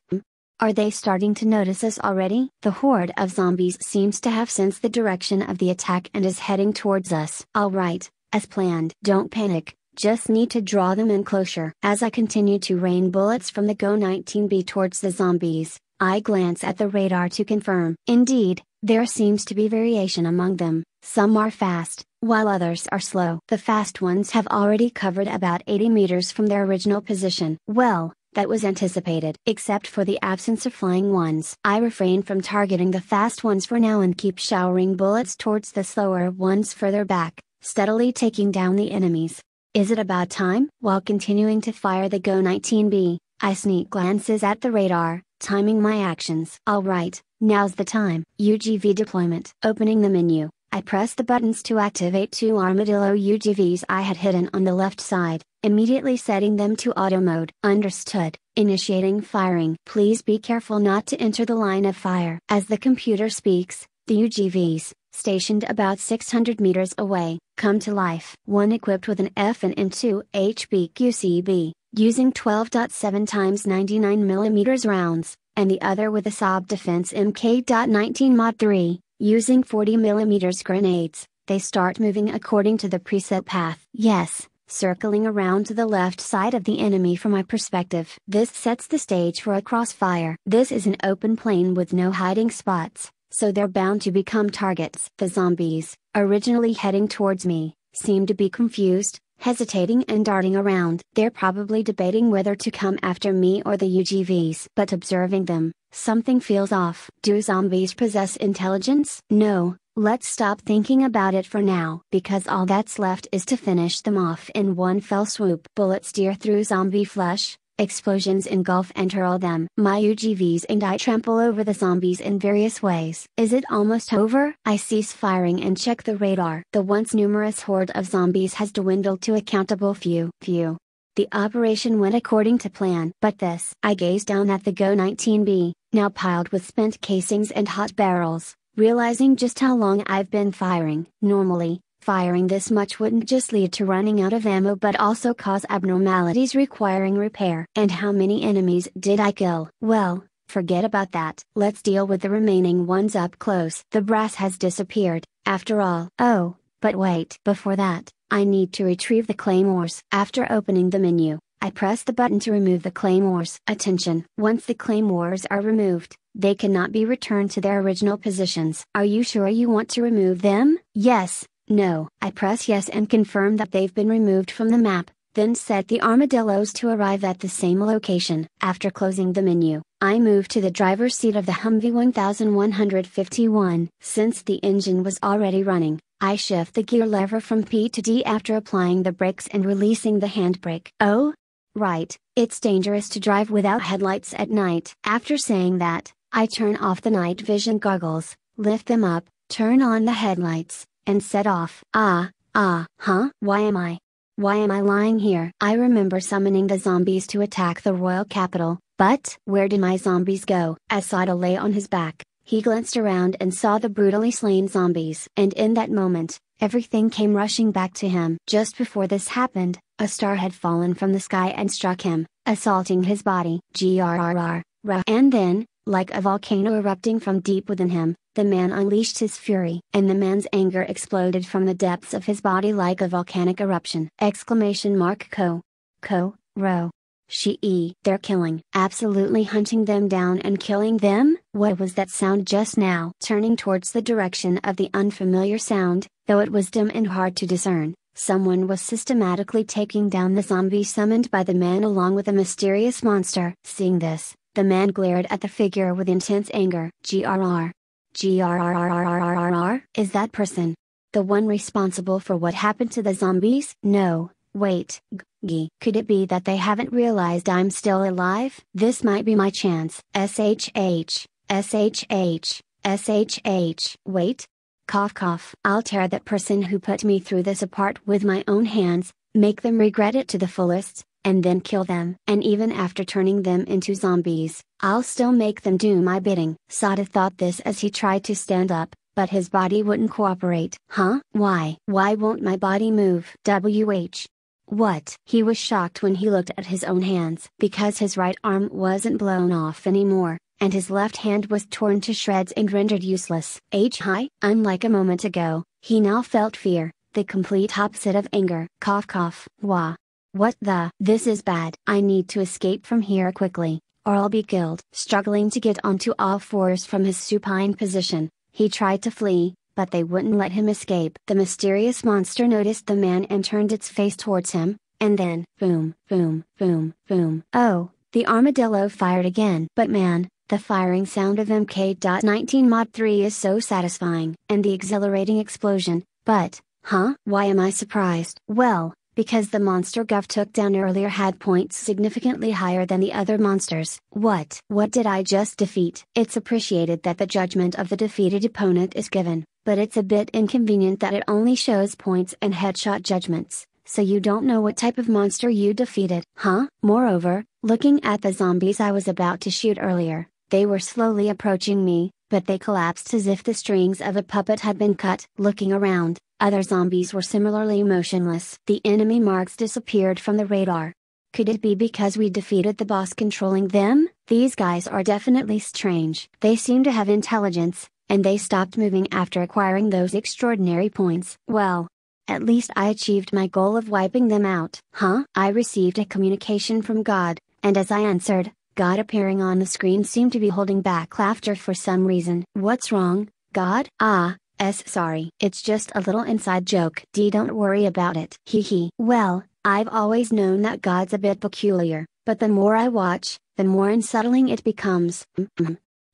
Are they starting to notice us already? The horde of zombies seems to have sensed the direction of the attack and is heading towards us. Alright, as planned. Don't panic, just need to draw them in closer. As I continue to rain bullets from the G O nineteen B towards the zombies, I glance at the radar to confirm. Indeed, there seems to be variation among them. Some are fast, while others are slow. The fast ones have already covered about eighty meters from their original position. Well, that was anticipated. Except for the absence of flying ones. I refrain from targeting the fast ones for now and keep showering bullets towards the slower ones further back, steadily taking down the enemies. Is it about time? While continuing to fire the G O nineteen B, I sneak glances at the radar, timing my actions. Alright, now's the time. U G V deployment. Opening the menu, I press the buttons to activate two Armadillo U G Vs I had hidden on the left side, immediately setting them to auto mode. Understood. Initiating firing. Please be careful not to enter the line of fire. As the computer speaks, the U G Vs, stationed about six hundred meters away, come to life. One equipped with an F and M two H B Q C B, using twelve point seven times ninety-nine millimeter rounds, and the other with a Saab Defense M K nineteen Mod three. Using forty millimeter grenades, they start moving according to the preset path. Yes, circling around to the left side of the enemy from my perspective. This sets the stage for a crossfire. This is an open plain with no hiding spots, so they're bound to become targets. The zombies, originally heading towards me, seem to be confused, hesitating and darting around. They're probably debating whether to come after me or the U G Vs. But observing them, something feels off. Do zombies possess intelligence? No, let's stop thinking about it for now, because all that's left is to finish them off in one fell swoop. Bullets tear through zombie flesh, explosions engulf and hurl them. My U G Vs and I trample over the zombies in various ways. Is it almost over? I cease firing and check the radar. The once numerous horde of zombies has dwindled to a countable few. Few. The operation went according to plan. But this. I gaze down at the G O nineteen B, now piled with spent casings and hot barrels, realizing just how long I've been firing. Normally, firing this much wouldn't just lead to running out of ammo but also cause abnormalities requiring repair. And how many enemies did I kill? Well, forget about that. Let's deal with the remaining ones up close. The brass has disappeared, after all. Oh, but wait. Before that, I need to retrieve the claymores. After opening the menu, I press the button to remove the claymores. Attention! Once the claymores are removed, they cannot be returned to their original positions. Are you sure you want to remove them? Yes. No. I press yes and confirm that they've been removed from the map, then set the armadillos to arrive at the same location. After closing the menu, I move to the driver's seat of the Humvee one thousand one hundred fifty-one. Since the engine was already running, I shift the gear lever from P to D after applying the brakes and releasing the handbrake. Oh? Right, it's dangerous to drive without headlights at night. After saying that, I turn off the night vision goggles, lift them up, turn on the headlights, and set off. Ah, ah, huh? Why am I? Why am I lying here? I remember summoning the zombies to attack the royal capital, but where did my zombies go? As Sada lay on his back, he glanced around and saw the brutally slain zombies. And in that moment, everything came rushing back to him. Just before this happened, a star had fallen from the sky and struck him, assaulting his body. Grrr. And then, like a volcano erupting from deep within him, the man unleashed his fury. And the man's anger exploded from the depths of his body like a volcanic eruption. Exclamation mark Co. Co. Ro. She. They're killing. Absolutely hunting them down and killing them? What was that sound just now? Turning towards the direction of the unfamiliar sound, though it was dim and hard to discern, someone was systematically taking down the zombie summoned by the man along with a mysterious monster. Seeing this, the man glared at the figure with intense anger. Grrr. Grrr. Is that person the one responsible for what happened to the zombies? No. Wait, G. Could it be that they haven't realized I'm still alive? This might be my chance. S H H, S H H, S H H. Wait. Cough cough. I'll tear that person who put me through this apart with my own hands, make them regret it to the fullest, and then kill them. And even after turning them into zombies, I'll still make them do my bidding. Sada thought this as he tried to stand up, but his body wouldn't cooperate. Huh? Why? Why won't my body move? W H. What? He was shocked when he looked at his own hands. Because his right arm wasn't blown off anymore, and his left hand was torn to shreds and rendered useless. H I. Unlike a moment ago, he now felt fear, the complete opposite of anger. Cough cough. Wah. What the? This is bad. I need to escape from here quickly, or I'll be killed. Struggling to get onto all fours from his supine position, he tried to flee, but they wouldn't let him escape. The mysterious monster noticed the man and turned its face towards him, and then, boom, boom, boom, boom. Oh, the armadillo fired again. But man, the firing sound of M K nineteen Mod three is so satisfying. And the exhilarating explosion, but, huh? Why am I surprised? Well, because the monster Guff took down earlier had points significantly higher than the other monsters. What? What did I just defeat? It's appreciated that the judgment of the defeated opponent is given, but it's a bit inconvenient that it only shows points and headshot judgments, so you don't know what type of monster you defeated. Huh? Moreover, looking at the zombies I was about to shoot earlier, they were slowly approaching me, but they collapsed as if the strings of a puppet had been cut. Looking around, other zombies were similarly motionless. The enemy marks disappeared from the radar. Could it be because we defeated the boss controlling them? These guys are definitely strange. They seem to have intelligence, and they stopped moving after acquiring those extraordinary points. Well, at least I achieved my goal of wiping them out. Huh? I received a communication from God, and as I answered, God appearing on the screen seemed to be holding back laughter for some reason. What's wrong, God? Ah. S sorry. It's just a little inside joke. D don't worry about it. Hee hee. Well, I've always known that God's a bit peculiar, but the more I watch, the more unsettling it becomes.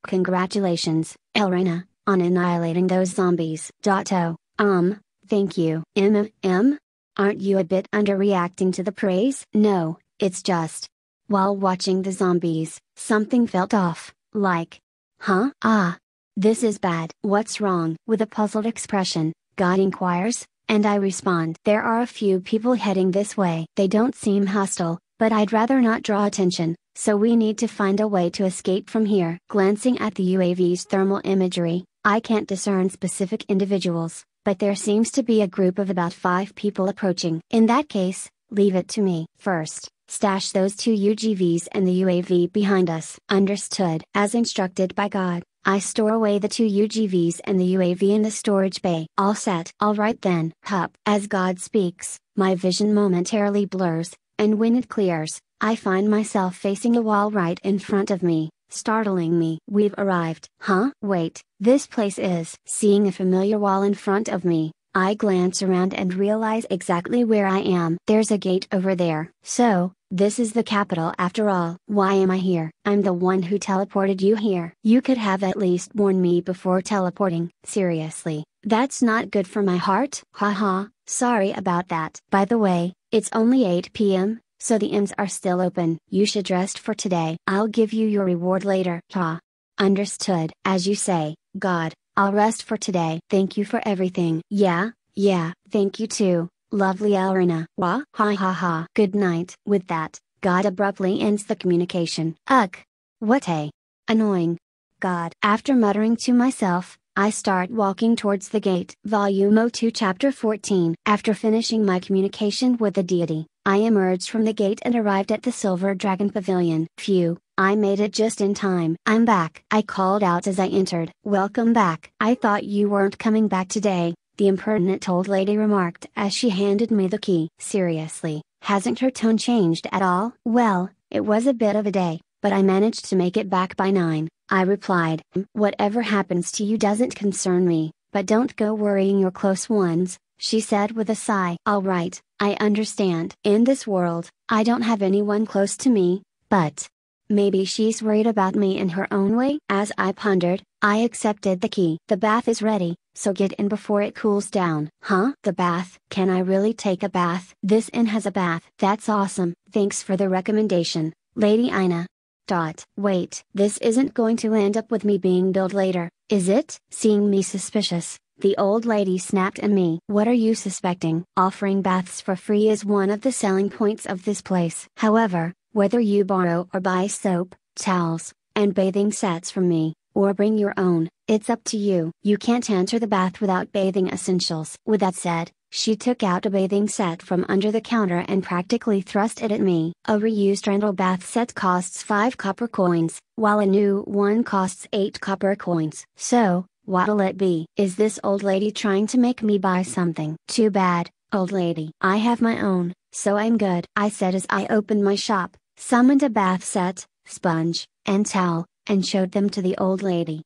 Congratulations, Elrina, on annihilating those zombies. Dotto, um, thank you. M M M? Aren't you a bit underreacting to the praise? No, it's just, while watching the zombies, something felt off, like, huh? Ah. This is bad. What's wrong? With a puzzled expression, God inquires, and I respond. There are a few people heading this way. They don't seem hostile, but I'd rather not draw attention, so we need to find a way to escape from here. Glancing at the U A V's thermal imagery, I can't discern specific individuals, but there seems to be a group of about five people approaching. In that case, leave it to me. First, stash those two U G Vs and the U A V behind us. Understood. As instructed by God, I store away the two U G Vs and the U A V in the storage bay. All set. All right then. Hup. As God speaks, my vision momentarily blurs, and when it clears, I find myself facing a wall right in front of me, startling me. We've arrived. Huh? Wait, this place is. Seeing a familiar wall in front of me, I glance around and realize exactly where I am. There's a gate over there. So, this is the capital after all. Why am I here? I'm the one who teleported you here. You could have at least warned me before teleporting. Seriously, that's not good for my heart. Haha, sorry about that. By the way, it's only eight P M, so the inns are still open. You should rest for today. I'll give you your reward later. Ha. Understood. As you say, God, I'll rest for today. Thank you for everything. Yeah, yeah. Thank you too, lovely Elrina. Wah, ha ha ha. Good night. With that, God abruptly ends the communication. Ugh. What a annoying God. After muttering to myself, I start walking towards the gate. Volume two Chapter fourteen. After finishing my communication with the deity, I emerged from the gate and arrived at the Silver Dragon Pavilion. Phew, I made it just in time. I'm back. I called out as I entered. Welcome back. I thought you weren't coming back today, the impertinent old lady remarked as she handed me the key. Seriously, hasn't her tone changed at all? Well, it was a bit of a day, but I managed to make it back by nine. I replied. Whatever happens to you doesn't concern me, but don't go worrying your close ones, she said with a sigh. All right, I understand. In this world, I don't have anyone close to me, but maybe she's worried about me in her own way. As I pondered, I accepted the key. The bath is ready, so get in before it cools down. Huh? The bath? Can I really take a bath? This inn has a bath. That's awesome. Thanks for the recommendation, Lady Ina. Dot. Wait, this isn't going to end up with me being billed later, is it? Seeing me suspicious, the old lady snapped at me. What are you suspecting? Offering baths for free is one of the selling points of this place. However, whether you borrow or buy soap, towels, and bathing sets from me, or bring your own, it's up to you. You can't enter the bath without bathing essentials. With that said, she took out a bathing set from under the counter and practically thrust it at me. A reused rental bath set costs five copper coins, while a new one costs eight copper coins. So, what'll it be? Is this old lady trying to make me buy something? Too bad, old lady. I have my own, so I'm good. I said as I opened my shop, summoned a bath set, sponge, and towel, and showed them to the old lady.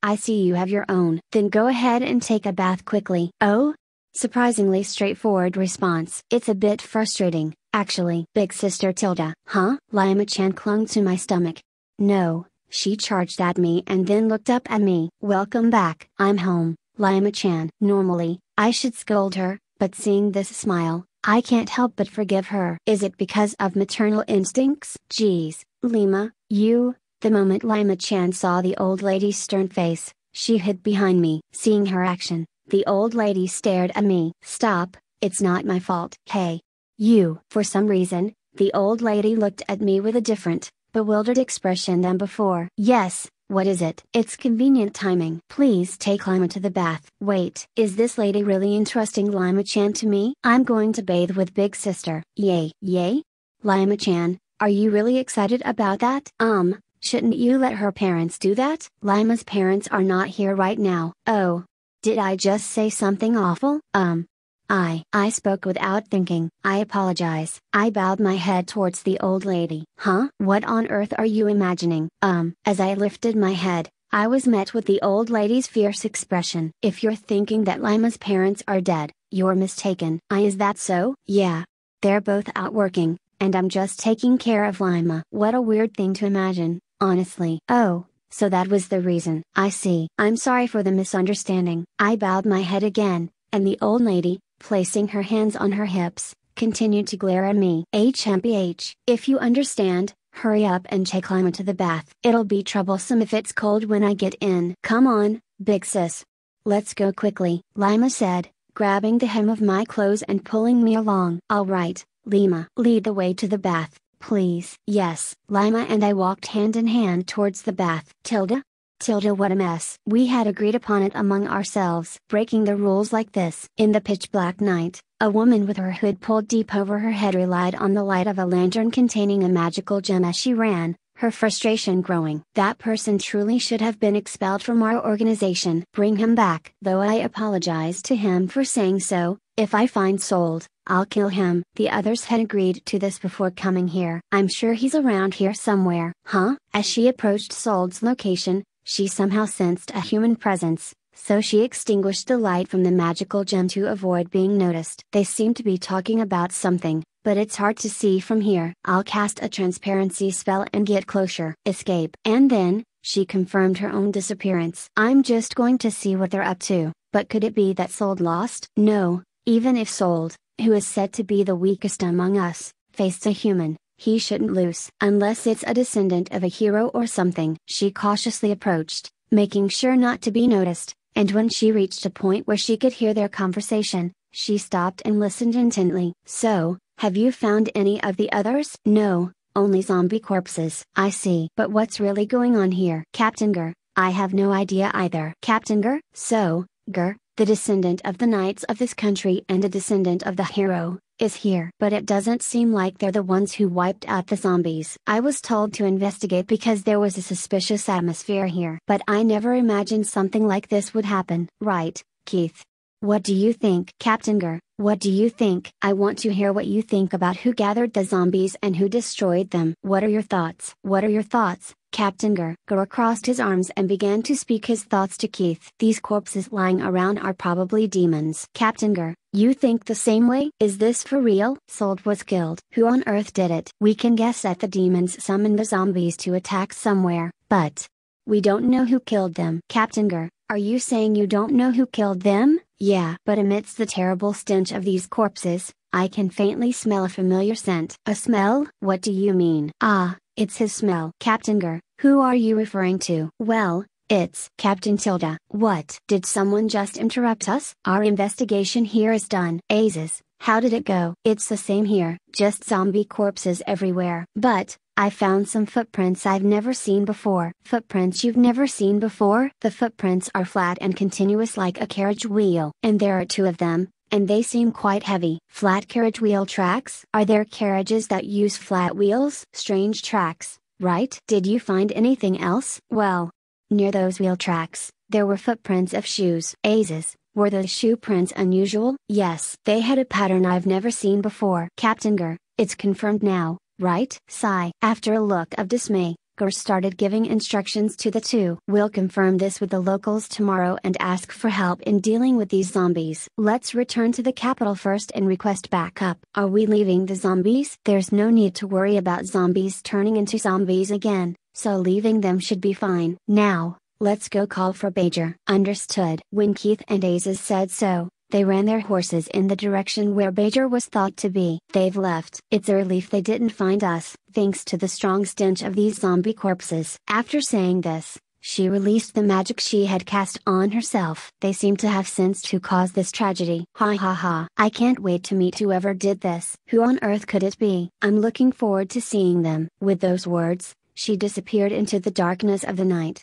I see you have your own. Then go ahead and take a bath quickly. Oh? Surprisingly straightforward response. It's a bit frustrating, actually. Big sister Tilda. Huh? Lima-chan clung to my stomach. No, she charged at me and then looked up at me. Welcome back. I'm home, Lima-chan. Normally, I should scold her, but seeing this smile, I can't help but forgive her. Is it because of maternal instincts? Geez, Lima, you... The moment Lima-chan saw the old lady's stern face, she hid behind me. Seeing her action, the old lady stared at me. Stop, it's not my fault. Hey, you. For some reason, the old lady looked at me with a different, bewildered expression than before. Yes, what is it? It's convenient timing. Please take Lima to the bath. Wait, is this lady really entrusting Lima-chan to me? I'm going to bathe with big sister. Yay. Yay? Lima-chan, are you really excited about that? Um, shouldn't you let her parents do that? Lima's parents are not here right now. Oh. Did I just say something awful? Um. I. I spoke without thinking. I apologize. I bowed my head towards the old lady. Huh? What on earth are you imagining? Um. As I lifted my head, I was met with the old lady's fierce expression. If you're thinking that Lima's parents are dead, you're mistaken. I. Is that so? Yeah. They're both out working, and I'm just taking care of Lima. What a weird thing to imagine, honestly. Oh. So that was the reason. I see. I'm sorry for the misunderstanding. I bowed my head again, and the old lady, placing her hands on her hips, continued to glare at me. H M P H. If you understand, hurry up and take Lima to the bath. It'll be troublesome if it's cold when I get in. Come on, big sis. Let's go quickly, Lima said, grabbing the hem of my clothes and pulling me along. All right, Lima. Lead the way to the bath, please. Yes. Lima and I walked hand in hand towards the bath. Tilda? Tilda, what a mess. We had agreed upon it among ourselves. Breaking the rules like this. In the pitch black night, a woman with her hood pulled deep over her head relied on the light of a lantern containing a magical gem as she ran, her frustration growing. That person truly should have been expelled from our organization. Bring him back. Though I apologize to him for saying so, if I find Sold, I'll kill him. The others had agreed to this before coming here. I'm sure he's around here somewhere. Huh? As she approached Sold's location, she somehow sensed a human presence, so she extinguished the light from the magical gem to avoid being noticed. They seem to be talking about something, but it's hard to see from here. I'll cast a transparency spell and get closer. Escape. And then, she confirmed her own disappearance. I'm just going to see what they're up to. But could it be that Sold lost? No. Even if Sold, who is said to be the weakest among us, faced a human, he shouldn't lose, unless it's a descendant of a hero or something. She cautiously approached, making sure not to be noticed, and when she reached a point where she could hear their conversation, she stopped and listened intently. "So, have you found any of the others?" "No, only zombie corpses." "I see. But what's really going on here?" "Captain Ger, I have no idea either." "Captain Ger?" "So, Ger, the descendant of the knights of this country and a descendant of the hero, is here. But it doesn't seem like they're the ones who wiped out the zombies. I was told to investigate because there was a suspicious atmosphere here. But I never imagined something like this would happen." "Right, Keith. What do you think?" "Captain Ger, what do you think?" "I want to hear what you think about who gathered the zombies and who destroyed them. What are your thoughts?" "What are your thoughts, Captain Ger?" Ger crossed his arms and began to speak his thoughts to Keith. "These corpses lying around are probably demons. Captain Ger, you think the same way? Is this for real? Sold was killed. Who on earth did it? We can guess that the demons summoned the zombies to attack somewhere, but we don't know who killed them." "Captain Ger, are you saying you don't know who killed them?" "Yeah, but amidst the terrible stench of these corpses, I can faintly smell a familiar scent." "A smell? What do you mean?" "Ah, it's his smell." "Captain Ger, who are you referring to?" "Well, it's Captain Tilda." "What? Did someone just interrupt us?" "Our investigation here is done." "Azes, how did it go?" "It's the same here, just zombie corpses everywhere. But I found some footprints I've never seen before." "Footprints you've never seen before?" "The footprints are flat and continuous like a carriage wheel. And there are two of them, and they seem quite heavy." "Flat carriage wheel tracks? Are there carriages that use flat wheels?" "Strange tracks, right?" "Did you find anything else?" "Well, near those wheel tracks, there were footprints of shoes." "Azes, were those shoe prints unusual?" "Yes. They had a pattern I've never seen before." "Captain Ger, it's confirmed now, right?" Sigh. After a look of dismay, Ger started giving instructions to the two. "We'll confirm this with the locals tomorrow and ask for help in dealing with these zombies. Let's return to the capital first and request backup." "Are we leaving the zombies?" "There's no need to worry about zombies turning into zombies again, so leaving them should be fine. Now, let's go call for Bajor." "Understood." When Keith and Azes said so, they ran their horses in the direction where Bajor was thought to be. "They've left. It's a relief they didn't find us, thanks to the strong stench of these zombie corpses." After saying this, she released the magic she had cast on herself. "They seem to have sensed who caused this tragedy. Ha ha ha. I can't wait to meet whoever did this. Who on earth could it be? I'm looking forward to seeing them." With those words, she disappeared into the darkness of the night.